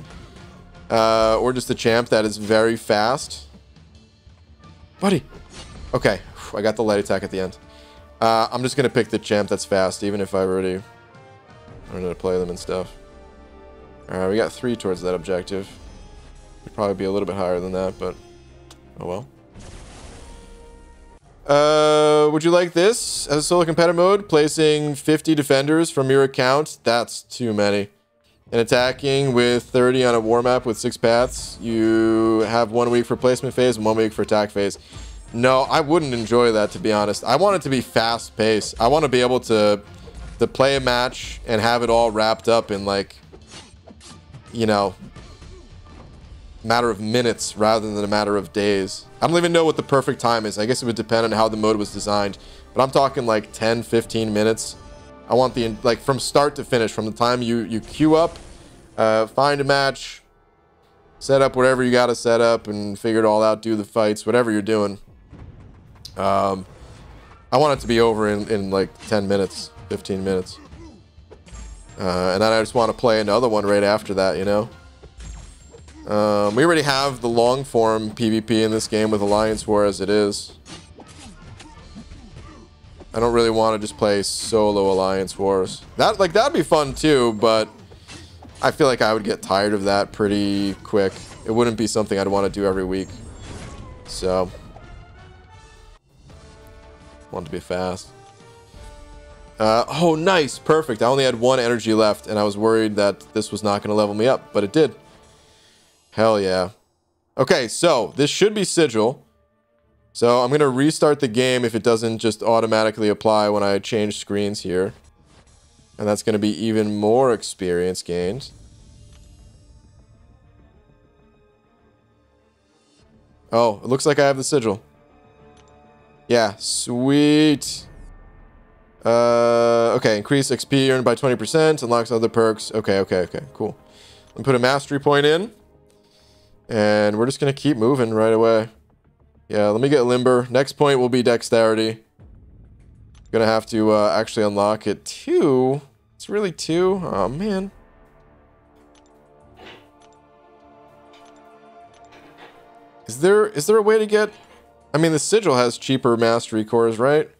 or just a champ that is very fast. Buddy. Okay, I got the light attack at the end. I'm just going to pick the champ that's fast, even if I already learned how to play them and stuff. All right, we got 3 towards that objective. Could probably be a little bit higher than that, but oh well. Would you like this as a solo competitor mode? Placing 50 defenders from your account? That's too many. And attacking with 30 on a war map with 6 paths. You have 1 week for placement phase and 1 week for attack phase. No, I wouldn't enjoy that, to be honest. I want it to be fast paced. I want to be able to play a match and have it all wrapped up in, like, you know, matter of minutes rather than a matter of days. I don't even know what the perfect time is. I guess it would depend on how the mode was designed, but I'm talking like 10, 15 minutes. I want the, like, from start to finish, from the time you queue up, find a match, set up whatever you got to set up and figure it all out, do the fights, whatever you're doing. I want it to be over in like 10 minutes, 15 minutes. And then I just want to play another one right after that, you know? We already have the long form PvP in this game with Alliance War as it is. I don't really want to just play solo Alliance Wars. That'd be fun too, but I feel like I would get tired of that pretty quick. It wouldn't be something I'd want to do every week. So, want to be fast. Oh, nice, perfect. I only had 1 energy left and I was worried that this was not going to level me up, but it did. Hell yeah. Okay, so this should be Sigil. So I'm going to restart the game if it doesn't just automatically apply when I change screens here. And that's going to be even more experience gained. Oh, it looks like I have the Sigil. Yeah, sweet. Okay, increase XP earned by 20%, unlocks other perks. Okay, cool. Let me put a mastery point in. And we're just going to keep moving right away. Yeah, let me get Limber. Next point will be Dexterity. Going to have to actually unlock it. 2? It's really 2? Oh, man. Is there a way to get... I mean, the Sigil has cheaper Mastery Cores, right?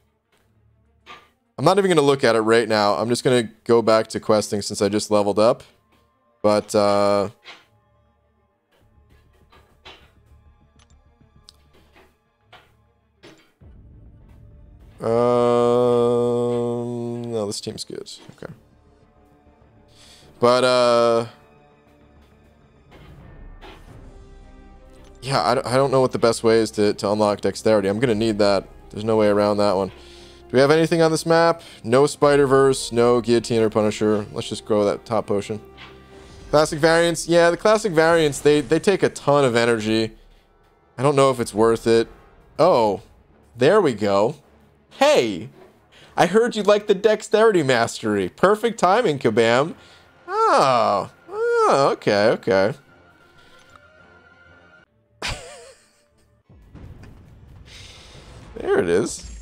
I'm not even going to look at it right now. I'm just going to go back to questing since I just leveled up. But... no, this team's good. Okay. But, yeah, I don't know what the best way is to unlock Dexterity. I'm going to need that. There's no way around that one. Do we have anything on this map? No Spider-Verse, no Guillotine or Punisher. Let's just grow that top potion. Classic variants. Yeah, the classic variants, they take a ton of energy. I don't know if it's worth it. Oh, there we go. Hey, I heard you like the Dexterity Mastery. Perfect timing, Kabam. Oh, okay. There it is.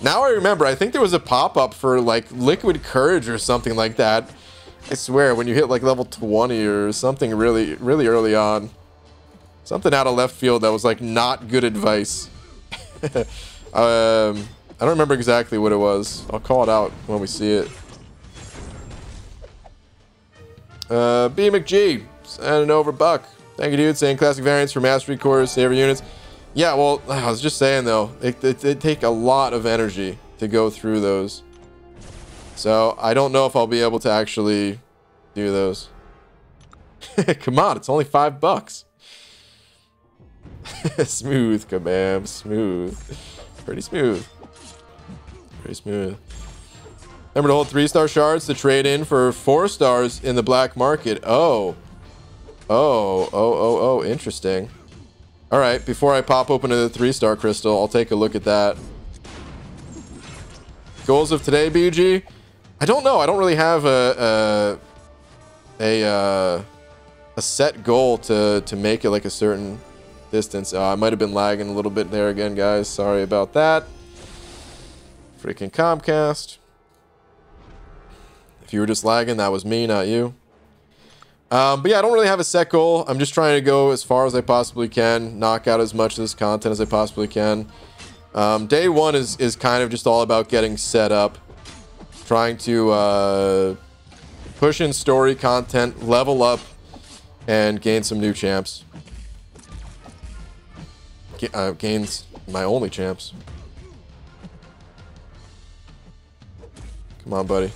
Now I remember, I think there was a pop-up for, like, Liquid Courage or something like that. I swear, when you hit, like, level 20 or something really, really early on. Something out of left field that was, like, not good advice. I don't remember exactly what it was. I'll call it out when we see it. B. McG. Sending over Buck. Thank you, dude. Saying classic variants for mastery cores, saver units. Yeah, well, I was just saying, though. They take a lot of energy to go through those. So, I don't know if I'll be able to actually do those. Come on, it's only $5. Smooth, Kabam. Smooth. Pretty smooth. Pretty smooth. Remember to hold 3-star shards to trade in for 4 stars in the black market. Oh, interesting. All right, before I pop open the 3-star crystal, I'll take a look at that. Goals of today, BG? I don't know. I don't really have a set goal to make it like a certain distance. I might have been lagging a little bit there again, guys. Sorry about that. Freaking Comcast. If you were just lagging, that was me, not you. But yeah, I don't really have a set goal. I'm just trying to go as far as I possibly can, knock out as much of this content as I possibly can. Day one is kind of just all about getting set up, trying to push in story content, level up, and gain some new champs. Gains my only champs. Come on, buddy.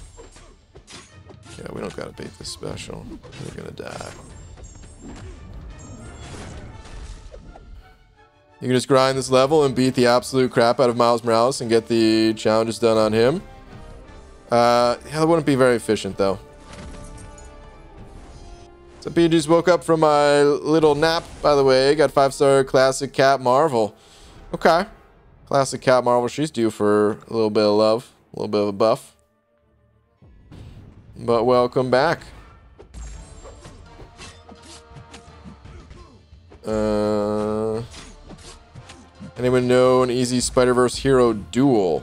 Yeah, we don't gotta bait this special. We're gonna die. You can just grind this level and beat the absolute crap out of Miles Morales and get the challenges done on him. Yeah, that wouldn't be very efficient, though. So BG's woke up from my little nap, by the way. Got 5-star Classic Cat Marvel. Okay. Classic Cat Marvel. She's due for a little bit of love. A little bit of a buff. But welcome back. Anyone know an easy Spider-Verse hero duel?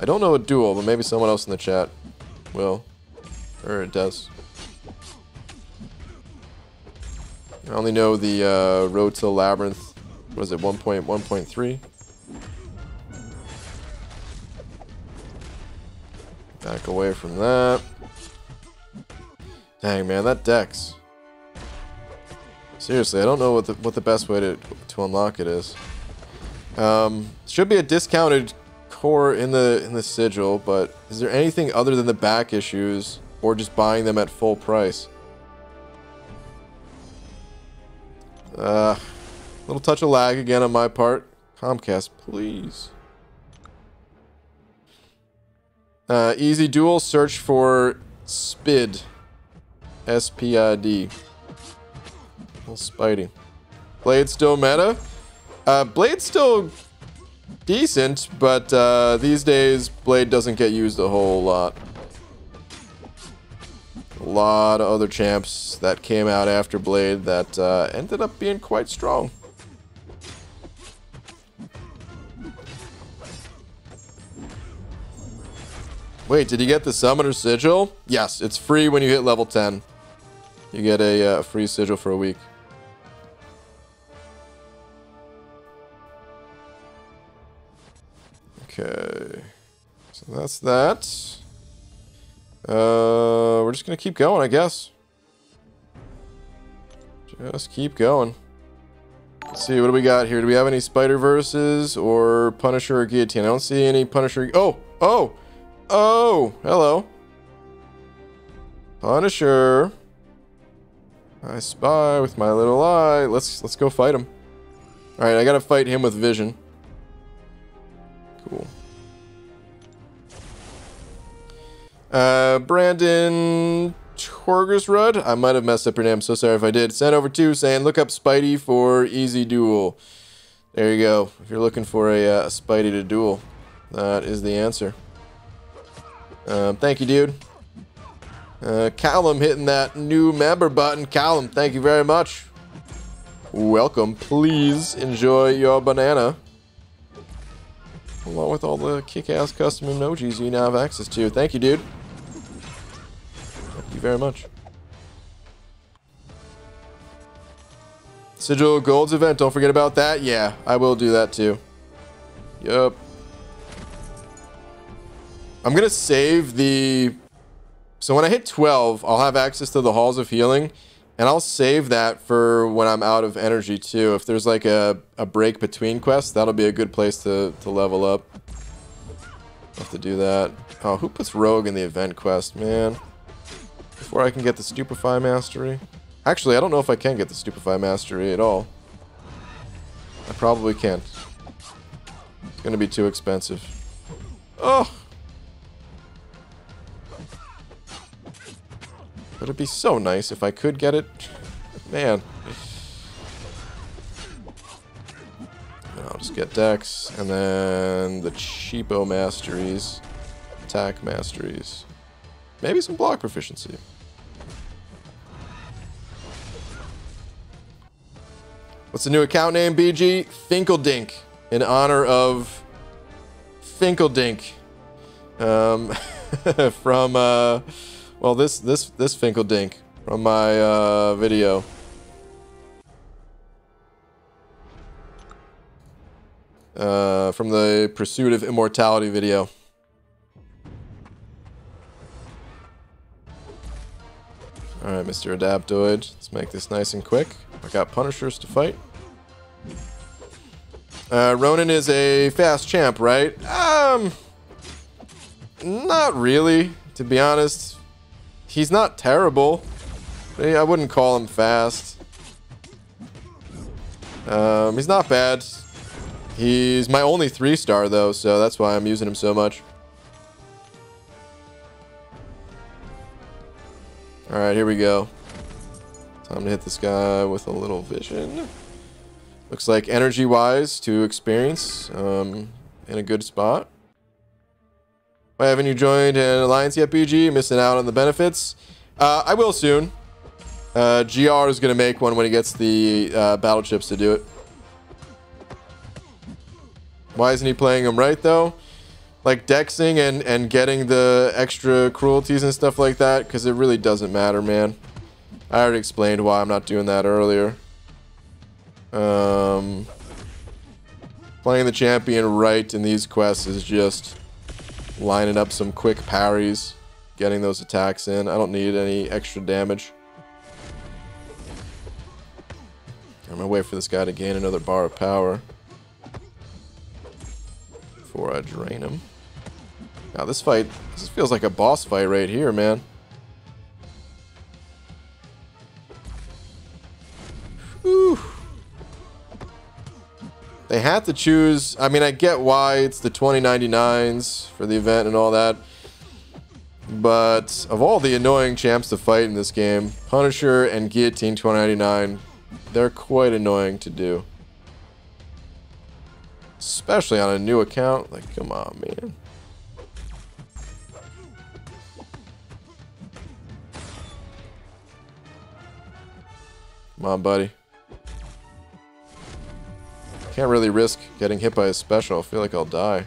I don't know a duel, but maybe someone else in the chat will. Or it does. I only know the Road to the Labyrinth. What is it, 1.1.3? Back away from that. Dang, man, that deck's. Seriously, I don't know what the best way to unlock it is. Should be a discounted core in the sigil, but is there anything other than the back issues or just buying them at full price? Little touch of lag again on my part. Comcast, please. Easy duel, search for Spid. S-P-I-D. Little Spidey. Blade still meta? Blade's still decent, but these days, Blade doesn't get used a whole lot. A lot of other champs that came out after Blade that ended up being quite strong. Wait, did you get the Summoner Sigil? Yes, it's free when you hit level 10. You get a free sigil for a week. Okay. So that's that. We're just going to keep going, I guess. Just keep going. Let's see, what do we got here? Do we have any Spider-Verses or Punisher or Guillotine? I don't see any Punisher. Oh! Hello. Punisher. I spy with my little eye. Let's go fight him. Alright, I gotta fight him with vision. Cool. Brandon Torgersrud. I might have messed up your name, so sorry if I did. Sent over to saying, look up Spidey for easy duel. There you go. If you're looking for a Spidey to duel, that is the answer. Thank you, dude. Callum hitting that new member button. Callum, thank you very much. Welcome. Please enjoy your banana. Along with all the kick-ass custom emojis you now have access to. Thank you, dude. Thank you very much. Sigil Golds event. Don't forget about that. Yeah, I will do that too. Yup. I'm going to save the... So when I hit 12, I'll have access to the Halls of Healing. And I'll save that for when I'm out of energy, too. If there's like a break between quests, that'll be a good place to level up. I'll have to do that. Oh, who puts Rogue in the event quest, man? Before I can get the Stupefy Mastery. Actually, I don't know if I can get the Stupefy Mastery at all. I probably can't. It's going to be too expensive. Oh! But it'd be so nice if I could get it. Man. I'll just get Dex, and then the cheapo masteries, attack masteries. Maybe some block proficiency. What's the new account name, BG? Finkledink, in honor of Finkledink. From, well, this Finkledink from my video. From the Pursuit of Immortality video. Alright, Mr. Adaptoid. Let's make this nice and quick. I got Punishers to fight. Ronin is a fast champ, right? Not really, to be honest. He's not terrible. I wouldn't call him fast. He's not bad. He's my only 3-star, though, so that's why I'm using him so much. Alright, here we go. Time to hit this guy with a little vision. Looks like energy-wise to experience, in a good spot. Why haven't you joined an alliance yet, BG? Missing out on the benefits? I will soon. GR is going to make one when he gets the battleships to do it. Why isn't he playing him right, though? Like, dexing and getting the extra cruelties and stuff like that? Because it really doesn't matter, man. I already explained why I'm not doing that earlier. Playing the champion right in these quests is just lining up some quick parries, getting those attacks in. I don't need any extra damage. I'm going to wait for this guy to gain another bar of power before I drain him. Now this fight, this feels like a boss fight right here, man. Whew. They had to choose, I mean, I get why it's the 2099s for the event and all that, but of all the annoying champs to fight in this game, Punisher and Guillotine 2099, they're quite annoying to do. Especially on a new account. Like, come on, man. Come on, buddy. Can't really risk getting hit by a special. I feel like I'll die.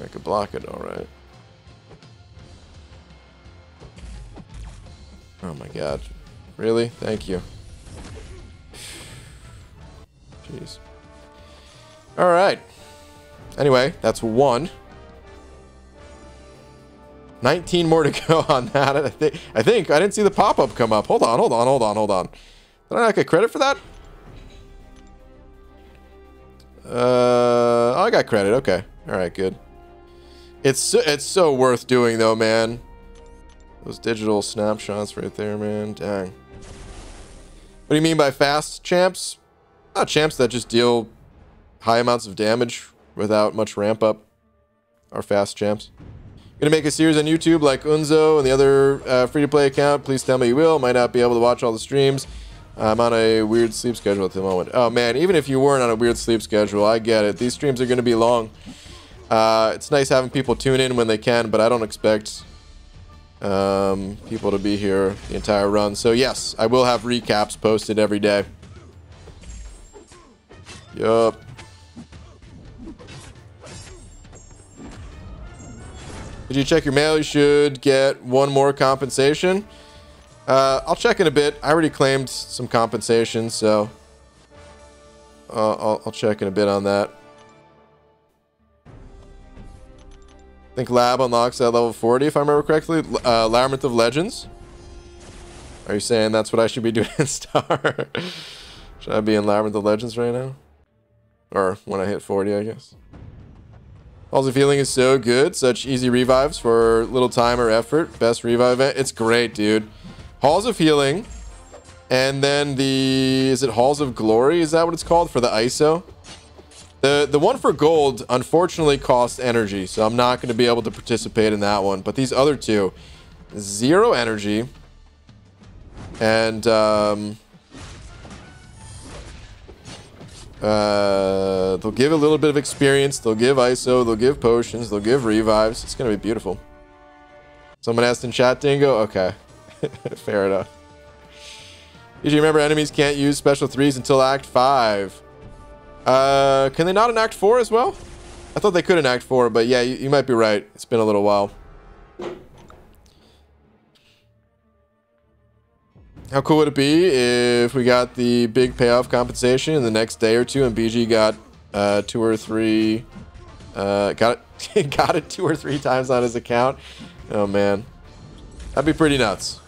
I could block it, alright. Oh my god. Really? Thank you. Jeez. All right. Anyway, that's one. 19 more to go on that. I think I didn't see the pop-up come up. Hold on. Did I not get credit for that? I got credit. Okay. All right. Good. It's so worth doing though, man. Those digital snapshots right there, man. Dang. What do you mean by fast champs? Champs that just deal high amounts of damage without much ramp up are fast champs. Gonna make a series on YouTube like Unzo and the other free-to-play account. Please tell me you will. Might not be able to watch all the streams. I'm on a weird sleep schedule at the moment. Oh man, even if you weren't on a weird sleep schedule, I get it. These streams are gonna be long. It's nice having people tune in when they can, but I don't expect people to be here the entire run. So yes, I will have recaps posted every day. Yup. Did you check your mail? You should get one more compensation. I'll check in a bit. I already claimed some compensation, so I'll check in a bit on that. I think Lab unlocks at level 40, if I remember correctly. Labyrinth of Legends. Are you saying that's what I should be doing in Star? Should I be in Labyrinth of Legends right now? Or when I hit 40, I guess. Halls of Healing is so good. Such easy revives for little time or effort. Best revive event. It's great, dude. Halls of Healing. And then the... Is it Halls of Glory? Is that what it's called for the ISO? The one for gold, unfortunately, costs energy, so I'm not going to be able to participate in that one. But these other two, 0 energy. And, they'll give a little bit of experience. They'll give ISO. They'll give potions. They'll give revives. It's going to be beautiful. Someone asked in chat, Dingo? Okay. Fair enough. Did you remember enemies can't use special 3s until Act 5? Can they not in Act 4 as well? I thought they could in Act 4, but yeah, you might be right. It's been a little while. How cool would it be if we got the big payoff compensation in the next day or two and BG got 2 or 3... got it 2 or 3 times on his account? Oh, man. That'd be pretty nuts.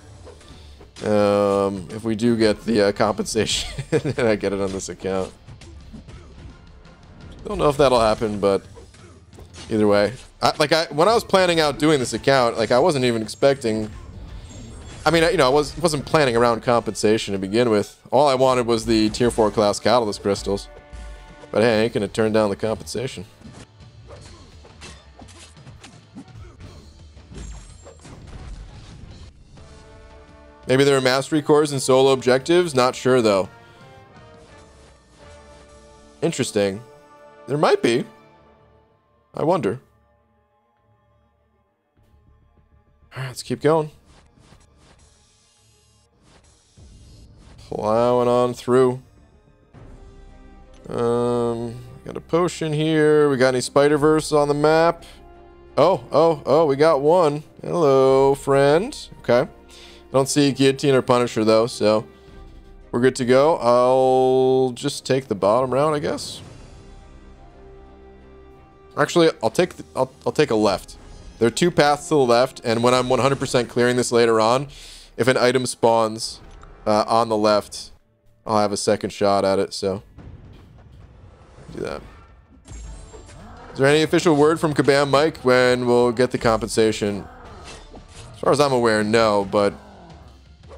If we do get the compensation and I get it on this account. Don't know if that'll happen, but either way, when I was planning out doing this account, I wasn't even expecting. I mean, you know, I wasn't planning around compensation to begin with. All I wanted was the tier 4 class catalyst crystals, but hey, I ain't gonna turn down the compensation. Maybe there are mastery cores and solo objectives. Not sure though. Interesting. There might be. I wonder. All right, let's keep going. Plowing on through. Got a potion here. We got any Spider-Verse on the map? Oh, we got one. Hello, friend. Okay. I don't see Guillotine or Punisher though, so we're good to go. I'll just take the bottom round, I guess. Actually, I'll take a left. There are 2 paths to the left, and when I'm 100% clearing this later on, if an item spawns on the left, I'll have a second shot at it, so do that. Is there any official word from Kabam Mike when we'll get the compensation? As far as I'm aware, no, but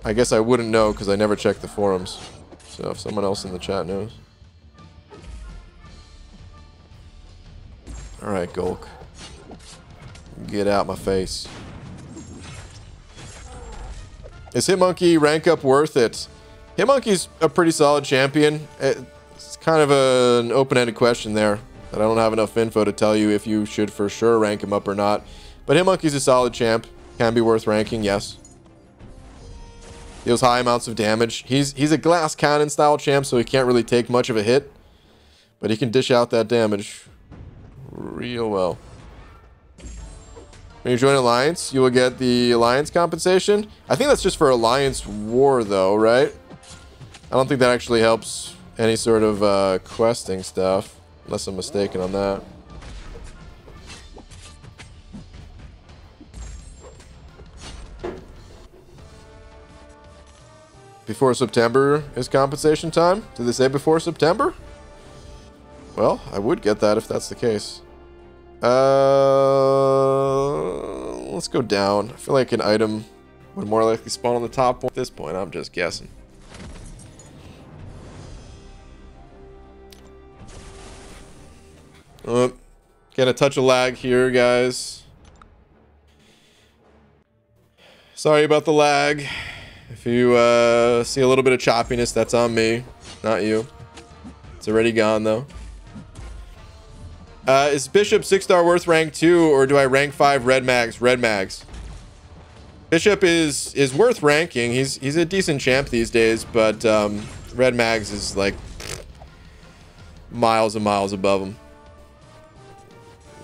I guess I wouldn't know because I never checked the forums. So if someone else in the chat knows. All right, Golk. Get out my face. Is Hitmonkey rank up worth it? Hitmonkey's a pretty solid champion. It's kind of an open-ended question there. That I don't have enough info to tell you if you should for sure rank him up or not. But Hitmonkey's a solid champ. Can be worth ranking, yes. Deals high amounts of damage. He's a glass cannon-style champ, so he can't really take much of a hit. But he can dish out that damage real well. When you join Alliance, you will get the Alliance compensation. I think that's just for Alliance War, though, right? I don't think that actually helps any sort of questing stuff, unless I'm mistaken on that. Before September is compensation time? Did they say before September? Well, I would get that if that's the case. Let's go down. I feel like an item would more likely spawn on the top one. At this point, I'm just guessing. Got a touch of lag here, guys. Sorry about the lag. If you see a little bit of choppiness, that's on me, not you. It's already gone, though. Is Bishop 6-star worth rank 2, or do I rank 5 red mags? Red mags. Bishop is worth ranking. He's a decent champ these days, but red mags is like miles and miles above him.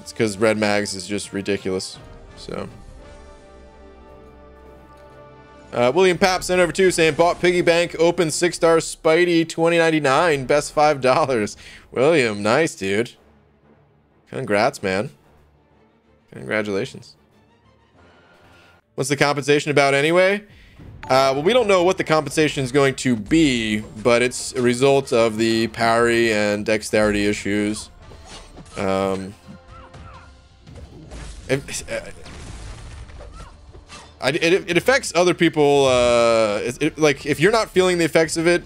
It's because red mags is just ridiculous. So. William Papp sent over 2 saying bought piggy bank open 6-star Spidey 2099 best $5. William, nice dude. Congrats, man. Congratulations. What's the compensation about anyway? Well, we don't know what the compensation is going to be, but it's a result of the parry and dexterity issues. It affects other people, like, if you're not feeling the effects of it,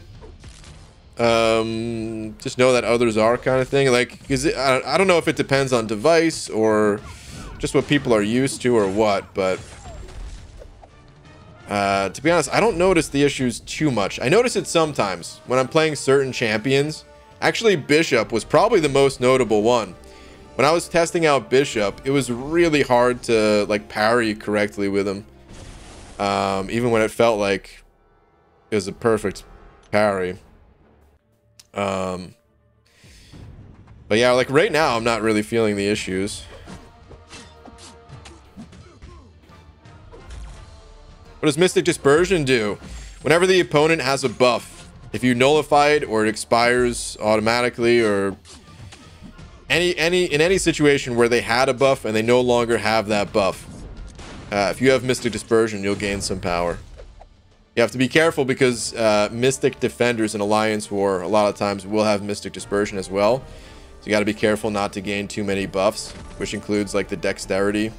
Just know that others are kind of thing. Like, is it, I don't know if it depends on device or just what people are used to or what, but to be honest, I don't notice the issues too much. I notice it sometimes when I'm playing certain champions. Actually, Bishop was probably the most notable one. When I was testing out Bishop, it was really hard to like parry correctly with him, even when it felt like it was a perfect parry. But yeah, like right now, I'm not really feeling the issues. What does Mystic Dispersion do? Whenever the opponent has a buff, if you nullify it or it expires automatically, or in any situation where they had a buff and they no longer have that buff, if you have Mystic Dispersion, you'll gain some power. You have to be careful because Mystic Defenders in Alliance War a lot of times will have Mystic Dispersion as well. So you got to be careful not to gain too many buffs, which includes like the Dexterity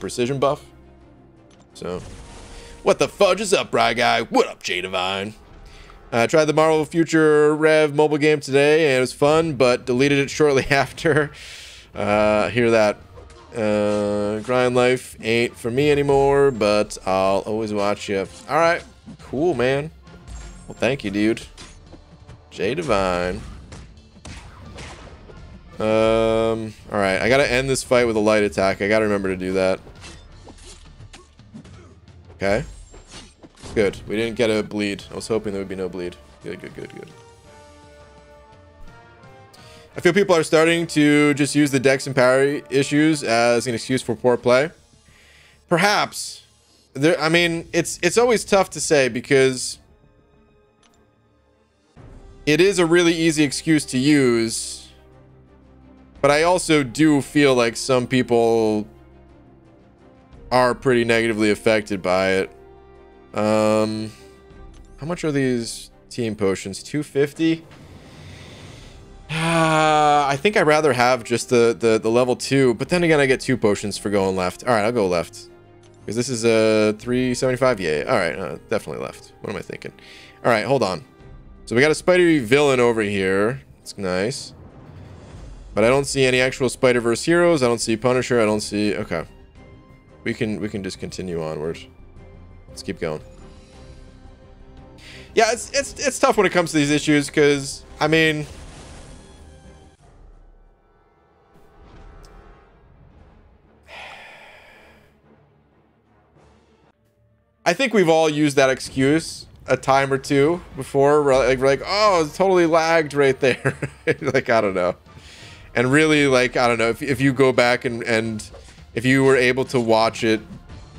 Precision buff. So, what the fudge is up, Bry Guy? What up, Jay Divine? I tried the Marvel Future Rev mobile game today and it was fun, but deleted it shortly after. Hear that. Grind life ain't for me anymore, but I'll always watch you. All right, cool, man. Well, thank you, dude. Jay Divine. All right, I gotta end this fight with a light attack. I gotta remember to do that. Okay, good. We didn't get a bleed. I was hoping there would be no bleed. Good, good, good, good. I feel people are starting to just use the dex and parry issues as an excuse for poor play. Perhaps. There, I mean, it's always tough to say because it is a really easy excuse to use, but I also do feel like some people are pretty negatively affected by it. How much are these team potions? 250? I think I'd rather have just the level 2, but then again, I get 2 potions for going left. All right, I'll go left. Because this is a 375? Yeah, all right, definitely left. What am I thinking? All right, hold on. So we got a spidery villain over here. It's nice. But I don't see any actual Spider-Verse heroes. I don't see Punisher. I don't see... Okay. We can just continue onward. Let's keep going. Yeah, it's tough when it comes to these issues because, I mean... I think we've all used that excuse a time or two before. We're like, oh, it's totally lagged right there. Like, I don't know. And really, like, I don't know. If you go back and if you were able to watch it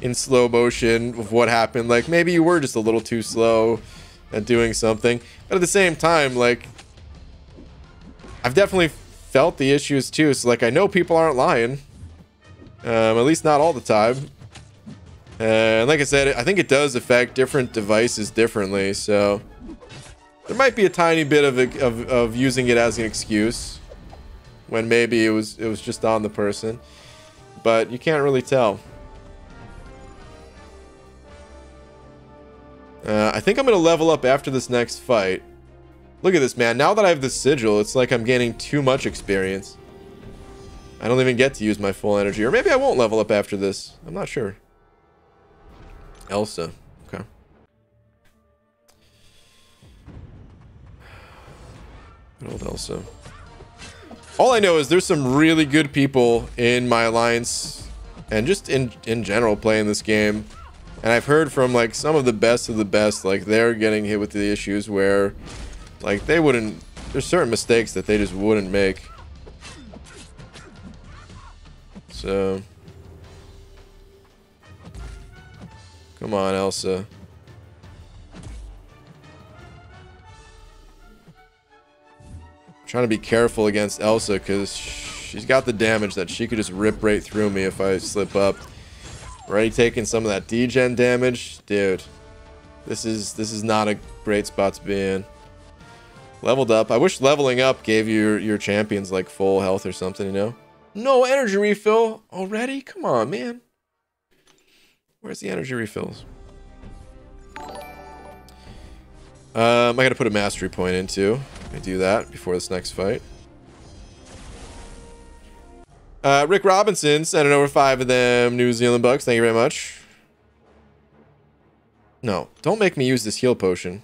in slow motion of what happened, like, maybe you were just a little too slow at doing something. But at the same time, like, I've definitely felt the issues too. So, like, I know people aren't lying. At least not all the time. And like I said, I think it does affect different devices differently, so there might be a tiny bit of using it as an excuse when maybe it was just on the person, but you can't really tell. I think I'm gonna level up after this next fight. Look at this, man. Now that I have the sigil, it's like I'm gaining too much experience. I don't even get to use my full energy, or maybe I won't level up after this. I'm not sure. Elsa, okay. Good old Elsa. All I know is there's some really good people in my alliance and just in general playing this game. And I've heard from like some of the best, like they're getting hit with the issues where like they wouldn't, there's certain mistakes that they just wouldn't make. So... Come on, Elsa. I'm trying to be careful against Elsa because she's got the damage that she could just rip right through me if I slip up. Already taking some of that degen damage. Dude, this is not a great spot to be in. Leveled up. I wish leveling up gave you your champions like full health or something, you know? No energy refill already? Come on, man. Where's the energy refills? I gotta put a mastery point into. I do that before this next fight. Rick Robinson sending over 5 of them New Zealand bucks. Thank you very much. No, don't make me use this heal potion.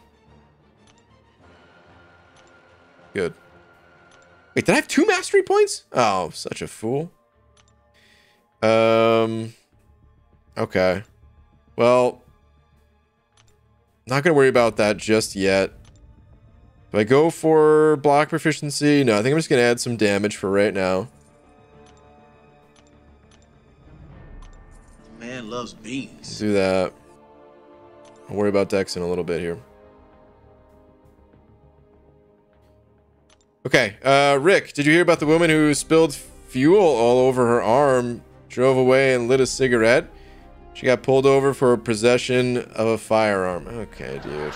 Good. Wait, did I have 2 mastery points? Oh, such a fool. Okay. Well, not gonna worry about that just yet. Do I go for block proficiency? No, I think I'm just gonna add some damage for right now. Man loves beans. Let's do that. I'll worry about Dex in a little bit here. Okay, Rick, did you hear about the woman who spilled fuel all over her arm, drove away, and lit a cigarette? She got pulled over for possession of a firearm. Okay, dude.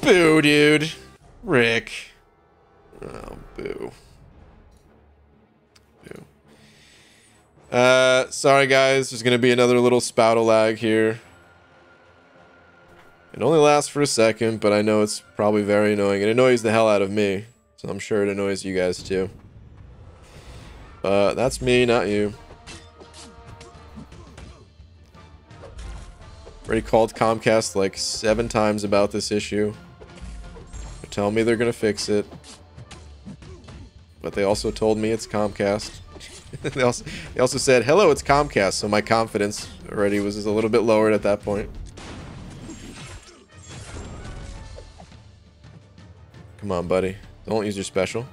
Boo, dude. Rick. Oh, boo. Boo. Sorry, guys. There's going to be another little spout of lag here. It only lasts for a second, but I know it's probably very annoying. It annoys the hell out of me, so I'm sure it annoys you guys too. But that's me, not you. Already called Comcast like 7 times about this issue. They tell me they're gonna fix it, but they also told me it's Comcast. they also said, "Hello, it's Comcast." So my confidence already was a little bit lowered at that point. Come on, buddy. Don't use your special.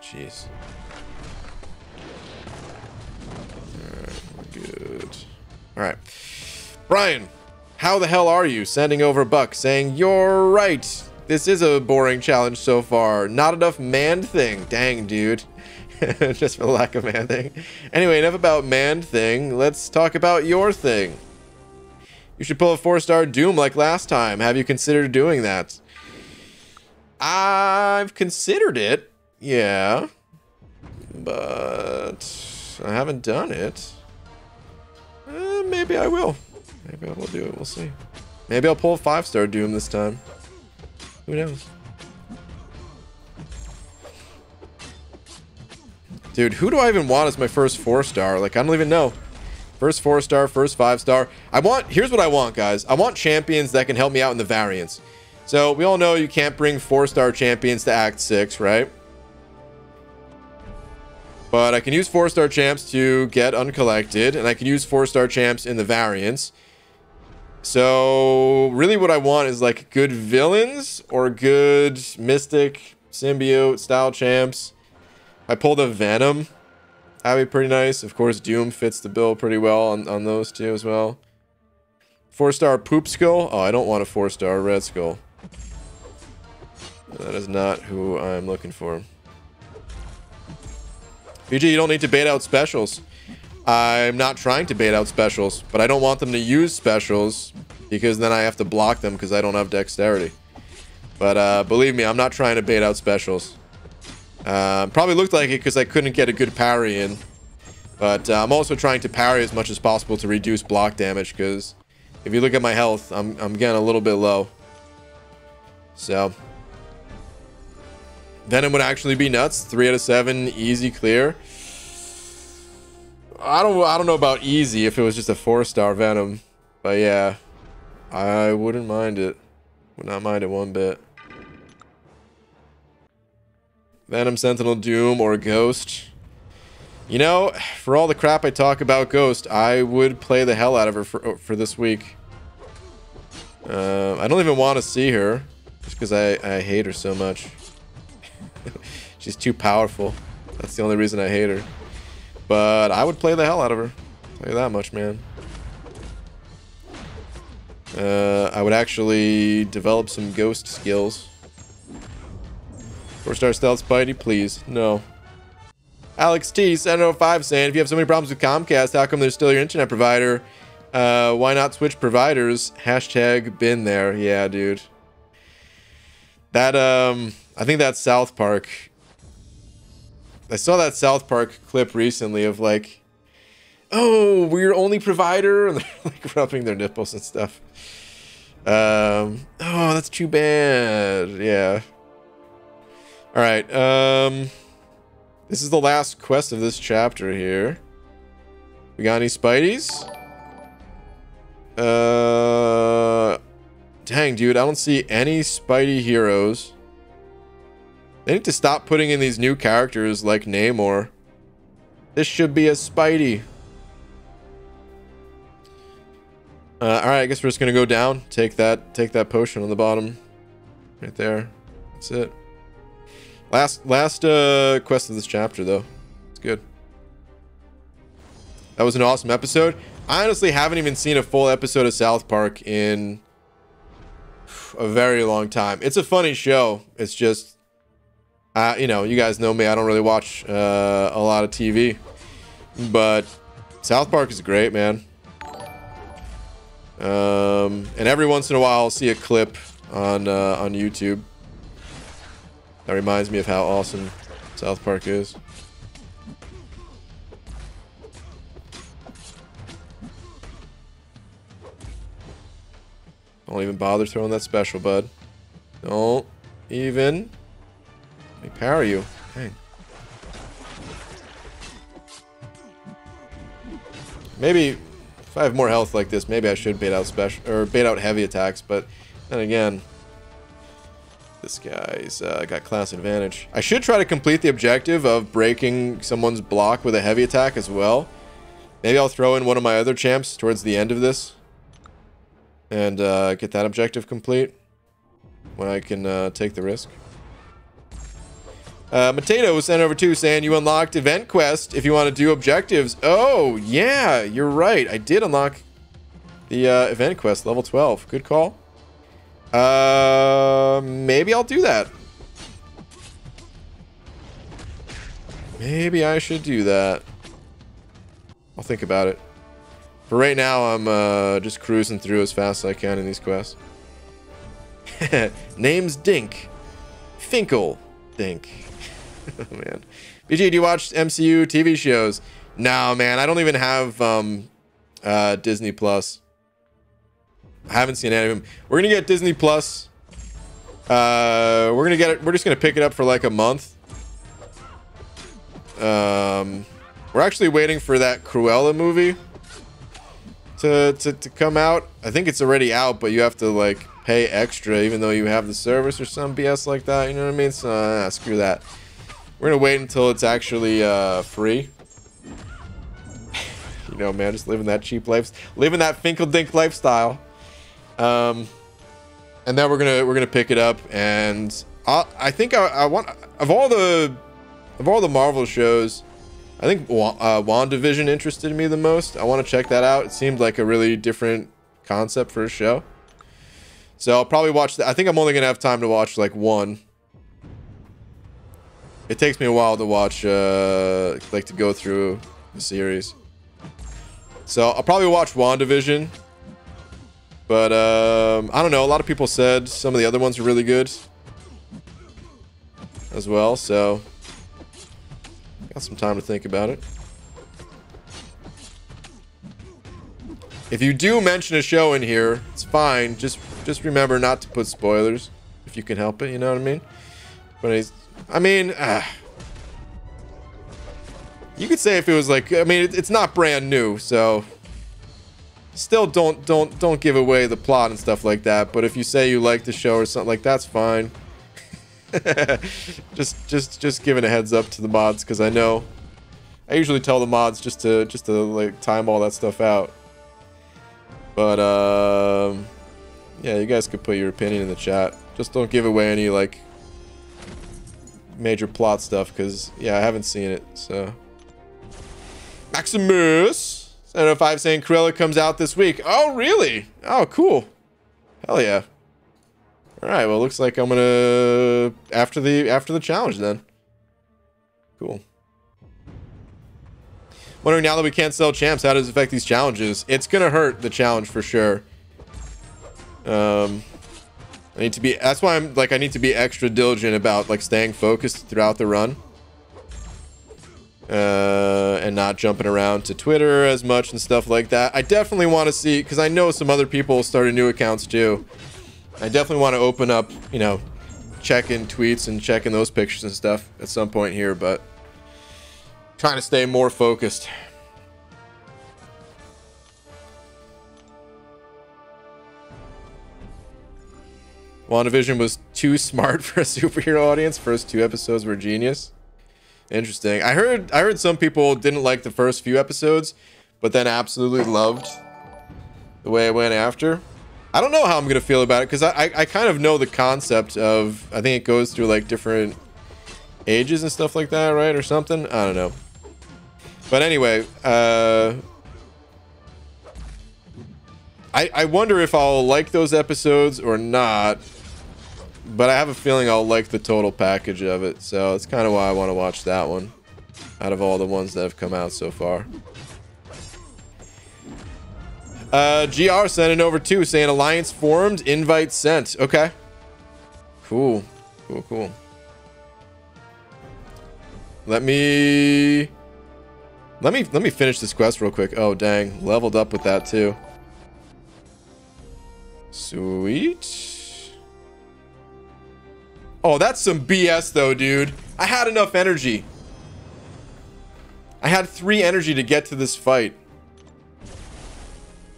Jeez. Alright, we're good. Alright. Brian, how the hell are you? Sending over Buck saying, you're right. This is a boring challenge so far. Not enough man thing. Dang, dude. Just for the lack of man thing. Anyway, enough about man thing. Let's talk about your thing. You should pull a 4-star Doom like last time. Have you considered doing that? I've considered it, yeah. But I haven't done it. Maybe I will. Maybe I will do it. We'll see. Maybe I'll pull a 5-star Doom this time. Who knows? Dude, who do I even want as my first 4-star? Like, I don't even know. First 4-star, first 5-star. Here's what I want, guys. I want champions that can help me out in the variants. So we all know you can't bring 4-star champions to Act 6, right? But I can use 4-star champs to get uncollected, and I can use 4-star champs in the variants. So really what I want is like good villains or good mystic symbiote style champs. I pulled a Venom. That'd be pretty nice. Of course, Doom fits the bill pretty well on those two as well. 4-star Poop Skull. Oh, I don't want a 4-star Red Skull. That is not who I'm looking for. VG, you don't need to bait out specials. I'm not trying to bait out specials, but I don't want them to use specials because then I have to block them because I don't have dexterity. But believe me, I'm not trying to bait out specials. Probably looked like it because I couldn't get a good parry in, but I'm also trying to parry as much as possible to reduce block damage because if you look at my health, I'm getting a little bit low. So Venom would actually be nuts. 3 out of 7, easy clear. I don't know about easy if it was just a 4-star Venom, but yeah, I wouldn't mind it. Would not mind it one bit. Venom, Sentinel, Doom, or Ghost. You know, for all the crap I talk about Ghost, I would play the hell out of her for this week. I don't even want to see her, just because I hate her so much. She's too powerful. That's the only reason I hate her. But I would play the hell out of her. I'll tell you that much, man. I would actually develop some Ghost skills. 4-star Stealth Spidey, please. No. Alex T, 705 saying, if you have so many problems with Comcast, how come they're still your internet provider? Why not switch providers? Hashtag been there. Yeah, dude. That, I think that's South Park. I saw that South Park clip recently of like oh, we're your only provider, and they're like rubbing their nipples and stuff. Oh, that's too bad. Yeah. All right. This is the last quest of this chapter here. We got any Spideys? Dang, dude, I don't see any Spidey heroes. They need to stop putting in these new characters like Namor. This should be a Spidey. All right, I guess we're just gonna go down, take that potion on the bottom, right there. That's it. Last quest of this chapter, though. It's good. That was an awesome episode. I honestly haven't even seen a full episode of South Park in a very long time. It's a funny show. It's just, you know, you guys know me. I don't really watch a lot of TV, but South Park is great, man. And every once in a while, I'll see a clip on YouTube. That reminds me of how awesome South Park is. Don't even bother throwing that special, bud. Don't even. They power you. Dang. Maybe if I have more health like this, maybe I should bait out special or bait out heavy attacks. But then again, this guy's got class advantage. I should try to complete the objective of breaking someone's block with a heavy attack as well. Maybe I'll throw in one of my other champs towards the end of this. And get that objective complete when I can take the risk. Mateo was sent over too, saying you unlocked event quest if you want to do objectives. Oh, yeah, you're right. I did unlock the event quest, level 12. Good call. Maybe I'll do that. Maybe I should do that. I'll think about it. But right now, I'm just cruising through as fast as I can in these quests. Name's Dink. Finkledink. Oh, man. BG, do you watch MCU TV shows? No, man. I don't even have Disney Plus. I haven't seen any of them. We're going to get Disney Plus. We're going to get it. We're just going to pick it up for like a month. We're actually waiting for that Cruella movie to come out. I think it's already out, but you have to like pay extra even though you have the service or some BS like that, you know what I mean? So screw that. We're gonna wait until it's actually free. You know, man, just living that cheap life, living that Finkledink lifestyle. And then we're gonna pick it up, and I want, of all the Marvel shows, I think WandaVision interested me the most. I want to check that out. It seemed like a really different concept for a show. So I'll probably watch that. I think I'm only going to have time to watch like one. It takes me a while to watch, like to go through the series. So I'll probably watch WandaVision. But I don't know. A lot of people said some of the other ones are really good as well. So got some time to think about it. If you do mention a show in here, it's fine. Just remember not to put spoilers if you can help it. You know what I mean? But I mean, you could say if it was like, I mean, it's not brand new, so still don't give away the plot and stuff like that. But if you say you like the show or something like that's fine. just giving a heads up to the mods, because I know I usually tell the mods just to like time all that stuff out. But yeah, you guys could put your opinion in the chat. Just don't give away any like major plot stuff, because yeah, I haven't seen it. So Maximus 705 saying Cruella comes out this week. Oh really? Oh cool. Hell yeah. All right, well, it looks like I'm gonna after the challenge then. Cool. Wondering now that we can't sell champs, how does it affect these challenges? It's gonna hurt the challenge for sure. I need to be. That's why I'm like I need to be extra diligent about like staying focused throughout the run. and not jumping around to Twitter as much and stuff like that. I definitely want to see, because I know some other people started new accounts too. I definitely want to open up, you know, checking tweets and checking those pictures and stuff at some point here, but trying to stay more focused. WandaVision was too smart for a superhero audience. First two episodes were genius. Interesting. I heard some people didn't like the first few episodes, but then absolutely loved the way it went after. I don't know how I'm gonna feel about it, because I kind of know the concept of, I think it goes through like different ages and stuff like that, right? Or something. I don't know. But anyway, I wonder if I'll like those episodes or not. But I have a feeling I'll like the total package of it, so that's kind of why I want to watch that one out of all the ones that have come out so far. GR sent it over too, saying alliance formed, invite sent. Okay. Cool. Cool, cool. Let me finish this quest real quick. Oh, dang. Leveled up with that too. Sweet. Oh, that's some BS though, dude. I had enough energy. I had 3 energy to get to this fight.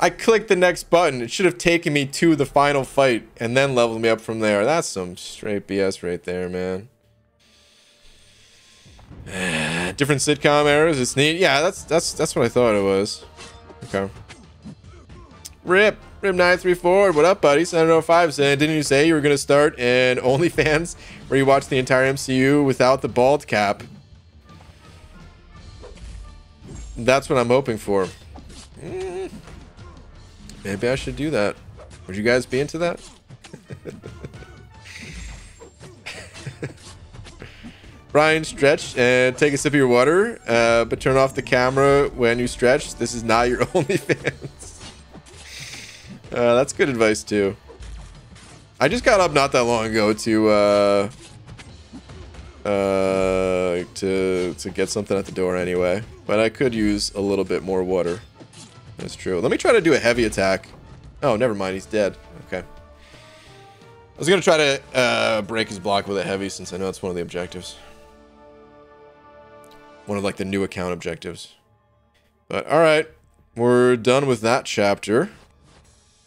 I clicked the next button. It should have taken me to the final fight and then leveled me up from there. That's some straight BS right there, man. Different sitcom eras. It's neat. Yeah, that's what I thought it was. Okay. Rip. Rib934, what up, buddy? 705 saying, didn't you say you were going to start an OnlyFans where you watch the entire MCU without the bald cap? That's what I'm hoping for. Maybe I should do that. Would you guys be into that? Brian, stretch and take a sip of your water, but turn off the camera when you stretch. This is not your OnlyFans. That's good advice too. I just got up not that long ago to get something at the door anyway, but I could use a little bit more water. That's true. Let me try to do a heavy attack. Oh, never mind. He's dead. Okay. I was gonna try to break his block with a heavy, since I know it's one of the objectives. One of like the new account objectives. But all right, we're done with that chapter.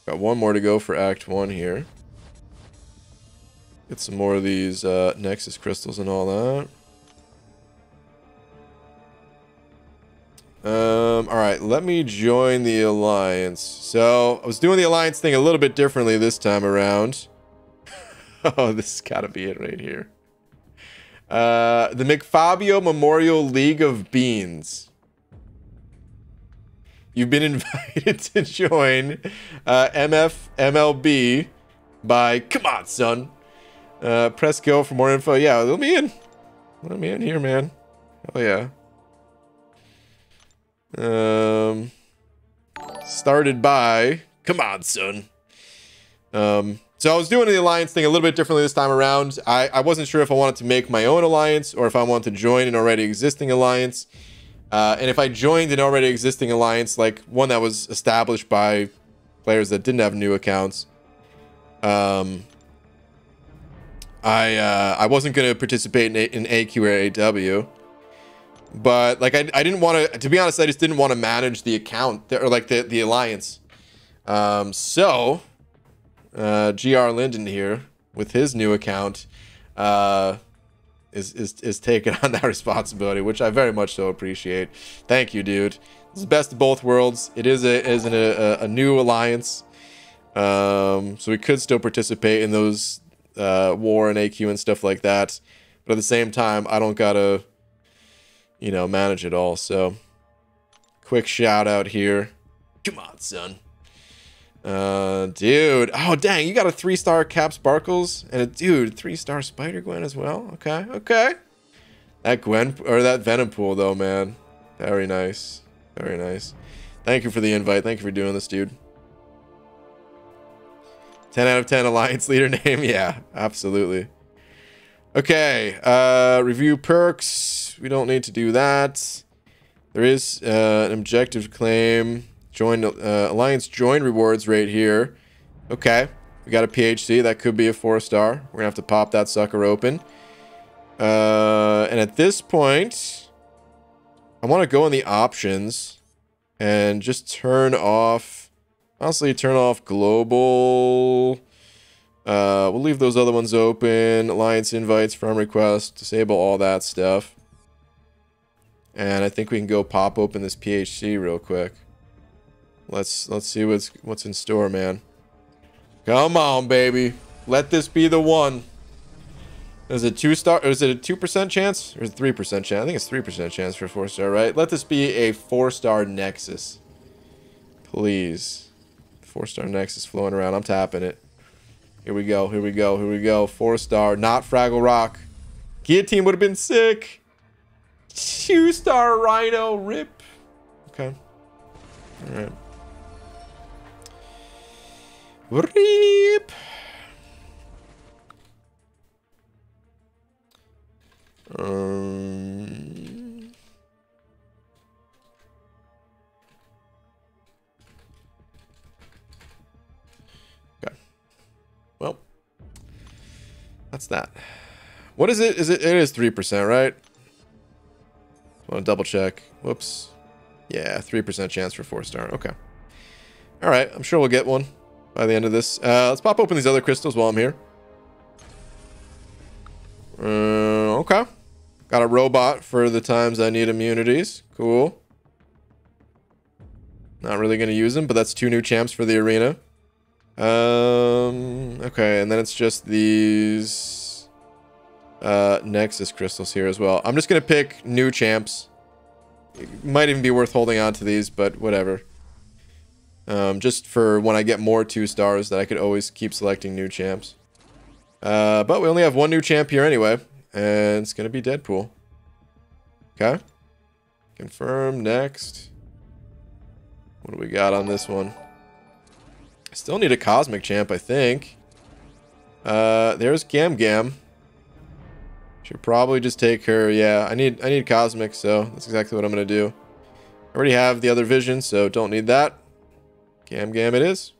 Got one more to go for Act 1 here. Get some more of these Nexus crystals and all that. Alright, let me join the Alliance. So, I was doing the Alliance thing a little bit differently this time around. Oh, this has got to be it right here. The McFabio Memorial League of Beans. You've been invited to join MLB by, come on, son. Press go for more info. Yeah, let me in. Let me in here, man. Hell yeah. Started by, come on, son. So I was doing the alliance thing a little bit differently this time around. I wasn't sure if I wanted to make my own alliance or if I wanted to join an already existing alliance. And if I joined an already existing alliance, like one that was established by players that didn't have new accounts, I wasn't going to participate in AQ or AW. But like I didn't want to be honest, I just didn't want to manage the account or like the alliance. So GR Linden here with his new account. Is taking on that responsibility, which I very much so appreciate. Thank you, dude. It's the best of both worlds. It is a new alliance, so we could still participate in those war and AQ and stuff like that. But at the same time, I don't gotta, you know, manage it all. So, quick shout out here. Come on, son. Dude. Oh, dang. You got a 3-star Cap Sparkles and a dude 3-star Spider Gwen as well. Okay. Okay. That Gwen or that Venom pool though, man. Very nice. Very nice. Thank you for the invite. Thank you for doing this, dude. 10 out of 10 Alliance leader name. Yeah, absolutely. Okay, review perks. We don't need to do that. There is an objective claim. Join Alliance join rewards right here. Okay, we got a PhD. That could be a 4-star. We're gonna have to pop that sucker open. And at this point, I want to go in the options and just turn off. Honestly, turn off global. We'll leave those other ones open. Alliance invites, friend requests, disable all that stuff. And I think we can go pop open this PHC real quick. Let's see what's in store, man. Come on, baby. Let this be the one. Is it 2-star? Is it a 2% chance? Or is it 3% chance? I think it's 3% chance for a 4-star, right? Let this be a 4-star Nexus. Please. 4-star Nexus flowing around. I'm tapping it. Here we go. Here we go. Here we go. 4-star. Not Fraggle Rock. Guillotine would have been sick. 2-star Rhino. Rip. Okay. Alright. Rip. Okay. Well, that's that. What is it? It is 3%, right? I want to double check. Whoops. Yeah, 3% chance for 4-star. Okay. All right. I'm sure we'll get one by the end of this. Let's pop open these other crystals while I'm here. Okay. Got a robot for the times I need immunities. Cool. Not really going to use them, but that's 2 new champs for the arena. Okay, and then it's just these Nexus crystals here as well. I'm just going to pick new champs. It might even be worth holding on to these, but whatever. Just for when I get more 2-stars that I could always keep selecting new champs. But we only have 1 new champ here anyway. And it's going to be Deadpool. Okay. Confirm. Next. What do we got on this one? I still need a Cosmic Champ, I think. There's Gam Gam. Should probably just take her. Yeah, I need Cosmic, so that's exactly what I'm going to do. I already have the other Vision, so don't need that. Gam Gam it is.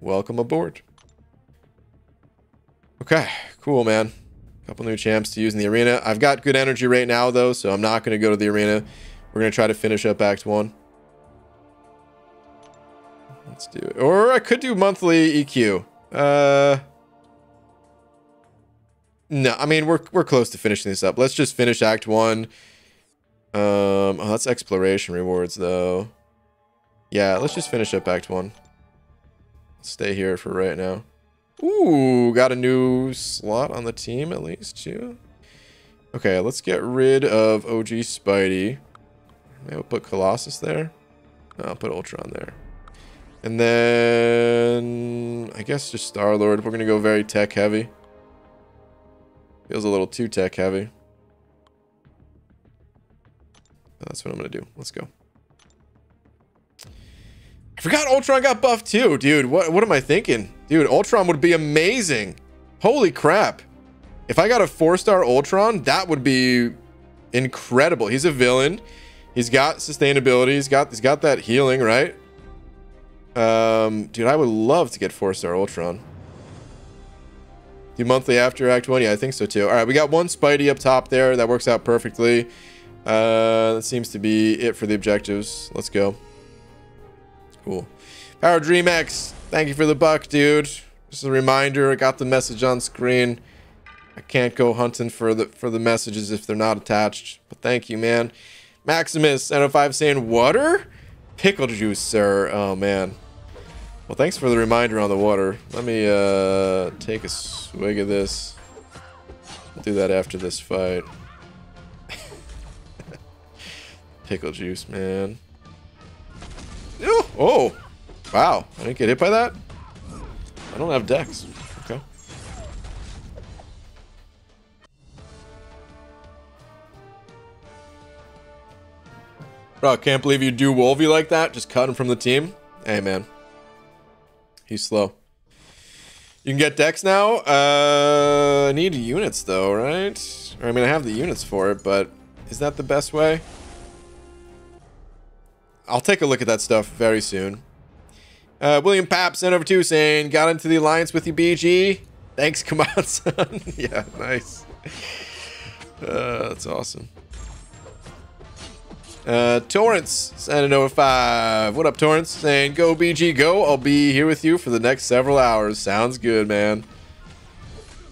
Welcome aboard. Okay. Cool, man. Couple new champs to use in the arena. I've got good energy right now, though, so I'm not going to go to the arena. We're going to try to finish up Act 1. Let's do it. Or I could do monthly EQ. No, I mean, we're close to finishing this up. Let's just finish Act 1. Oh, that's exploration rewards, though. Yeah, let's just finish up Act 1. Let's stay here for right now. Ooh, got a new slot on the team at least, too. Okay, let's get rid of OG Spidey. Maybe we'll put Colossus there. No, I'll put Ultron there. And then I guess just Star-Lord. We're going to go very tech-heavy. Feels a little too tech-heavy. That's what I'm going to do. Let's go. I forgot Ultron got buffed too, dude. What am I thinking? Dude, Ultron would be amazing. Holy crap. If I got a 4-star Ultron, that would be incredible. He's a villain. He's got sustainability. He's got that healing, right? Dude, I would love to get 4-star Ultron. Do monthly after Act 1? Yeah, I think so too. All right, we got 1 Spidey up top there. That works out perfectly. That seems to be it for the objectives. Let's go. Cool. Power Dream X, thank you for the buck, dude. Just a reminder, I got the message on screen. I can't go hunting for the messages if they're not attached. But thank you, man. Maximus, 905 saying water? Pickle juice, sir. Oh man. Well, thanks for the reminder on the water. Let me take a swig of this. I'll do that after this fight. Pickle juice, man. Oh, wow. I didn't get hit by that? I don't have dex. Okay. Bro, I can't believe you do Wolvie like that. Just cut him from the team. Hey, man. He's slow. You can get decks now? I need units though, right? Or, I mean, I have the units for it, but is that the best way? I'll take a look at that stuff very soon. William Papp sent over two saying, got into the alliance with you, BG. Thanks, come on, son. Yeah, nice. That's awesome. Torrance sent over 5. What up, Torrance? Saying, go, BG, go. I'll be here with you for the next several hours. Sounds good, man.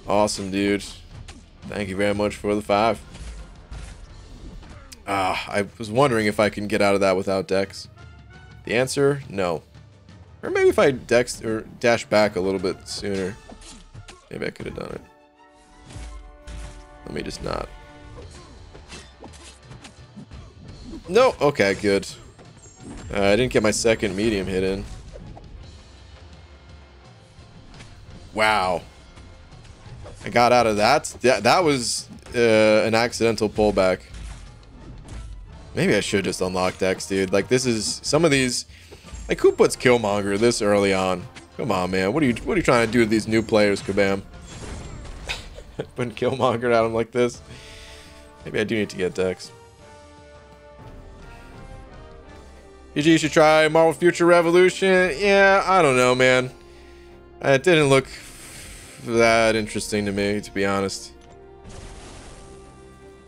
Awesome, dude. Thank you very much for the 5. I was wondering if I can get out of that without decks. The answer, no. Or maybe if I dex or dash back a little bit sooner, maybe I could have done it. Let me just not. No. Okay. Good. I didn't get my second medium hit in. Wow. I got out of that. That was an accidental pullback. Maybe I should just unlock decks, dude. Like this is some of these. Like, who puts Killmonger this early on? Come on, man. What are you trying to do to these new players, Kabam? Putting Killmonger at him like this? Maybe I do need to get decks. You should try Marvel Future Revolution. Yeah, I don't know, man. It didn't look that interesting to me, to be honest.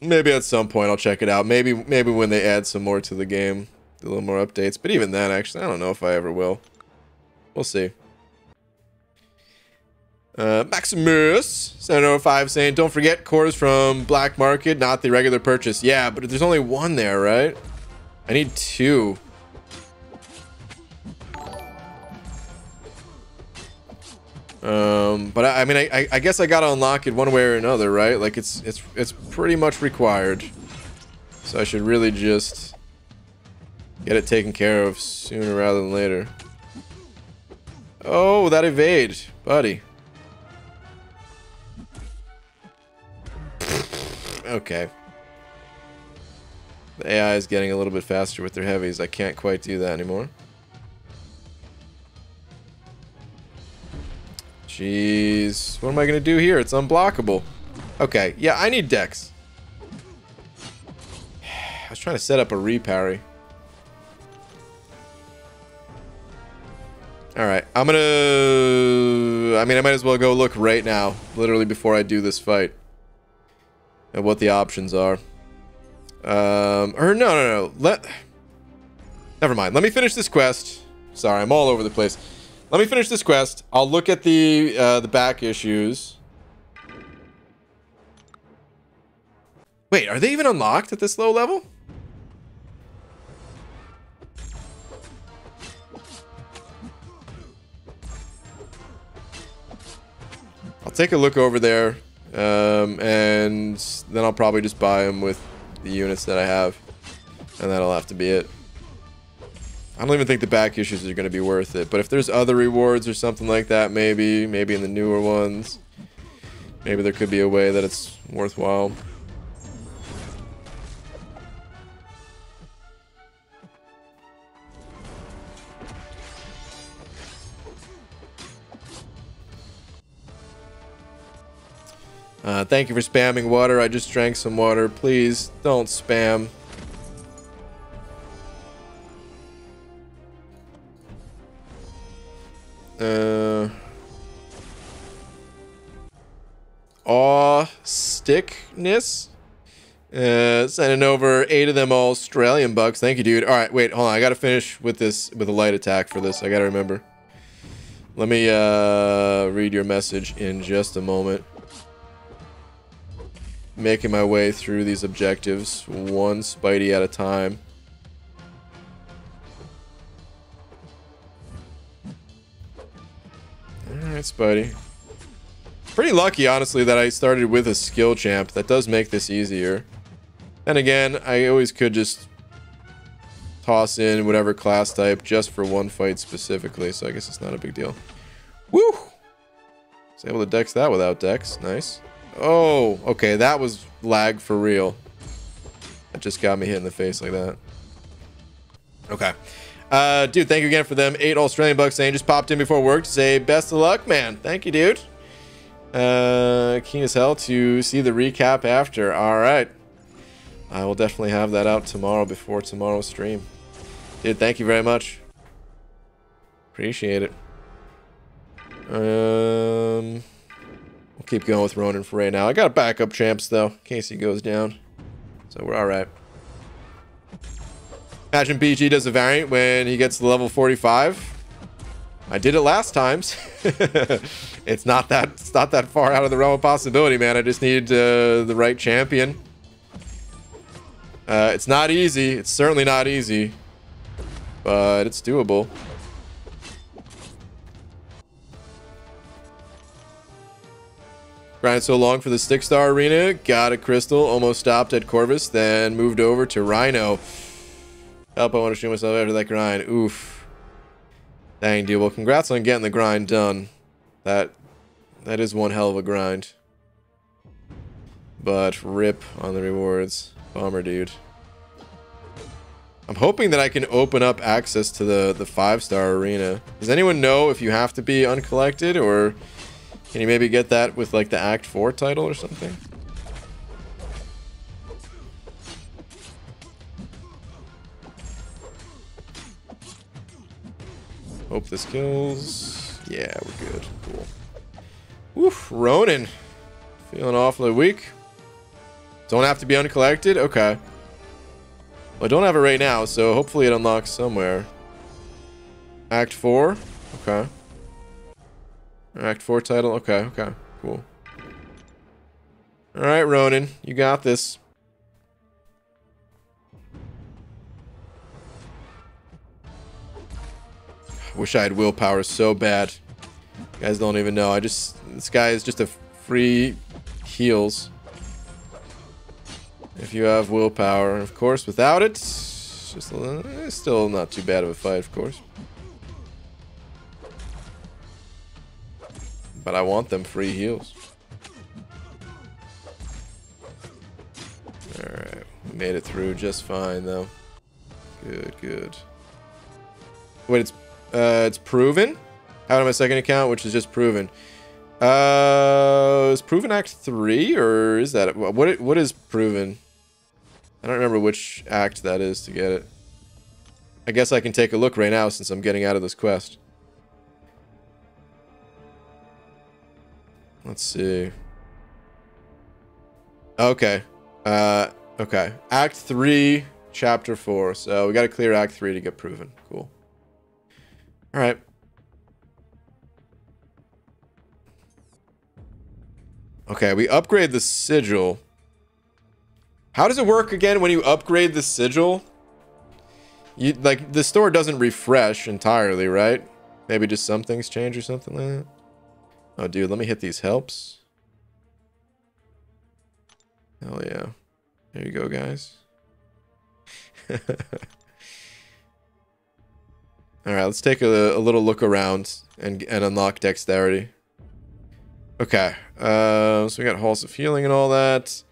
Maybe at some point I'll check it out. Maybe when they add some more to the game. A little more updates, but even then, actually, I don't know if I ever will. We'll see. Maximus 705 saying, don't forget cores from Black Market, not the regular purchase. Yeah, but there's only one there, right? I need 2. But I mean, I guess I gotta unlock it one way or another, right? Like it's pretty much required. So I should really just get it taken care of sooner rather than later. Oh, that evade, buddy. Okay. The AI is getting a little bit faster with their heavies. I can't quite do that anymore. Jeez. What am I going to do here? It's unblockable. Okay. Yeah, I need decks. I was trying to set up a reparry. Alright, I'm gonna... I mean, I might as well go look right now, literally before I do this fight, at what the options are. Or no. Never mind. Let me finish this quest. Sorry, I'm all over the place. Let me finish this quest. I'll look at the back issues. Wait, are they even unlocked at this low level? I'll take a look over there, and then I'll probably just buy them with the units that I have, and that'll have to be it. I don't even think the back issues are going to be worth it, but if there's other rewards or something like that, maybe in the newer ones, maybe there could be a way that it's worthwhile. Thank you for spamming water. I just drank some water. Please don't spam. Aw-stickness? Sending over 8 of them Australian bucks. Thank you, dude. Alright, wait, hold on. I gotta finish with this, with a light attack for this. I gotta remember. Let me, read your message in just a moment. Making my way through these objectives one Spidey at a time. Alright, Spidey. Pretty lucky, honestly, that I started with a skill champ. That does make this easier. Then again, I always could just toss in whatever class type just for one fight specifically, so I guess it's not a big deal. Woo! I was able to dex that without dex. Nice. Oh, okay, that was lag for real. That just got me hit in the face like that. Okay. Dude, thank you again for them $8 Australian bucks saying just popped in before work to say best of luck, man. Thank you, dude. Keen as hell to see the recap after. All right, I will definitely have that out tomorrow before tomorrow's stream. Dude, thank you very much. Appreciate it. We'll keep going with Ronan for right now. I got backup champs, though, in case he goes down. So we're all right. Imagine BG does a variant when he gets to level 45. I did it last time. It's not that far out of the realm of possibility, man. I just need the right champion. It's not easy. It's certainly not easy, but it's doable. Grinded so long for the 6-star arena. Got a crystal. Almost stopped at Corvus, then moved over to Rhino. Help! I want to shoot myself after that grind. Oof. Dang, dude. Well, congrats on getting the grind done. That is one hell of a grind. But rip on the rewards. Bummer, dude. I'm hoping that I can open up access to the 5-star arena. Does anyone know if you have to be uncollected, or can you maybe get that with like the Act 4 title or something? Hope this kills. Yeah, we're good. Cool. Woof, Ronan. Feeling awfully weak. Don't have to be uncollected? Okay. Well, I don't have it right now, so hopefully it unlocks somewhere. Act 4? Okay. Act 4 title? Okay, okay. Cool. Alright, Ronan. You got this. Wish I had willpower so bad. You guys don't even know. This guy is just a free heals. If you have willpower, of course. Without it, it's just still not too bad of a fight, of course. But I want them free heals. All right, we made it through just fine, though. Good, good. Wait, it's Proven? Out of my second account, which is just Proven. Is Proven Act 3, or is that what is Proven? I don't remember which act that is to get it. I guess I can take a look right now since I'm getting out of this quest. Let's see. Okay. Okay. Act 3, Chapter 4. So we got to clear Act 3 to get Proven. Cool. All right. Okay, we upgrade the sigil. How does it work again when you upgrade the sigil? You like the store doesn't refresh entirely, right? Maybe just some things change or something like that. Oh, dude, let me hit these helps. Hell yeah. There you go, guys. All right, let's take a little look around and unlock dexterity. Okay, so we got Halls of Healing and all that.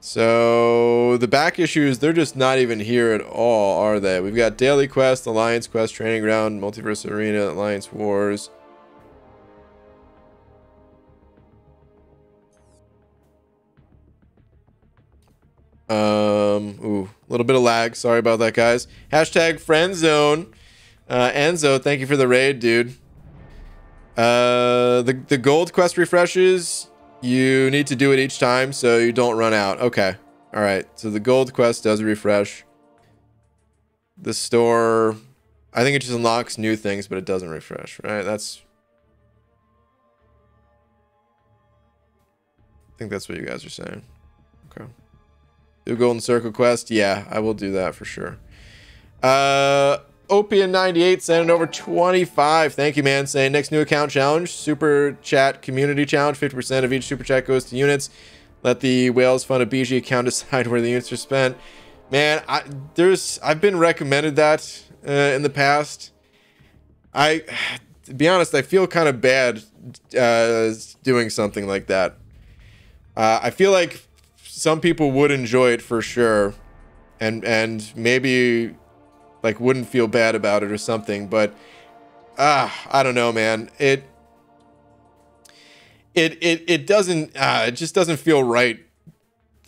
So the back issues, they're just not even here at all, are they? We've got Daily Quest, Alliance Quest, Training Ground, Multiverse Arena, Alliance Wars. Ooh, a little bit of lag. Sorry about that, guys. Hashtag friend zone. Enzo, thank you for the raid, dude. The gold quest refreshes, you need to do it each time so you don't run out. Okay. All right. So the gold quest does refresh. The store, I think it just unlocks new things, but it doesn't refresh, right? I think that's what you guys are saying. Okay. Do golden circle quest. Yeah, I will do that for sure. Opian98 sending over 25. Thank you, man. Saying next new account challenge, super chat community challenge. 50% of each super chat goes to units. Let the whales fund a BG account decide where the units are spent. Man, I've been recommended that in the past. To be honest, I feel kind of bad doing something like that. I feel like some people would enjoy it for sure, and maybe like wouldn't feel bad about it or something. But I don't know, man. It doesn't it just doesn't feel right,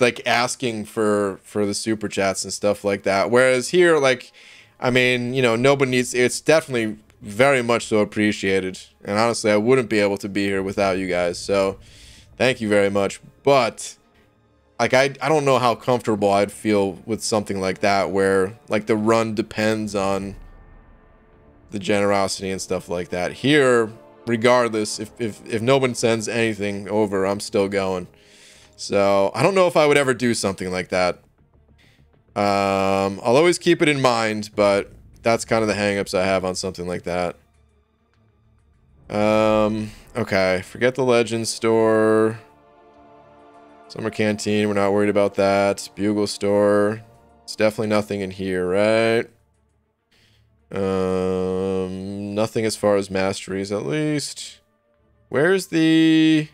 like asking for the super chats and stuff like that. Whereas here, like, I mean, you know, nobody needs. It's definitely very much so appreciated. And honestly, I wouldn't be able to be here without you guys. So thank you very much. But like, I don't know how comfortable I'd feel with something like that, where like the run depends on the generosity and stuff like that. Here, regardless, if no one sends anything over, I'm still going. So I don't know if I would ever do something like that. I'll always keep it in mind, but that's kind of the hang-ups I have on something like that. Okay, forget the Legends store. Summer Canteen, we're not worried about that. Bugle store, it's definitely nothing in here, right? Nothing as far as masteries, at least. Where's the...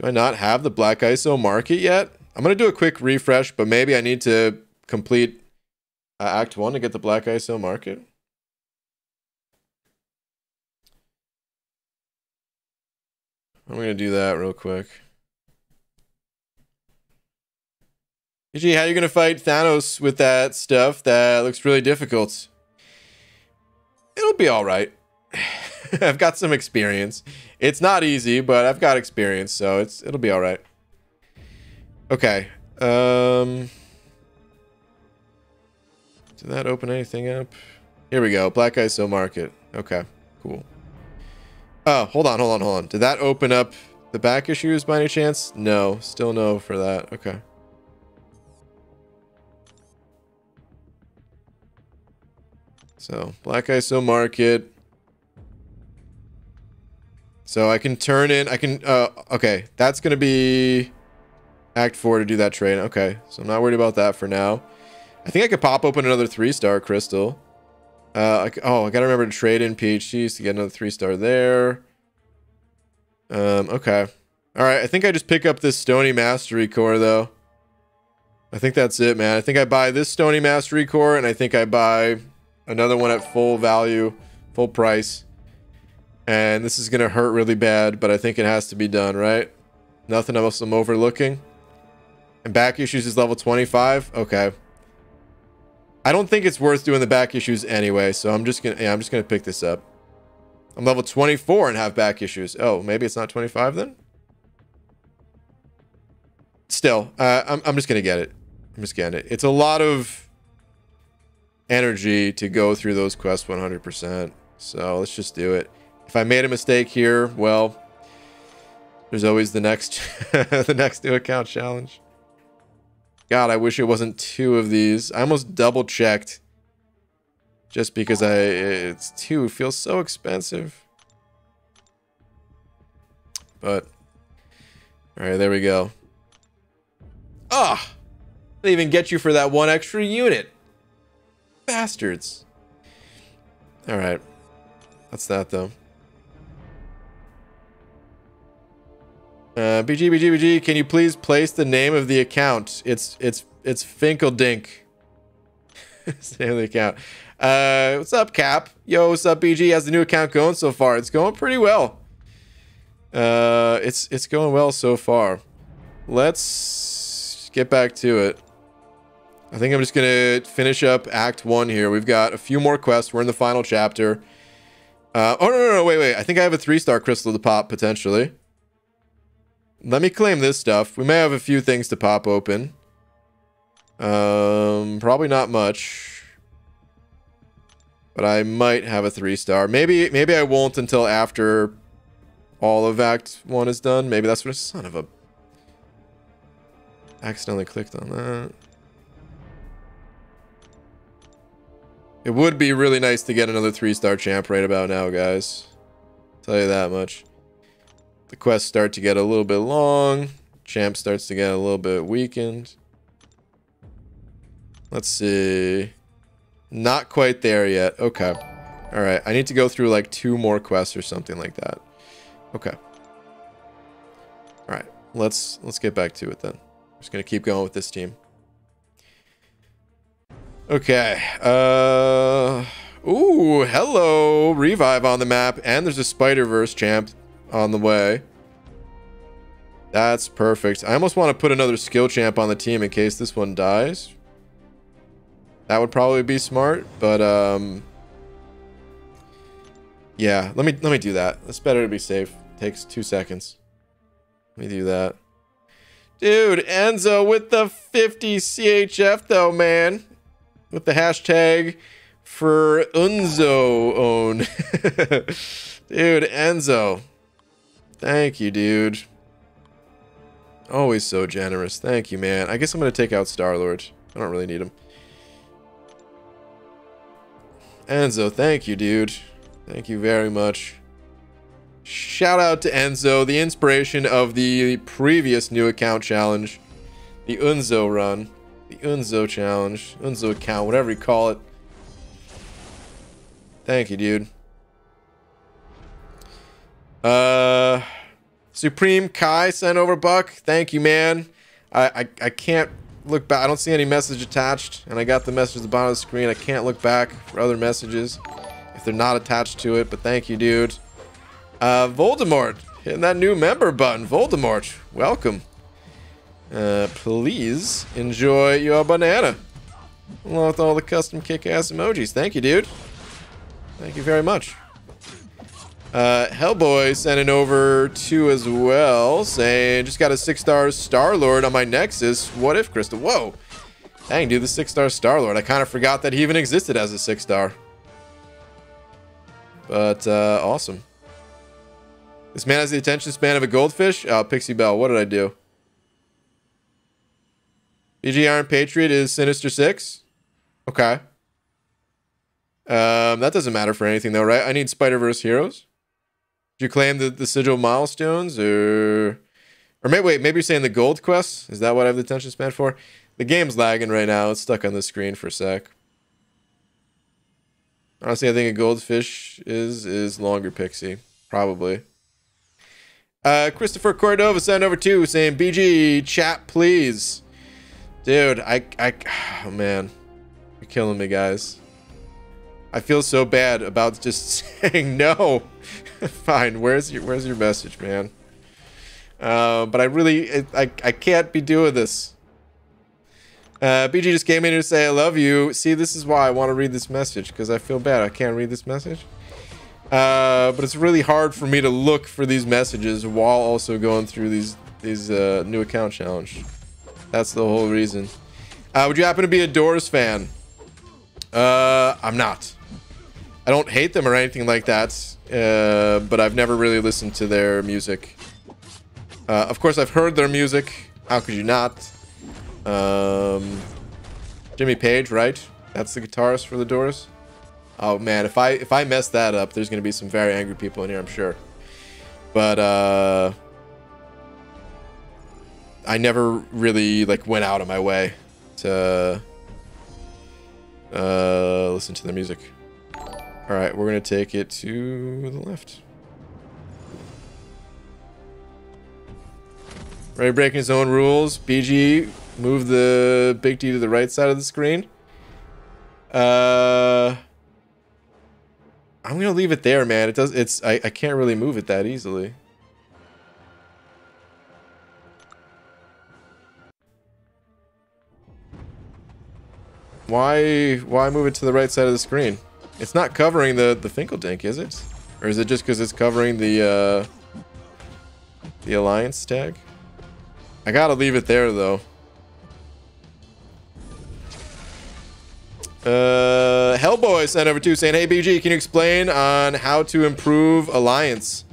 Do I not have the Black ISO market yet? I'm going to do a quick refresh, but maybe I need to complete Act 1 to get the Black ISO market. I'm going to do that real quick. How are you going to fight Thanos with that stuff that looks really difficult? It'll be all right. I've got some experience. It's not easy, but I've got experience, so it'll be all right. Okay. Did that open anything up? Here we go. Black ISO market. Okay, cool. Oh, hold on. Did that open up the back issues by any chance? No, still no for that. Okay. So, Black ISO market. So I can turn in, okay, that's going to be Act 4 to do that trade. Okay, so I'm not worried about that for now. I think I could pop open another 3-star crystal. I got to remember to trade in PHCs to get another 3-star there. Okay. All right, I think I just pick up this Stony Mastery Core, though. I think that's it, man. I think I buy this Stony Mastery Core, and I think I buy another one at full value, full price. And this is going to hurt really bad, but I think it has to be done, right? Nothing else I'm overlooking. And back issues is level 25. Okay. I don't think it's worth doing the back issues anyway, so I'm just going to pick this up. I'm level 24 and have back issues. Oh, maybe it's not 25 then? Still, I'm just going to get it. I'm just getting it. It's a lot of energy to go through those quests 100%. So let's just do it. If I made a mistake here, well, there's always the next the next new account challenge. God, I wish it wasn't 2 of these. I almost double checked just because it's 2 feels so expensive. But all right, there we go. Ah, I didn't even get you for that 1 extra unit. Bastards. All right. That's that though. BG, can you please place the name of the account? It's Finkledink. It's the name of the account. What's up, Cap? Yo, what's up, BG? How's the new account going so far? It's going pretty well. It's going well so far. Let's get back to it. I think I'm just gonna finish up Act 1 here. We've got a few more quests. We're in the final chapter. Oh, no, wait. I think I have a 3-star crystal to pop, potentially. Let me claim this stuff. We may have a few things to pop open. Probably not much. But I might have a 3-star. Maybe I won't until after all of Act 1 is done. Maybe that's what a son of a... Accidentally clicked on that. It would be really nice to get another 3-star champ right about now, guys. Tell you that much. The quests start to get a little bit long. Champ starts to get a little bit weakened. Let's see. Not quite there yet. Okay. All right. I need to go through like 2 more quests or something like that. Okay. All right. Let's get back to it then. I'm just going to keep going with this team. Okay. Ooh, hello. Revive on the map. And there's a Spider-Verse champ on the way. That's perfect. I almost want to put another skill champ on the team in case this one dies. That would probably be smart, but yeah, let me do that. It's better to be safe. Takes 2 seconds. Let me do that. Dude, Enzo with the 50 CHF though, man. With the hashtag for Unzo own. Dude, Enzo. Thank you, dude. Always so generous. Thank you, man. I guess I'm going to take out Star-Lord. I don't really need him. Enzo, thank you, dude. Thank you very much. Shout out to Enzo, the inspiration of the previous new account challenge. The Unzo run. The Unzo challenge. Unzo account, whatever you call it. Thank you, dude. Supreme Kai sent over buck. Thank you, man. I can't look back. I don't see any message attached, and I got the message at the bottom of the screen. I can't look back for other messages if they're not attached to it, but thank you, dude. Voldemort, hitting that new member button. Voldemort, welcome. Please enjoy your banana. Along with all the custom kick-ass emojis. Thank you, dude. Thank you very much. Hellboy sending over 2 as well, saying, just got a 6-star Star-Lord on my Nexus. What if crystal? Whoa. Dang, dude, the 6-star Star-Lord. I kind of forgot that he even existed as a 6-star. But, awesome. This man has the attention span of a goldfish. Oh, Pixie Bell, what did I do? BG Iron Patriot is Sinister Six. Okay. That doesn't matter for anything, though, right? I need Spider-Verse Heroes. Did you claim the sigil milestones, or maybe wait, maybe you're saying the gold quests? Is that what I have the attention span for? The game's lagging right now. It's stuck on the screen for a sec. Honestly, I think a goldfish is longer, Pixie, probably. Christopher Cordova sent over 2, saying BG chat please, dude. Oh man, you're killing me, guys. I feel so bad about just saying no. Fine, where's your message, man? But I really, I can't be doing this. BG just came in here to say I love you. See, this is why I want to read this message, because I feel bad I can't read this message. But it's really hard for me to look for these messages while also going through these new account challenge. That's the whole reason. Would you happen to be a Doors fan? I'm not. I don't hate them or anything like that, but I've never really listened to their music. Of course, I've heard their music. How could you not? Jimmy Page, right? That's the guitarist for the Doors. Oh man, if I mess that up, there's gonna be some very angry people in here, I'm sure. But I never really like went out of my way to listen to their music. All right, we're going to take it to the left. Ray breaking his own rules. BG, move the big D to the right side of the screen. I'm going to leave it there, man. It does. It's I can't really move it that easily. Why move it to the right side of the screen? It's not covering the Finkledink, is it? Or is it just because it's covering the Alliance tag? I gotta leave it there, though. Hellboy sent over 2, saying, hey, BG, can you explain on how to improve Alliance?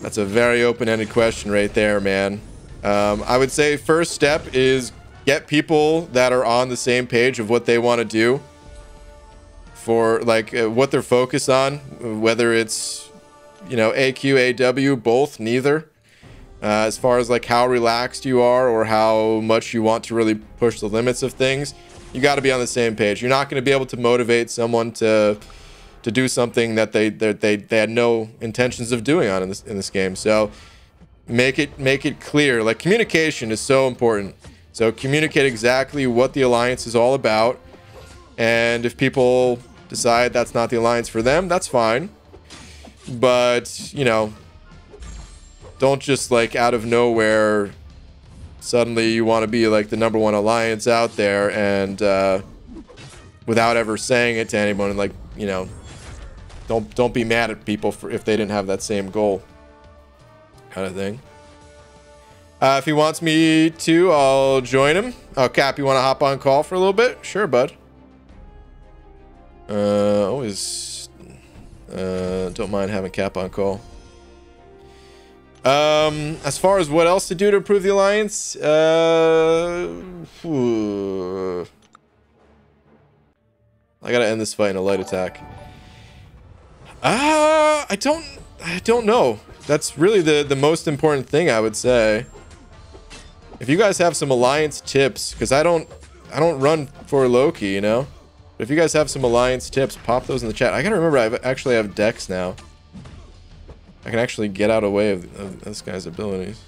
That's a very open-ended question right there, man. I would say first step is get people that are on the same page of what they want to do. For like what they're focused on, whether it's, you know, AQ, AW, both, neither, as far as like how relaxed you are or how much you want to really push the limits of things. You got to be on the same page. You're not going to be able to motivate someone to do something that they had no intentions of doing on in this game. So make it clear. Like communication is so important. So communicate exactly what the Alliance is all about. And if people decide that's not the Alliance for them, that's fine. But, you know, don't just, like, out of nowhere, suddenly you want to be, like, the #1 Alliance out there and without ever saying it to anyone. And, like, you know, don't be mad at people for if they didn't have that same goal kind of thing. If he wants me to, I'll join him. Oh, Cap, you want to hop on call for a little bit? Sure, bud. Always don't mind having Cap on call. As far as what else to do to improve the Alliance, I gotta end this fight in a light attack. I don't know. That's really the most important thing, I would say. If you guys have some Alliance tips, because I don't run for Loki, you know. But if you guys have some Alliance tips, pop those in the chat. I gotta remember I actually have decks now. I can actually get out of the way of this guy's abilities.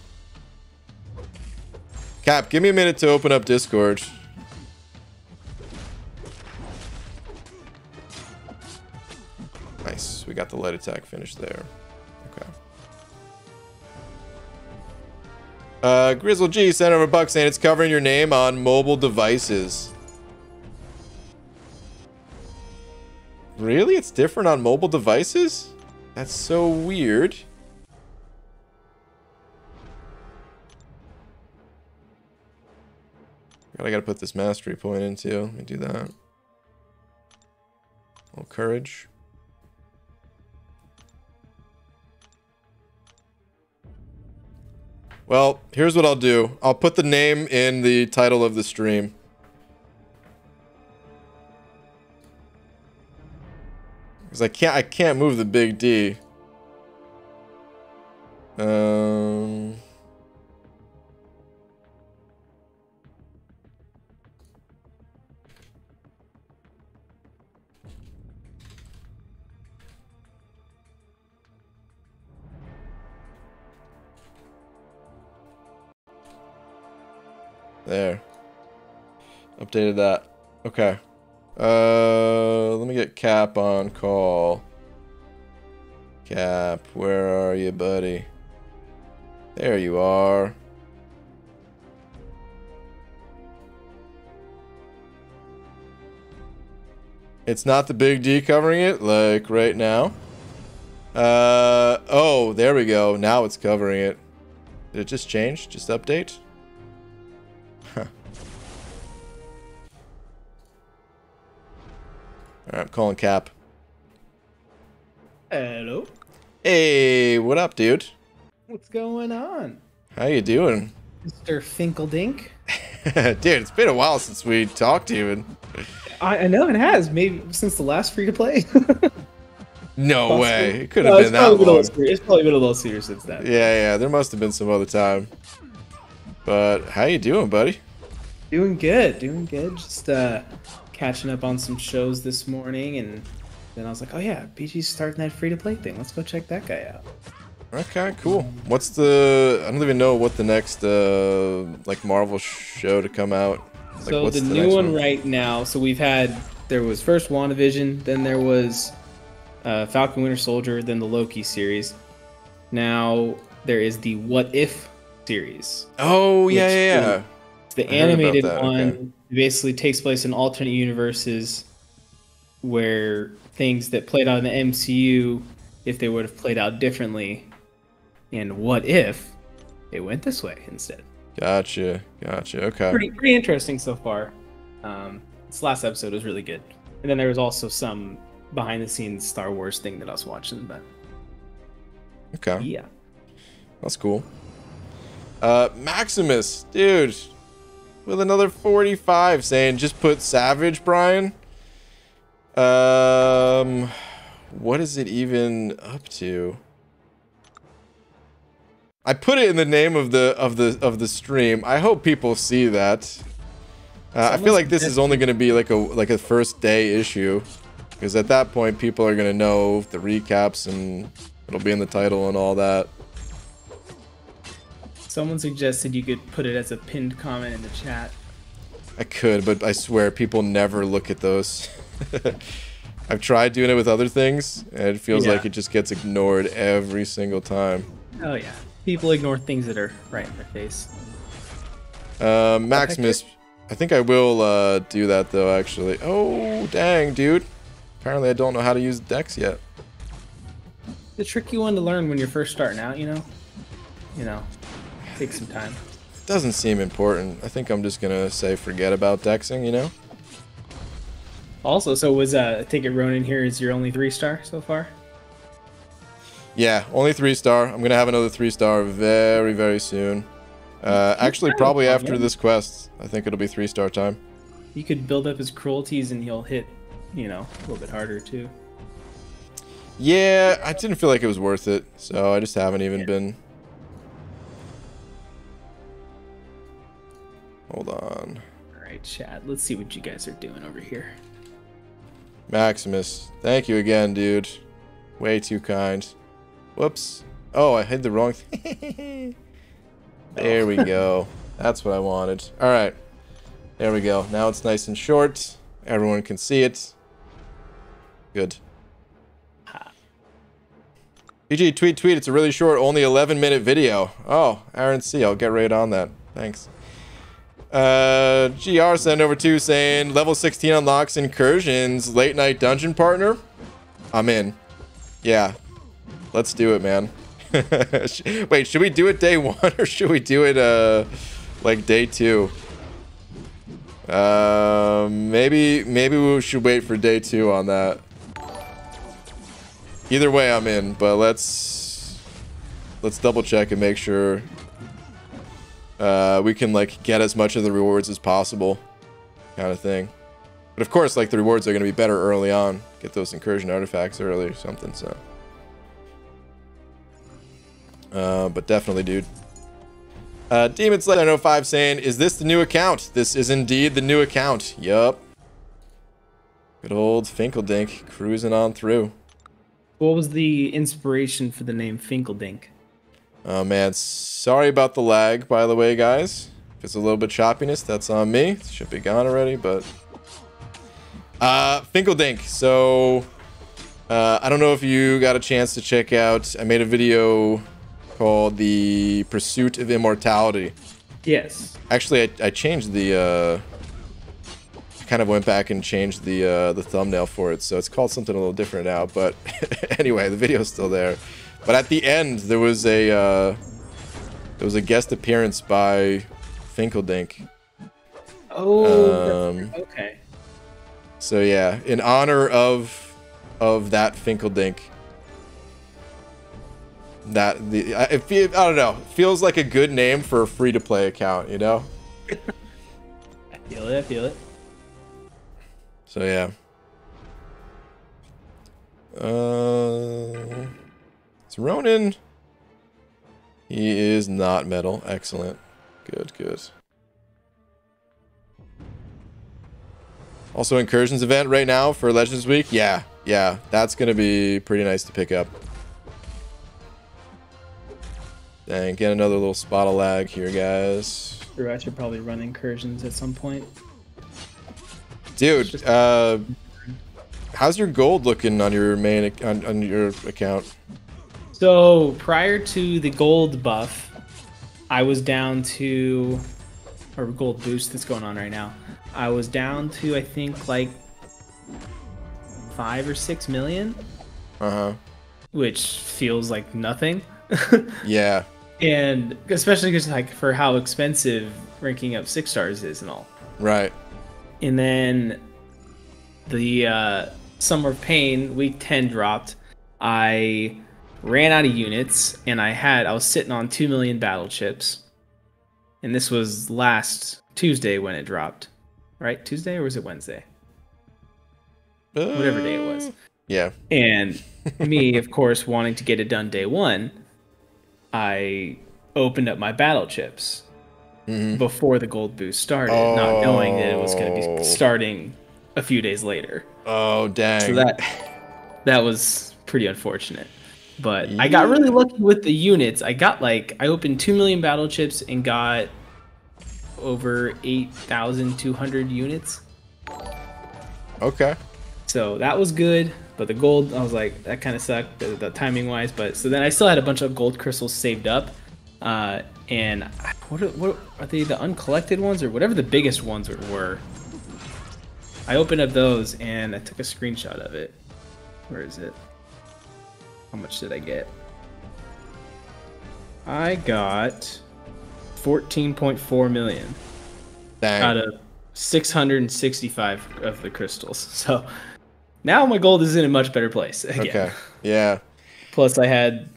Cap, give me a minute to open up Discord. Nice, we got the light attack finished there. Okay. Grizzle G sent over $1 saying it's covering your name on mobile devices. Really? It's different on mobile devices? That's so weird. I gotta put this mastery point in too. Let me do that. A little courage. Well, here's what I'll do. I'll put the name in the title of the stream. Because I can't move the big D. There. Updated that. Okay. Let me get Cap on call. Cap, where are you, buddy? There you are. It's not the big D covering it, like right now. Oh, there we go. Now it's covering it. Did it just change? Just update? All right, I'm calling Cap. Hello. Hey, what up, dude? What's going on? How you doing? Mr. Finkledink? Dude, it's been a while since we talked to you. And... I know it has. Maybe since the last free-to-play. No possibly. Way. It couldn't have been that long. It's probably been a little serious since then. Yeah. There must have been some other time. But how you doing, buddy? Doing good. Doing good. Just, catching up on some shows this morning, and then I was like, oh yeah, BG's starting that free-to-play thing. Let's go check that guy out. Okay, cool. What's the... I don't even know what the next like Marvel show to come out. Like, so what's the new one right now, so we've had... There was first WandaVision, then there was Falcon Winter Soldier, then the Loki series. Now there is the What If series. Oh, yeah. It's the animated one. Okay. Basically takes place in alternate universes where things that played out in the MCU, if they would have played out differently, and what if it went this way instead. Gotcha. Okay. Pretty interesting so far. This last episode was really good, and then there was also some behind the scenes Star Wars thing that I was watching. But okay, yeah, that's cool. Maximus, dude. With another 45 saying, just put Savage, Brian. What is it even up to? I put it in the name of the stream. I hope people see that. I feel like this is only going to be like a first day issue, because at that point people are going to know the recaps and it'll be in the title and all that. Someone suggested you could put it as a pinned comment in the chat. I could, but I swear people never look at those. I've tried doing it with other things, and it feels like it just gets ignored every single time. Oh yeah, people ignore things that are right in their face. Maximus, I think I will do that though, actually. Oh dang, dude! Apparently, I don't know how to use Dex yet. It's a tricky one to learn when you're first starting out, you know. You know, takes some time. It doesn't seem important. I think I'm just gonna say forget about Dexing, you know. Also, so was I take it Ronin here is your only 3-star so far? Yeah, only 3-star. I'm gonna have another 3-star very, very soon. Actually, probably after this quest, I think it'll be 3-star time. You could build up his cruelties and he'll hit, you know, a little bit harder too. Yeah, I didn't feel like it was worth it, so I just haven't even been. Hold on. All right, chat. Let's see what you guys are doing over here. Maximus, thank you again, dude. Way too kind. Whoops. Oh, I hid the wrong thing. There we go. That's what I wanted. All right. There we go. Now it's nice and short. Everyone can see it. Good. GG, tweet. It's a really short, only 11-minute video. Oh, Aaron C. I'll get right on that. Thanks. GR sent over two saying level 16 unlocks incursions, late night dungeon partner. I'm in. Yeah, let's do it, man. Wait, should we do it day one or should we do it like day two? Maybe we should wait for day two on that. Either way, I'm in, but let's double check and make sure. We can like get as much of the rewards as possible, kind of thing. But of course, like the rewards are going to be better early on. Get those incursion artifacts early or something. So, but definitely, dude. Demon Slayer 05 saying, "Is this the new account? This is indeed the new account. Yup. Good old Finkledink cruising on through." What was the inspiration for the name Finkledink? Oh man, sorry about the lag, by the way, guys. If it's a little bit choppiness, that's on me. It should be gone already, but... Finkledink, so... I don't know if you got a chance to check out... I made a video called The Pursuit of Immortality. Yes. Actually, I changed the... I kind of went back and changed the thumbnail for it, so it's called something a little different now, but... anyway, the video's still there. But at the end, there was a guest appearance by Finkledink. Oh, okay. So yeah, in honor of that Finkledink. I don't know. It feels like a good name for a free-to-play account, you know? I feel it. So yeah. Ronin, he is not metal. Excellent. Good. Also incursions event right now for Legends Week. Yeah, that's gonna be pretty nice to pick up. Dang, get another little spot of lag here, guys. I should probably run incursions at some point, dude. How's your gold looking on your main on your account? So prior to the gold buff, I was down to, or gold boost that's going on right now, I was down to I think like 5 or 6 million, which feels like nothing. Yeah. And especially because like for how expensive ranking up 6 stars is and all. Right. And then the Summer of Pain week 10 dropped. I ran out of units, and I was sitting on 2 million battleships. And this was last Tuesday when it dropped. Right? Tuesday, or was it Wednesday? Whatever day it was. Yeah. And me, of course, wanting to get it done day one, I opened up my battleships before the gold boost started, not knowing that it was going to be starting a few days later. Oh, dang. So that was pretty unfortunate. But I got really lucky with the units. I got like, I opened 2 million battleships and got over 8,200 units. Okay. So that was good. But the gold, I was like, that kind of sucked, the timing wise. But so then I still had a bunch of gold crystals saved up. And what are they, the uncollected ones or whatever the biggest ones were? I opened up those and I took a screenshot of it. Where is it? How much did I get? I got 14.4 million. Dang. Out of 665 of the crystals. So now my gold is in a much better place again. Okay. Yeah. Plus I had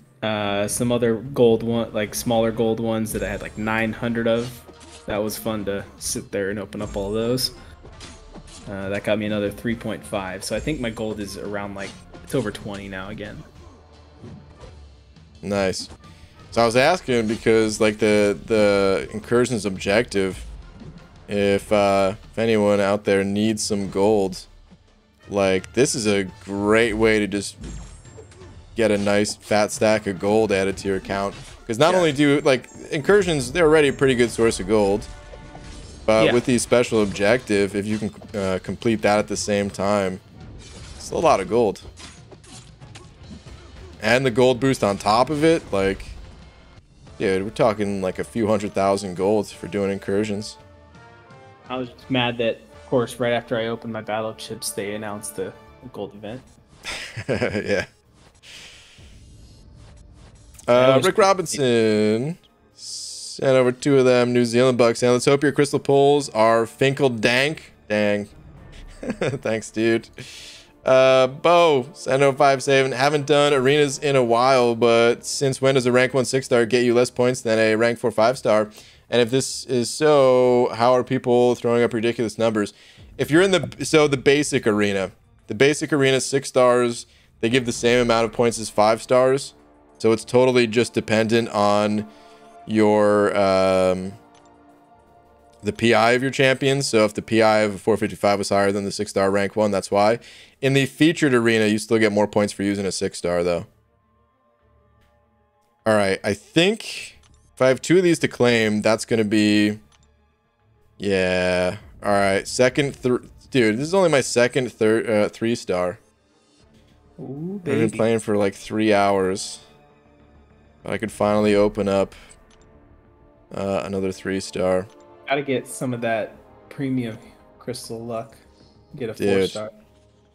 some other gold one, like smaller gold ones that I had like 900 of. That was fun to sit there and open up all those. That got me another 3.5. So I think my gold is around like, it's over 20 now again. Nice. So I was asking because like the incursions objective, if anyone out there needs some gold, like this is a great way to just get a nice fat stack of gold added to your account. Because not only do like incursions, they're already a pretty good source of gold. But with the special objective, if you can complete that at the same time, it's a lot of gold. And the gold boost on top of it, like, dude, we're talking like a few 100,000 golds for doing incursions. I was just mad that, of course, right after I opened my battleships, they announced the gold event. Yeah. Rick Robinson sent over 2 of them New Zealand bucks, and let's hope your crystal pulls are Finkledink. Dang. Thanks, dude. Bo sent over 5-7. Haven't done arenas in a while, but since when does a rank 1 6-star get you less points than a rank 4 5-star? And if this is so, how are people throwing up ridiculous numbers? If you're in the basic arena, 6 stars, they give the same amount of points as 5 stars. So it's totally just dependent on your the PI of your champions. So if the PI of 455 was higher than the 6-star rank 1, that's why. In the featured arena, you still get more points for using a 6-star though. All right, I think if I have 2 of these to claim, that's gonna be, yeah. All right, dude, this is only my second 3-star. Ooh, baby. I've been playing for like 3 hours. But I could finally open up another 3-star. Gotta get some of that premium crystal luck. Get a 4-star.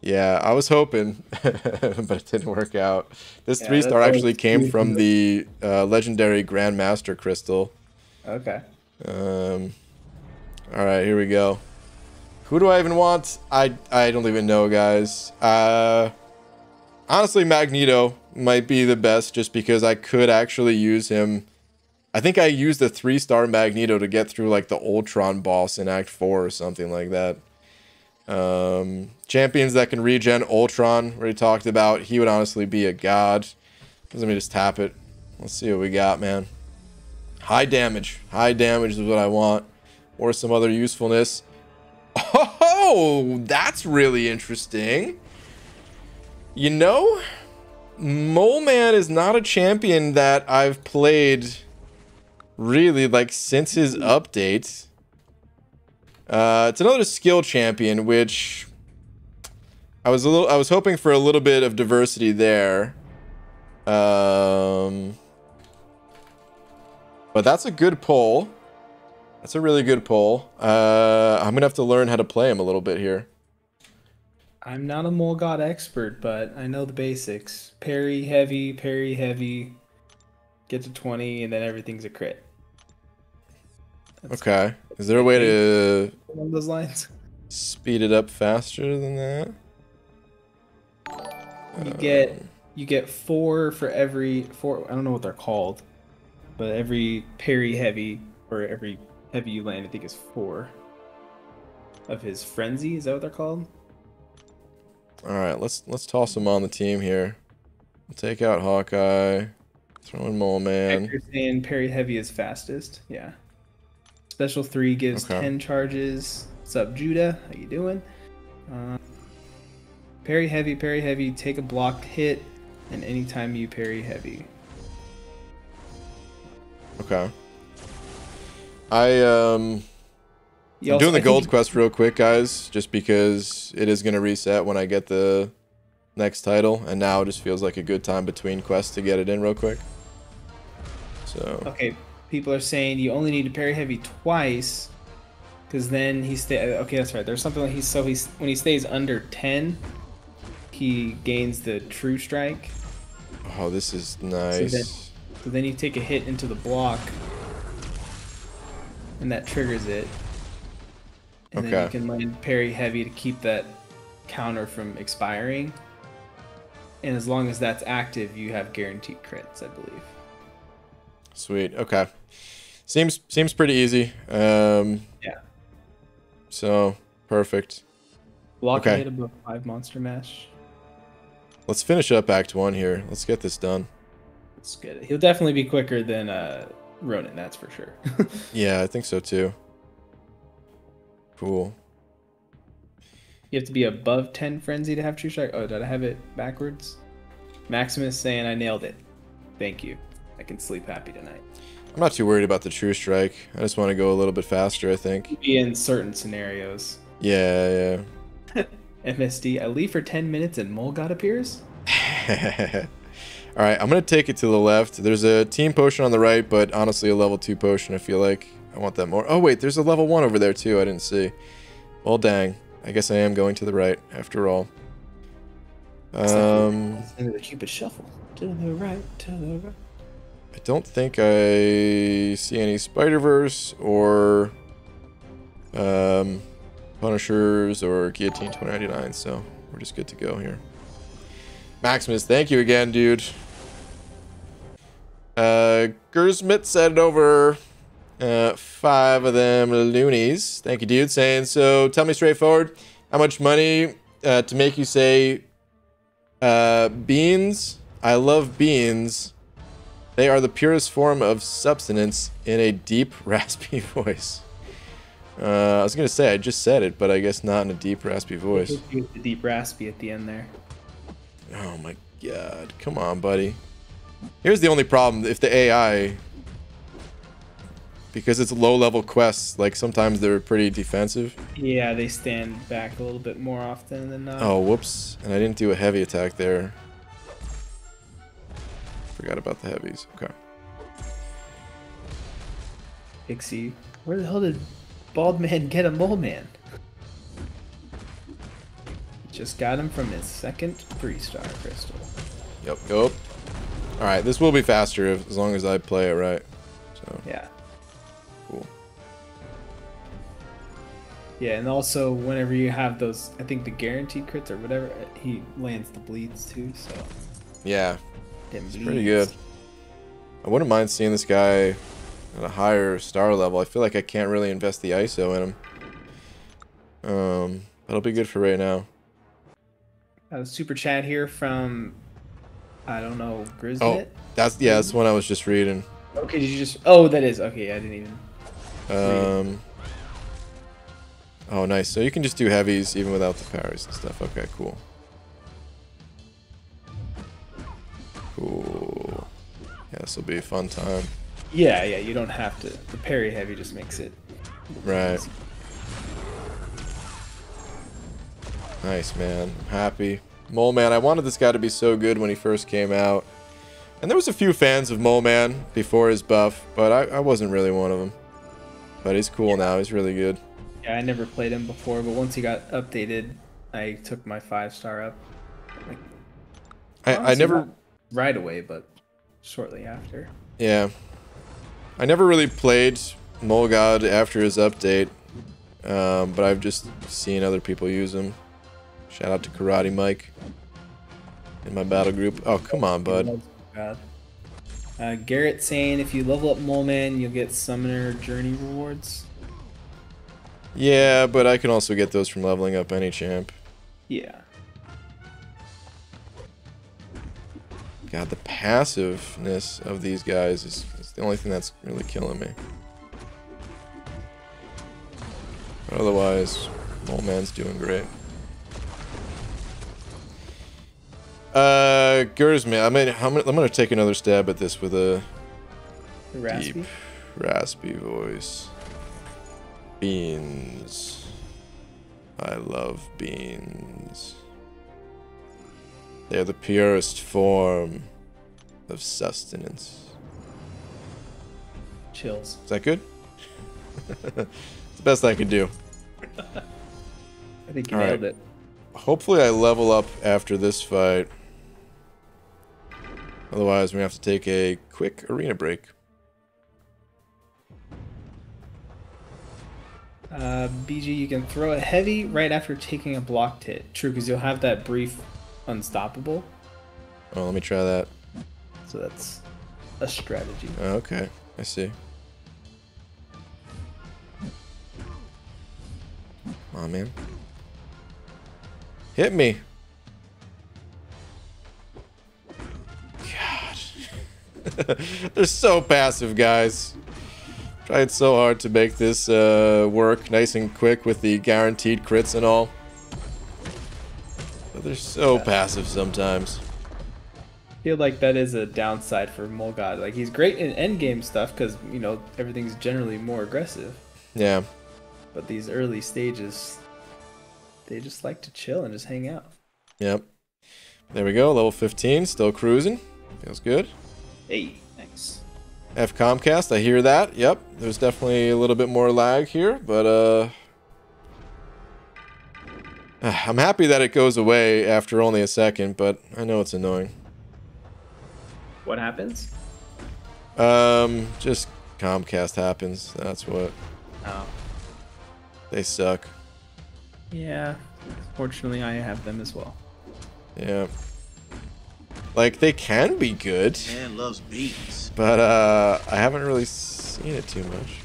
Yeah, I was hoping, but it didn't work out. This 3-star actually came from the legendary Grandmaster crystal. Okay. All right, here we go. Who do I even want? I don't even know, guys. Honestly, Magneto might be the best just because I could actually use him. I think I used the 3-star Magneto to get through like the Ultron boss in Act 4 or something like that. Champions that can regen Ultron, already talked about. He would honestly be a god. Let me just tap it. Let's see what we got, man. High damage. High damage is what I want. Or some other usefulness. Oh, that's really interesting. You know, Mole Man is not a champion that I've played really like since his update. It's another skill champion, which I was hoping for a little bit of diversity there. But that's a good pull. That's a really good pull. I'm gonna have to learn how to play him a little bit here. I'm not a mole god expert, but I know the basics. Parry heavy, get to 20, and then everything's a crit. That's okay. Is there a way to along those lines? Speed it up faster than that? You get 4 for every 4. I don't know what they're called, but every parry heavy or every heavy you land, I think is 4 of his frenzy. Is that what they're called? All right, let's toss him on the team here. We'll take out Hawkeye. Throw in Mole Man. You're saying parry heavy is fastest. Yeah. Special 3 gives 10 charges. What's up, Judah? How you doing? Parry heavy. Take a blocked hit. and anytime you parry heavy. Okay. I'm doing the gold quest real quick, guys, just because it is going to reset when I get the next title, and now it just feels like a good time between quests to get it in real quick. So. Okay, people are saying you only need to parry heavy twice, because then he stays. Okay, that's right. There's something like he's when he stays under 10, he gains the true strike. Oh, this is nice. So then you take a hit into the block, and that triggers it. And then you can land parry heavy to keep that counter from expiring. And as long as that's active, you have guaranteed crits, I believe. Sweet. Okay. Seems pretty easy. Yeah. So perfect. Block hit above 5 monster mash. Let's finish up Act 1 here. Let's get this done. Let's get it. He'll definitely be quicker than Ronin, that's for sure. Yeah, I think so too. Cool. You have to be above 10 frenzy to have true strike. Oh, did I have it backwards? Maximus saying I nailed it. Thank you. I can sleep happy tonight. I'm not too worried about the true strike. I just want to go a little bit faster, I think. Be in certain scenarios. Yeah, yeah. MSD, I leave for 10 minutes and Mole God appears? Alright, I'm going to take it to the left. There's a team potion on the right, but honestly a level 2 potion I feel like. I want that more. Oh wait, there's a level 1 over there too, I didn't see. Well dang, I guess I am going to the right after all. The Cupid shuffle. To the right, to the right. I don't think I see any Spider-Verse or Punishers or Guillotine 2099, so we're just good to go here. Maximus, thank you again, dude. Gersmit sent over 5 of them loonies. Thank you, dude. Saying, so tell me straightforward, how much money to make you say beans? I love beans. They are the purest form of substance in a deep, raspy voice. I was going to say, I just said it, but I guess not in a deep, raspy voice. The deep, raspy at the end there. Oh my god. Come on, buddy. Here's the only problem. If the AI... Because it's low-level quests, like, sometimes they're pretty defensive. Yeah, they stand back a little bit more often than not. Oh, whoops. And I didn't do a heavy attack there. Forgot about the heavies. Okay. Pixie, where the hell did Bald Man get a Mole Man? Just got him from his second 3-star crystal. Yep. Yup. All right, this will be faster as long as I play it right. So. Yeah. Cool. Yeah, and also whenever you have those, I think the guaranteed crits or whatever, he lands the bleeds too. So. Yeah. It's pretty good. I wouldn't mind seeing this guy at a higher star level. I feel like I can't really invest the ISO in him. That'll be good for right now. Super chat here from, I don't know, Grizznet? Oh, that's one I was just reading. Okay, did you just... Oh, that is. Okay, I didn't even... read it. Oh, nice. So you can just do heavies even without the parries and stuff. Okay, cool. Cool. Yeah, this will be a fun time. Yeah, yeah, you don't have to. The parry heavy just makes it. Right. Nice, man. I'm happy. Mole Man, I wanted this guy to be so good when he first came out. And there was a few fans of Mole Man before his buff, but I wasn't really one of them. But he's cool now. He's really good. Yeah, I never played him before, but once he got updated, I took my 5-star up. Like, I never... right away, but shortly after. Yeah. I never really played Mole God after his update, but I've just seen other people use him. Shout out to Karate Mike in my battle group. Oh, come on, bud. Garrett saying if you level up Mole Man, you'll get Summoner Journey rewards. Yeah, but I can also get those from leveling up any champ. Yeah. God, the passiveness of these guys is the only thing that's really killing me. But otherwise, Mole Man's doing great. Gersman, I'm gonna take another stab at this with a raspy? Deep, raspy voice. Beans. I love beans. They're the purest form of sustenance. Chills. Is that good? It's the best I could do. I think you nailed it. Hopefully I level up after this fight. Otherwise, we have to take a quick arena break. BG, you can throw a heavy right after taking a blocked hit. True, because you'll have that brief unstoppable. Oh, let me try that. So that's a strategy. Okay, I see. Come on, man. Hit me. God. They're so passive, guys. Tried so hard to make this work nice and quick with the guaranteed crits and all. But they're so passive sometimes. I feel like that is a downside for Molgad. Like, he's great in endgame stuff because, you know, everything's generally more aggressive. Yeah. But these early stages, they just like to chill and just hang out. Yep. There we go. Level 15. Still cruising. Feels good. Hey, thanks. F Comcast. I hear that. Yep. There's definitely a little bit more lag here, but I'm happy that it goes away after only a second, but I know it's annoying. What happens? Just Comcast happens. That's what. Oh. They suck. Yeah, fortunately I have them as well. Yeah. Like, they can be good. Man loves beats. But I haven't really seen it too much.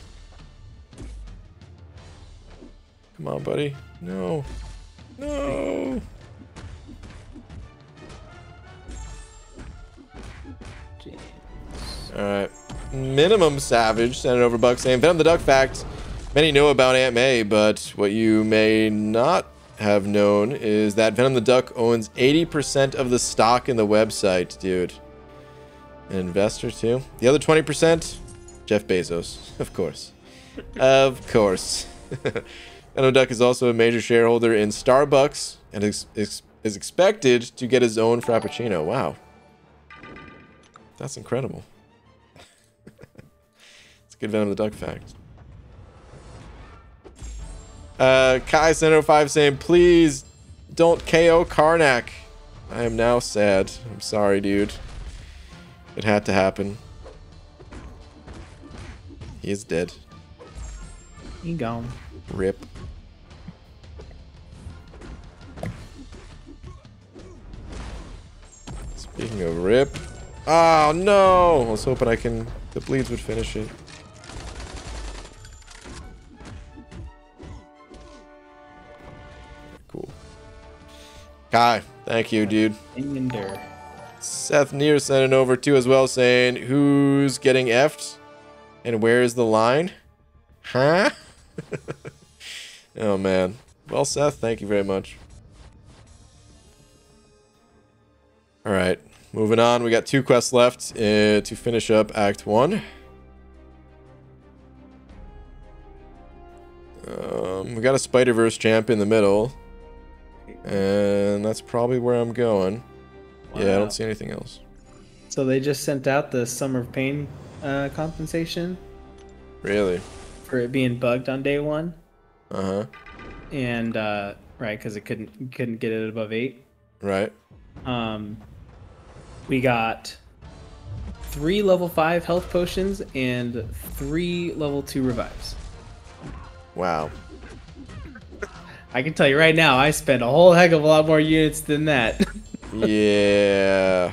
Come on, buddy. No. No. Alright. Minimum Savage, send it over Buck saying Venom the Duck fact. Many know about Aunt May, but what you may not have known is that Venom the Duck owns 80% of the stock in the website, dude. An investor, too. The other 20%? Jeff Bezos. Of course. Of course. Venom the Duck is also a major shareholder in Starbucks and is expected to get his own Frappuccino. Wow. That's incredible. It's a good Venom the Duck fact. Kai705 saying, please don't KO Karnak. I am now sad. I'm sorry, dude. It had to happen. He is dead. He gone. Rip. Speaking of rip. Oh, no. I was hoping I can... The bleeds would finish it. Kai, thank you, dude. Seth Neer sent it over too as well, saying, who's getting effed? And where is the line? Huh? Oh, man. Well, Seth, thank you very much. All right, moving on. We got two quests left to finish up Act 1. We got a Spider-Verse champ in the middle. And that's probably where I'm going. Wow. Yeah, I don't see anything else. So they just sent out the Summer of Pain compensation. Really? For it being bugged on day one. Uh-huh. And, right, because it couldn't get it above 8. Right. We got 3 level 5 health potions and 3 level 2 revives. Wow. I can tell you right now, I spent a whole heck of a lot more units than that. Yeah.